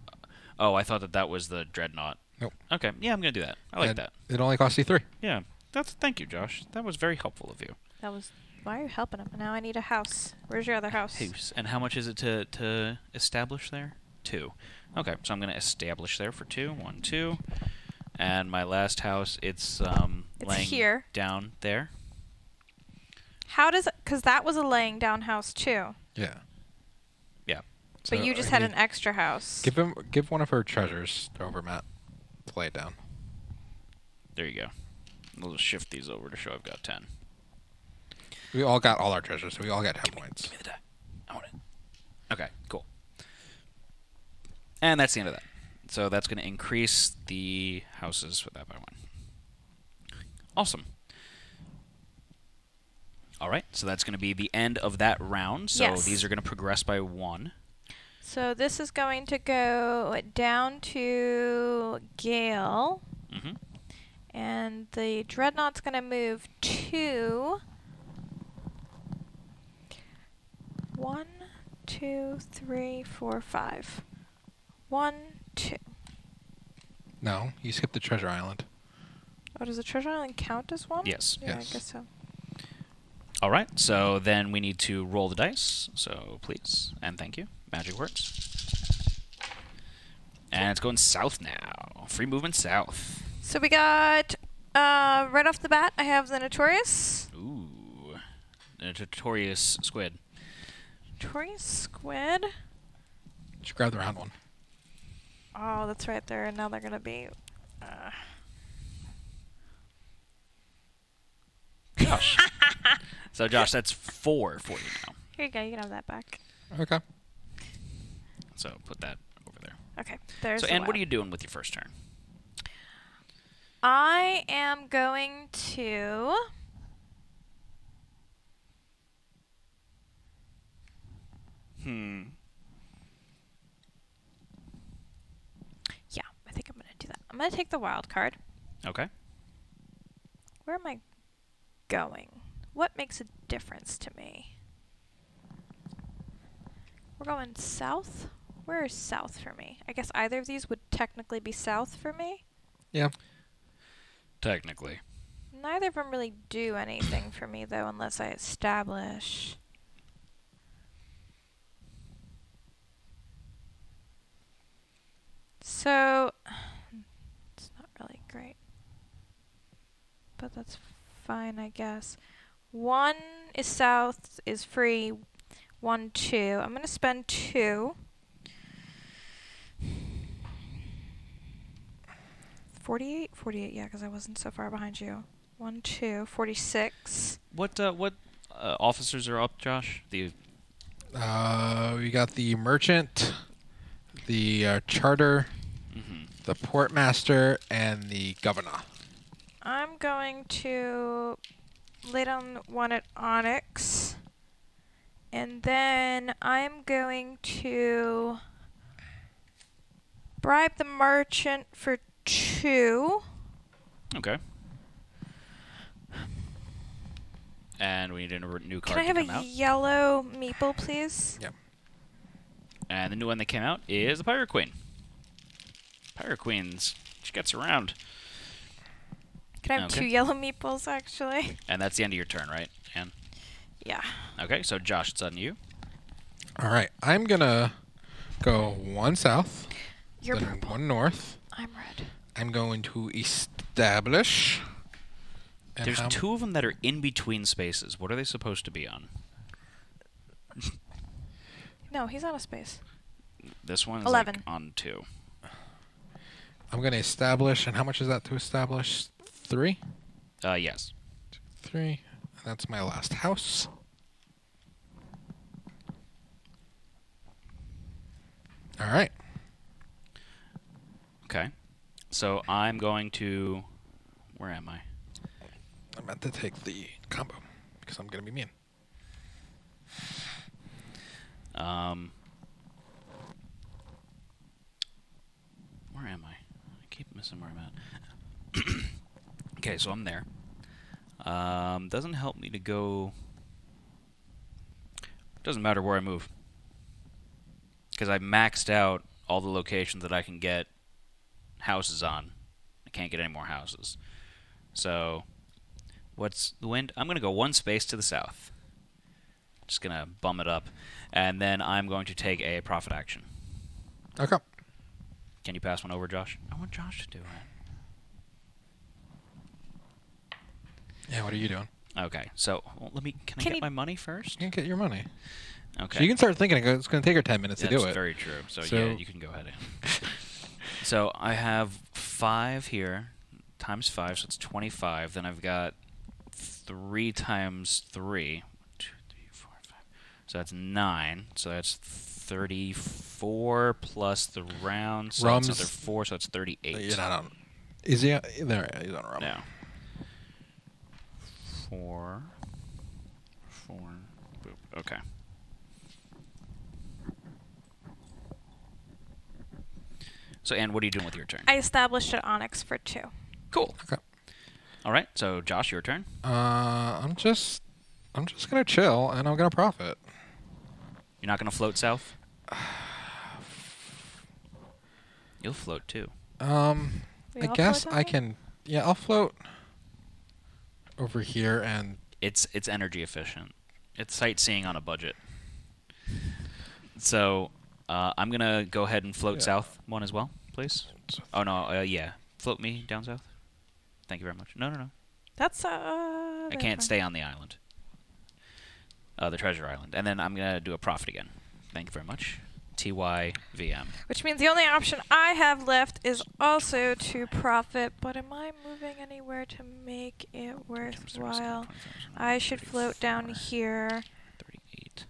Oh, I thought that that was the Dreadnought. Nope. Okay. Yeah, I'm going to do that. I like and that. It only costs you three. Yeah. That's, thank you, Josh. That was very helpful of you. That was... Why are you helping him? Now I need a house. Where's your other house? House. And how much is it to, to establish there? Two. Okay. So I'm going to establish there for two. One, two. And my last house, it's um, it's laying here. Down there. How does it... Because that was a laying down house, too. Yeah. Yeah. So but you just had an extra house. Give him, give one of her treasures over, Matt. To lay it down. There you go. We'll just shift these over to show I've got ten. We all got all our treasures, so we all got ten give me, points. Give me the die. I want it. Okay, cool. And that's the end of that. So that's going to increase the houses for that by one. Awesome. All right, so that's going to be the end of that round. So yes. These are going to progress by one. So this is going to go down to Gale. Mm-hmm. And the Dreadnought's going to move two. One, two, three, four, five. One, two. No, you skipped the treasure island. Oh, does the treasure island count as one? Yes. Yeah, yes. I guess so. All right, so then we need to roll the dice. So please, and thank you. Magic words. And it's going south now. Free movement south. So we got, uh, right off the bat, I have the Notorious. Ooh. The Notorious Squid. Notorious Squid. Just grab the round one. Oh, that's right there, and now they're going to be... Uh, Josh. So, Josh, that's four for you now. Here you go. You can have that back. Okay. So, put that over there. Okay. There's so, Ann, what are you doing with your first turn? I am going to... Hmm. Yeah, I think I'm going to do that. I'm going to take the wild card. Okay. Where am I going? What makes a difference to me? We're going south? Where is south for me? I guess either of these would technically be south for me. Yeah. Technically. Neither of them really do anything for me, though, unless I establish... So, it's not really great, but that's fine, I guess. One is south, is free, one, two. I'm going to spend two. forty-eight? forty-eight, yeah, because I wasn't so far behind you. One, two, forty-six. What, uh, what uh, officers are up, Josh? The uh, we got the merchant, the uh, charter, mm-hmm. the portmaster, and the governor. I'm going to lay down one at Onyx, and then I'm going to bribe the merchant for two. Okay. And we need a new card. Can I have a out. yellow meeple, please? Yep. And the new one that came out is the Pirate Queen. Pirate Queens. She gets around. Can I have okay. two yellow meeples, actually? And that's the end of your turn, right, Ann? Yeah. Okay, so Josh, it's on you. All right. I'm going to go one south, You're then purple. one north. I'm red. I'm going to establish. There's I'm two of them that are in between spaces. What are they supposed to be on? No, he's on a space. This one's eleven. Like on two. I'm going to establish, and how much is that to establish? Three? Uh, yes. Two, three. And that's my last house. All right. Okay. So I'm going to... Where am I? I'm about to take the combo, because I'm going to be mean. Um, where am I? I keep missing where I'm at. Okay, so I'm there. Um, doesn't help me to go. Doesn't matter where I move, because I maxed out all the locations that I can get houses on. I can't get any more houses. So, what's the wind? I'm gonna go one space to the south. Just going to bum it up. And then I'm going to take a profit action. Okay. Can you pass one over, Josh? I want Josh to do it. Yeah, what are you doing? Okay. So, well, let me... Can, can I get my money first? You can get your money. Okay. So you can start thinking. It's going to take her ten minutes yeah, to do it. That's very true. So, so, yeah, you can go ahead. So, I have five here. Times five, so it's twenty-five. Then I've got three times three. So that's nine. So that's thirty-four plus the round. So Rum's that's another four. So that's thirty-eight. You're not on. Is he? On, there. He's on rum. No. Four. Four. Boop. Okay. So, Ann, what are you doing with your turn? I established an Onyx for two. Cool. Okay. All right. So, Josh, your turn. Uh, I'm just. I'm just gonna chill and I'm gonna profit. You're not going to float south? You'll float, too. Um, I guess I can... Yeah, I'll float over here and... It's it's energy efficient. It's sightseeing on a budget. So, uh, I'm going to go ahead and float yeah. south one as well, please. Oh, no, uh, yeah. Float me down south. Thank you very much. No, no, no. That's... Uh, I can't stay on the island. Uh, the treasure island. And then I'm going to do a profit again. Thank you very much. T Y V M. Which means the only option I have left is also to profit, but am I moving anywhere to make it worthwhile? I should float down here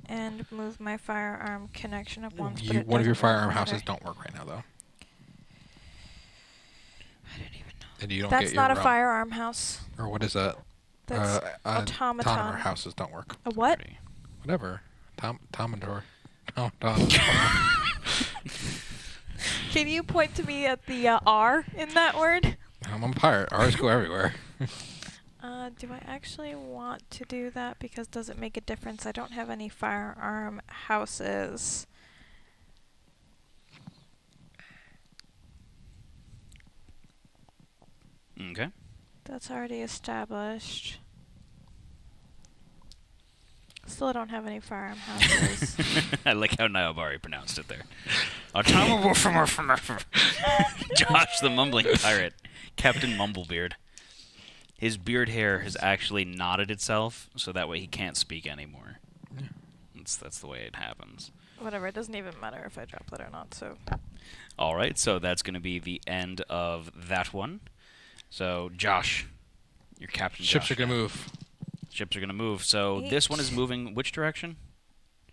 and move my firearm connection up once. You, but one of your firearm houses don't work right now, though. I don't even know. And you don't That's get not your a firearm house. Or what is that? That's uh, automaton. Automaton houses don't work. A what? Whatever. Tom, Tomador. Oh, Tom. Can you point to me at the uh, R in that word? I'm a pirate. R's go everywhere. Uh, do I actually want to do that? Because does it make a difference? I don't have any firearm houses. Okay. That's already established. Still don't have any firearm houses. I like how Nayobari pronounced it there. Josh the mumbling pirate. Captain Mumblebeard. His beard hair has actually knotted itself, so that way he can't speak anymore. Yeah. That's, that's the way it happens. Whatever, it doesn't even matter if I drop that or not, so... Alright, so that's going to be the end of that one. So, Josh, your captain Ships Josh, are going to move. Ships are going to move. So, Eight. This one is moving which direction?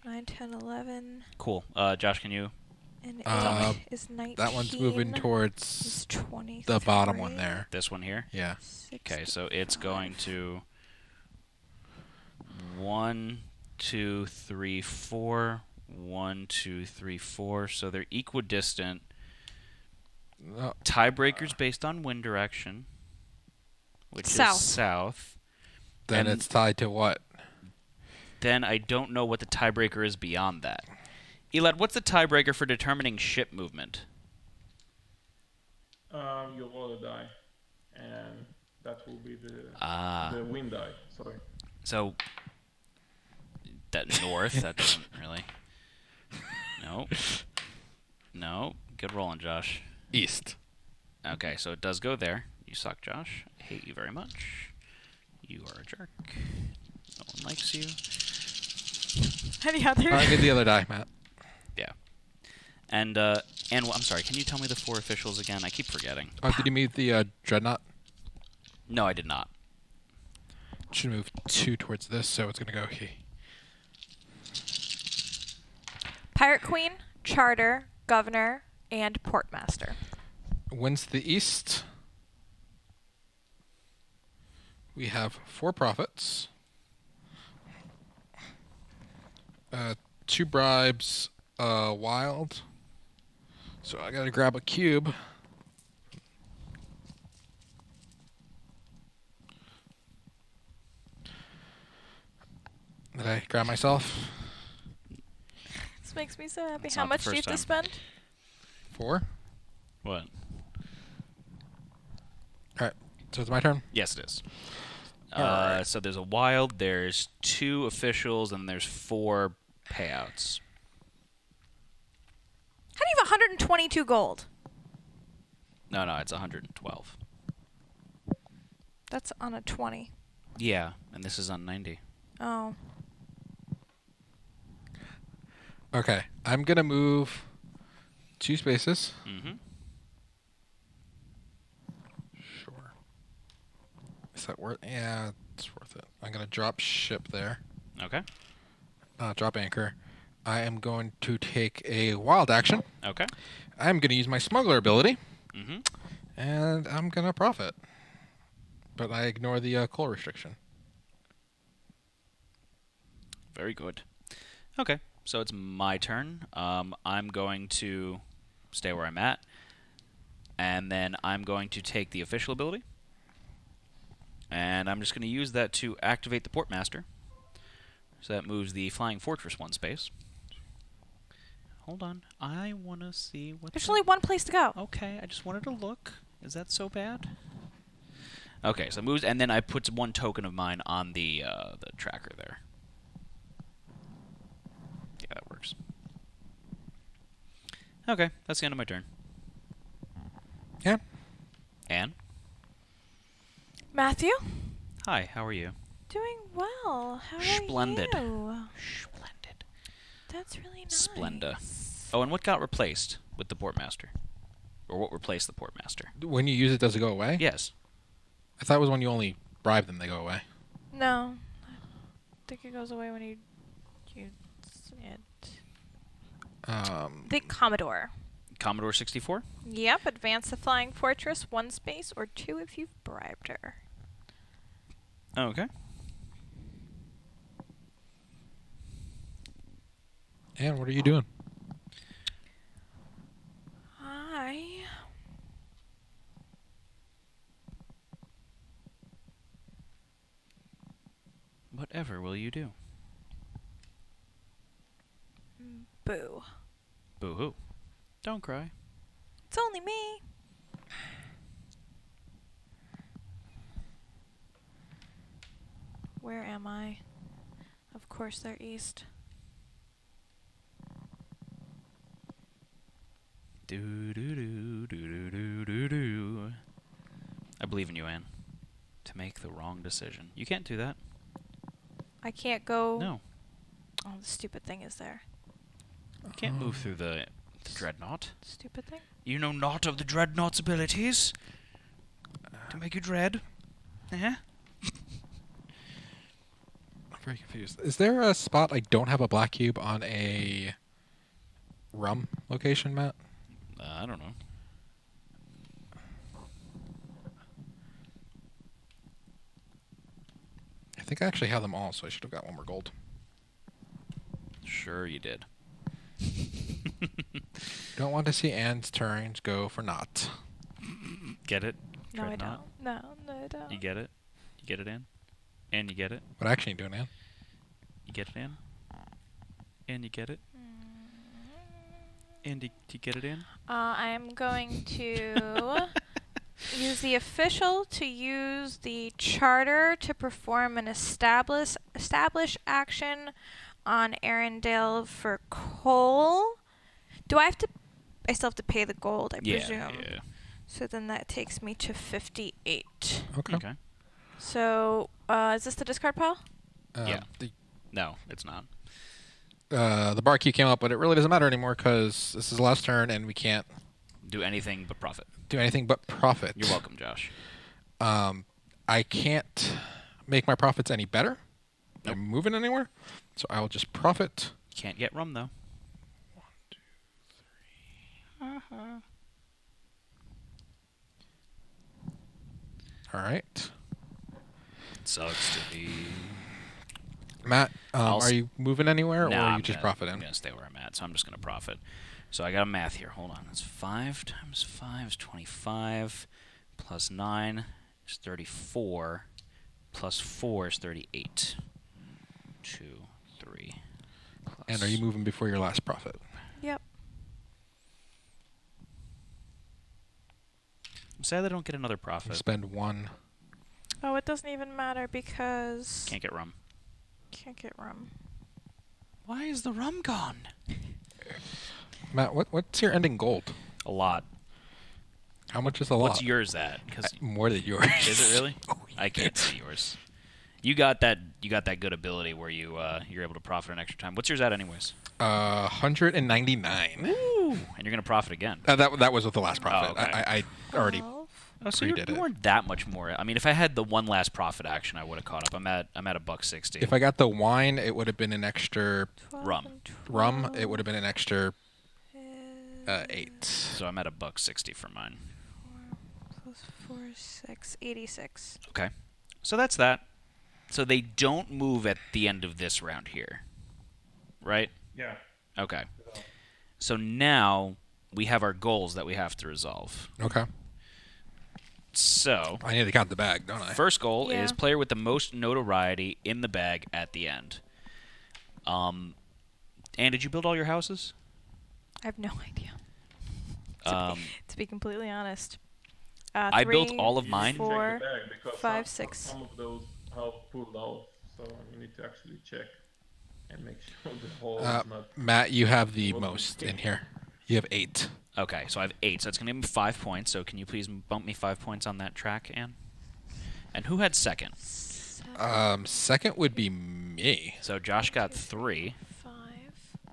nine, ten, eleven. Cool. Uh, Josh, can you? And uh, is nineteen. That one's moving towards the bottom one there. This one here? Yeah. Okay, so it's going to one, two, three, four, one, two, three, four. So they're equidistant. Uh, Tiebreakers based on wind direction, which south. is south. Then and it's tied to what? Then I don't know what the tiebreaker is beyond that. Elad, what's the tiebreaker for determining ship movement? Um, you roll a die, and that will be the, ah. the wind die. Sorry. So, that north, that doesn't really... No. No. Good rolling, Josh. East. Okay, so it does go there. You suck, Josh. I hate you very much. You are a jerk. No one likes you. Any other? I get the other die, Matt. Yeah. And, uh, and I'm sorry, can you tell me the four officials again? I keep forgetting. Oh, did you meet the uh, Dreadnought? No, I did not. Should move two towards this, so it's going to go here. Pirate Queen, Charter, Governor, and Portmaster. When's the East? We have four profits. Uh... Two bribes, uh, wild. So I gotta grab a cube. Did I grab myself? This makes me so happy. That's How much do you have to spend? Four. What? Alright, so it's my turn? Yes, it is. Uh, right. So there's a wild, there's two officials, and there's four payouts. How do you have one hundred twenty-two gold? No, no, it's one hundred twelve. That's on a twenty. Yeah, and this is on ninety. Oh. Okay, I'm going to move two spaces. Mm-hmm. Sure. Is that worth it? Yeah, it's worth it. I'm going to drop ship there. Okay. Uh, drop anchor. I am going to take a wild action. Okay. I'm going to use my smuggler ability. Mm-hmm. And I'm going to profit. But I ignore the uh, coal restriction. Very good. Okay. So it's my turn. Um, I'm going to stay where I'm at. And then I'm going to take the official ability. And I'm just going to use that to activate the Portmaster. So that moves the Flying Fortress one space. Hold on. I want to see what... There's only one place to go. Okay. I just wanted to look. Is that so bad? Okay. So it moves... And then I put one token of mine on the, uh, the tracker there. Yeah, that works. Okay. That's the end of my turn. Yeah. Anne? Matthew? Hi. How are you? Doing well. How Splendid. are you? Splendid. Splendid. That's really nice. Splenda. Oh, and what got replaced with the Portmaster? Or what replaced the Portmaster? When you use it, does it go away? Yes. I thought it was when you only bribe them, they go away. No. I think it goes away when you use it. Um, the Commodore. Commodore sixty-four? Yep. Advance the Flying Fortress, one space, or two if you've bribed her. Okay. Ann, what are you doing? I... Whatever will you do? Boo. Boo-hoo. Don't cry. It's only me. Where am I? Of course they're east. Do do do do do do do. I believe in you, Ann. To make the wrong decision. You can't do that. I can't go. No. Oh, the stupid thing is there. You can't um. move through the, the dreadnought. Stupid thing? You know not of the dreadnought's abilities. Uh, to make you dread. Eh? I'm very confused. Is there a spot I don't have a black cube on a rum location, Matt? Uh, I don't know. I think I actually have them all, so I should have got one more gold. Sure you did. Don't want to see Anne's turns go for naught. Get it? No, Tread I not. don't. No, no, I don't. You get it? You get it, Anne? Anne, you get it? What action are you doing, Anne? You get it, Anne? Anne, you get it? Andy, do you get it in? Uh, I am going to use the official to use the charter to perform an establish establish action on Arendelle for coal. Do I have to? I still have to pay the gold, I yeah, presume. Yeah. So then that takes me to fifty-eight. Okay. okay. So uh, is this the discard pile? Uh, yeah. The no, it's not. Uh, the bar queue came up, but it really doesn't matter anymore because this is the last turn and we can't do anything but profit. Do anything but profit. You're welcome, Josh. Um, I can't make my profits any better. Nope. I'm moving anywhere, so I will just profit. Can't get rum though. One, two, three. Uh huh. All right. It sucks to be. Matt, um, are you moving anywhere, nah, or are you I'm just profiting? I'm going to stay where I'm at, so I'm just going to profit. So I got a math here. Hold on. That's five times five is twenty-five. Plus nine is thirty-four. Plus four is thirty-eight. two, three. Plus and are you moving before your last profit? Yep. I'm sad I don't get another profit. You spend one. Oh, it doesn't even matter because... Can't get rum. Can't get rum. Why is the rum gone? Matt, what what's your ending gold? A lot. How much is a lot? What's yours at? Because more than yours. Is it really? Oh, I can't see yours. You got that. You got that good ability where you uh, you're able to profit an extra time. What's yours at, anyways? Uh, one hundred ninety-nine. Ooh, and you're gonna profit again. Uh, that that was with the last profit. Oh, okay. I, I already. Oh, so you weren't that much more. I mean, if I had the one last profit action, I would have caught up. I'm at I'm at a buck sixty. If I got the wine, it would have been an extra rum. Rum, it would have been an extra uh, eight. So I'm at a buck sixty for mine. Four plus four is six, eighty-six. Okay, so that's that. So they don't move at the end of this round here, right? Yeah. Okay. So now we have our goals that we have to resolve. Okay. So I need to count the bag, don't I? First goal yeah. is player with the most notoriety in the bag at the end. Um, and did you build all your houses? I have no idea. to, um, be, to be completely honest, uh, I three, built all of mine. Four, five, six. Some of those have pulled out, so you need to actually check and make sure the whole. Uh, is not Matt, you have the most in here. You have eight. Okay, so I have eight, so that's going to give me five points. So can you please bump me five points on that track, Ann? And who had second? Seven. Um, second would be me. So Josh got three. Five.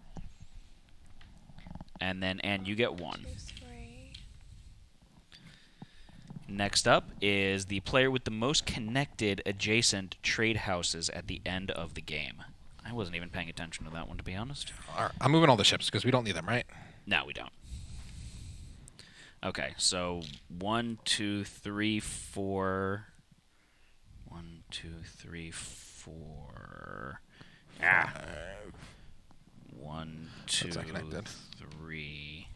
And then, and you get one. Next up is the player with the most connected adjacent trade houses at the end of the game. I wasn't even paying attention to that one, to be honest. All right, I'm moving all the ships because we don't need them, right? No, we don't. Okay, so one, two, three, four. One, two, three, four. Ah. One, two, three.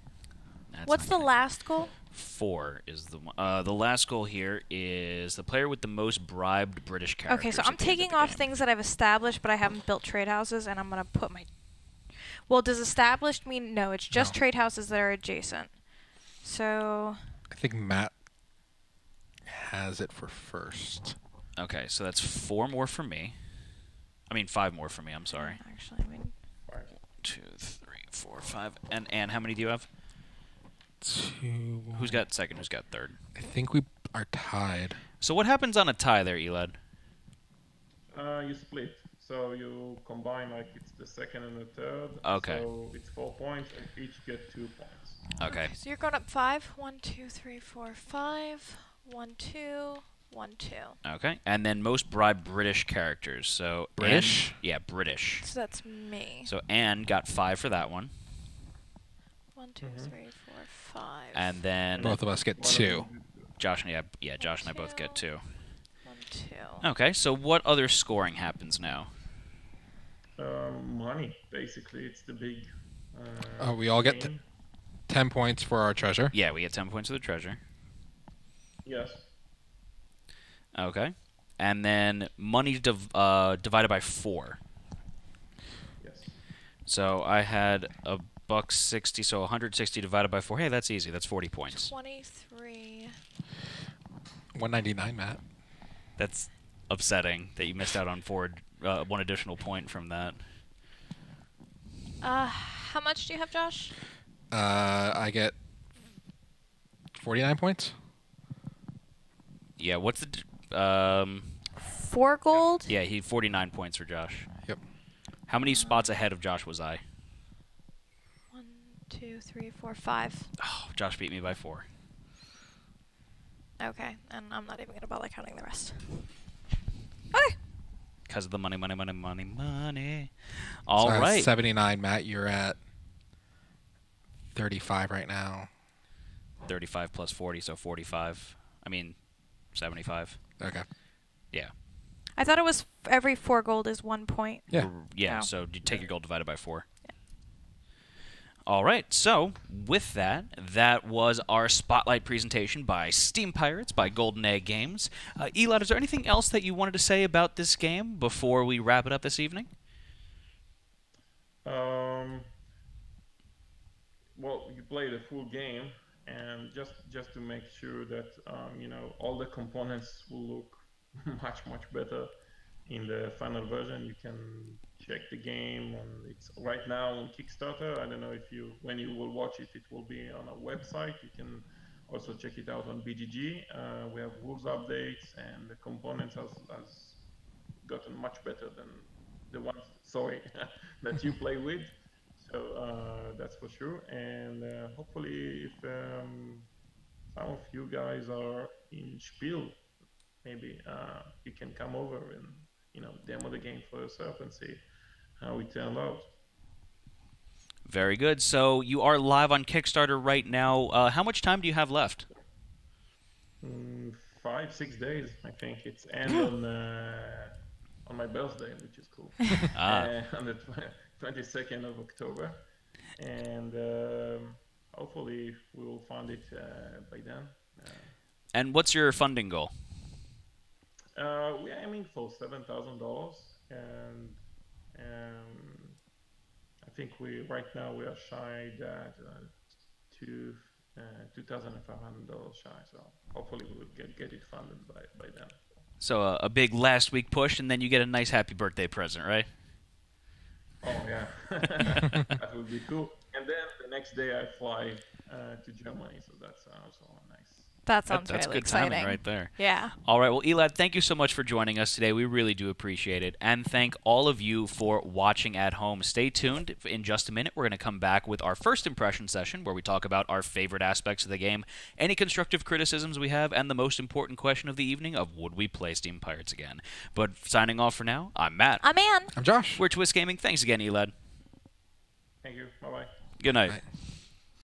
That's What's the last goal? Four is the one. Uh, the last goal here is the player with the most bribed British characters. Okay, so I'm taking off things that I've established, but I haven't built trade houses, and I'm going to put my... Well, does established mean... No, it's just no. trade houses that are adjacent. So... I think Matt has it for first. Okay, so that's four more for me. I mean, five more for me. I'm sorry. Actually, I mean... One, two, three, four, five. And, and how many do you have? Two. Who's got second? Who's got third? I think we are tied. So what happens on a tie there, Elad? Uh, you split. So you combine, like, it's the second and the third. Okay. So it's four points, and each get two points. Okay. Okay. So you're going up five. One, two, three, four, five. One, two, one, two. Okay. And then most bribed British characters. So British? Anne, yeah, British. So that's me. So Anne got five for that one. One, two, mm-hmm. three, four. Five. And then both of us get two. Josh and yeah, yeah, Josh and I both get two. One, two. Okay, so what other scoring happens now? Uh, money, basically, it's the big. Uh, uh, we all get t ten points for our treasure. Yeah, we get ten points for the treasure. Yes. Okay, and then money div uh, divided by four. Yes. So I had a. Bucks sixty, so one hundred sixty divided by four. Hey, that's easy. That's forty points. twenty-three. one ninety-nine, Matt. That's upsetting that you missed out on four, uh, one additional point from that. Uh, how much do you have, Josh? Uh, I get forty-nine points. Yeah. What's the d um? Four gold. Yeah, he forty-nine points for Josh. Yep. How many spots ahead of Josh was I? Two, three, four, five. Oh, Josh beat me by four. Okay, and I'm not even gonna bother counting the rest. Okay. Because of the money, money, money, money, money. All so right. seventy-nine, Matt. You're at thirty-five right now. thirty-five plus forty, so forty-five. I mean, seventy-five. Okay. Yeah. I thought it was f every four gold is one point. Yeah. R yeah. Oh. So you take yeah. your gold divided by four. All right, so with that, that was our Spotlight presentation by Steam Pirates, by Golden Egg Games. Uh, Elad, is there anything else that you wanted to say about this game before we wrap it up this evening? Um, well, you played a full game, and just, just to make sure that um, you know, all the components will look much, much better in the final version, you can... check the game, and it's right now on Kickstarter. I don't know if you, when you will watch it, it will be on our website. You can also check it out on B G G. Uh, we have rules updates, and the components has, has gotten much better than the ones, sorry, that you play with. So uh, that's for sure. And uh, hopefully, if um, some of you guys are in Spiel, maybe uh, you can come over and you know demo the game for yourself and see how we turned out. Very good. So you are live on Kickstarter right now. Uh, how much time do you have left? Mm, five, six days, I think. It's end on uh, on my birthday, which is cool. ah. uh, on the twenty-second of October, and um, hopefully we will fund it uh, by then. Uh, and what's your funding goal? Uh, we are aiming for seven thousand dollars, and. Um, I think we right now we are shy that uh, two uh, two thousand five hundred dollars shy. So hopefully we will get get it funded by by then. So uh, a big last week push, and then you get a nice happy birthday present, right? Oh yeah, that would be cool. And then the next day I fly uh, to Germany, so that's also nice. That sounds that, that's really good exciting. Timing right there. Yeah. All right. Well, Elad, thank you so much for joining us today. We really do appreciate it. And thank all of you for watching at home. Stay tuned. In just a minute, we're going to come back with our first impression session where we talk about our favorite aspects of the game, any constructive criticisms we have, and the most important question of the evening of would we play Steam Pirates again? But signing off for now, I'm Matt. I'm Ann. I'm Josh. We're Twist Gaming. Thanks again, Elad. Thank you. Bye-bye. Good night. Bye.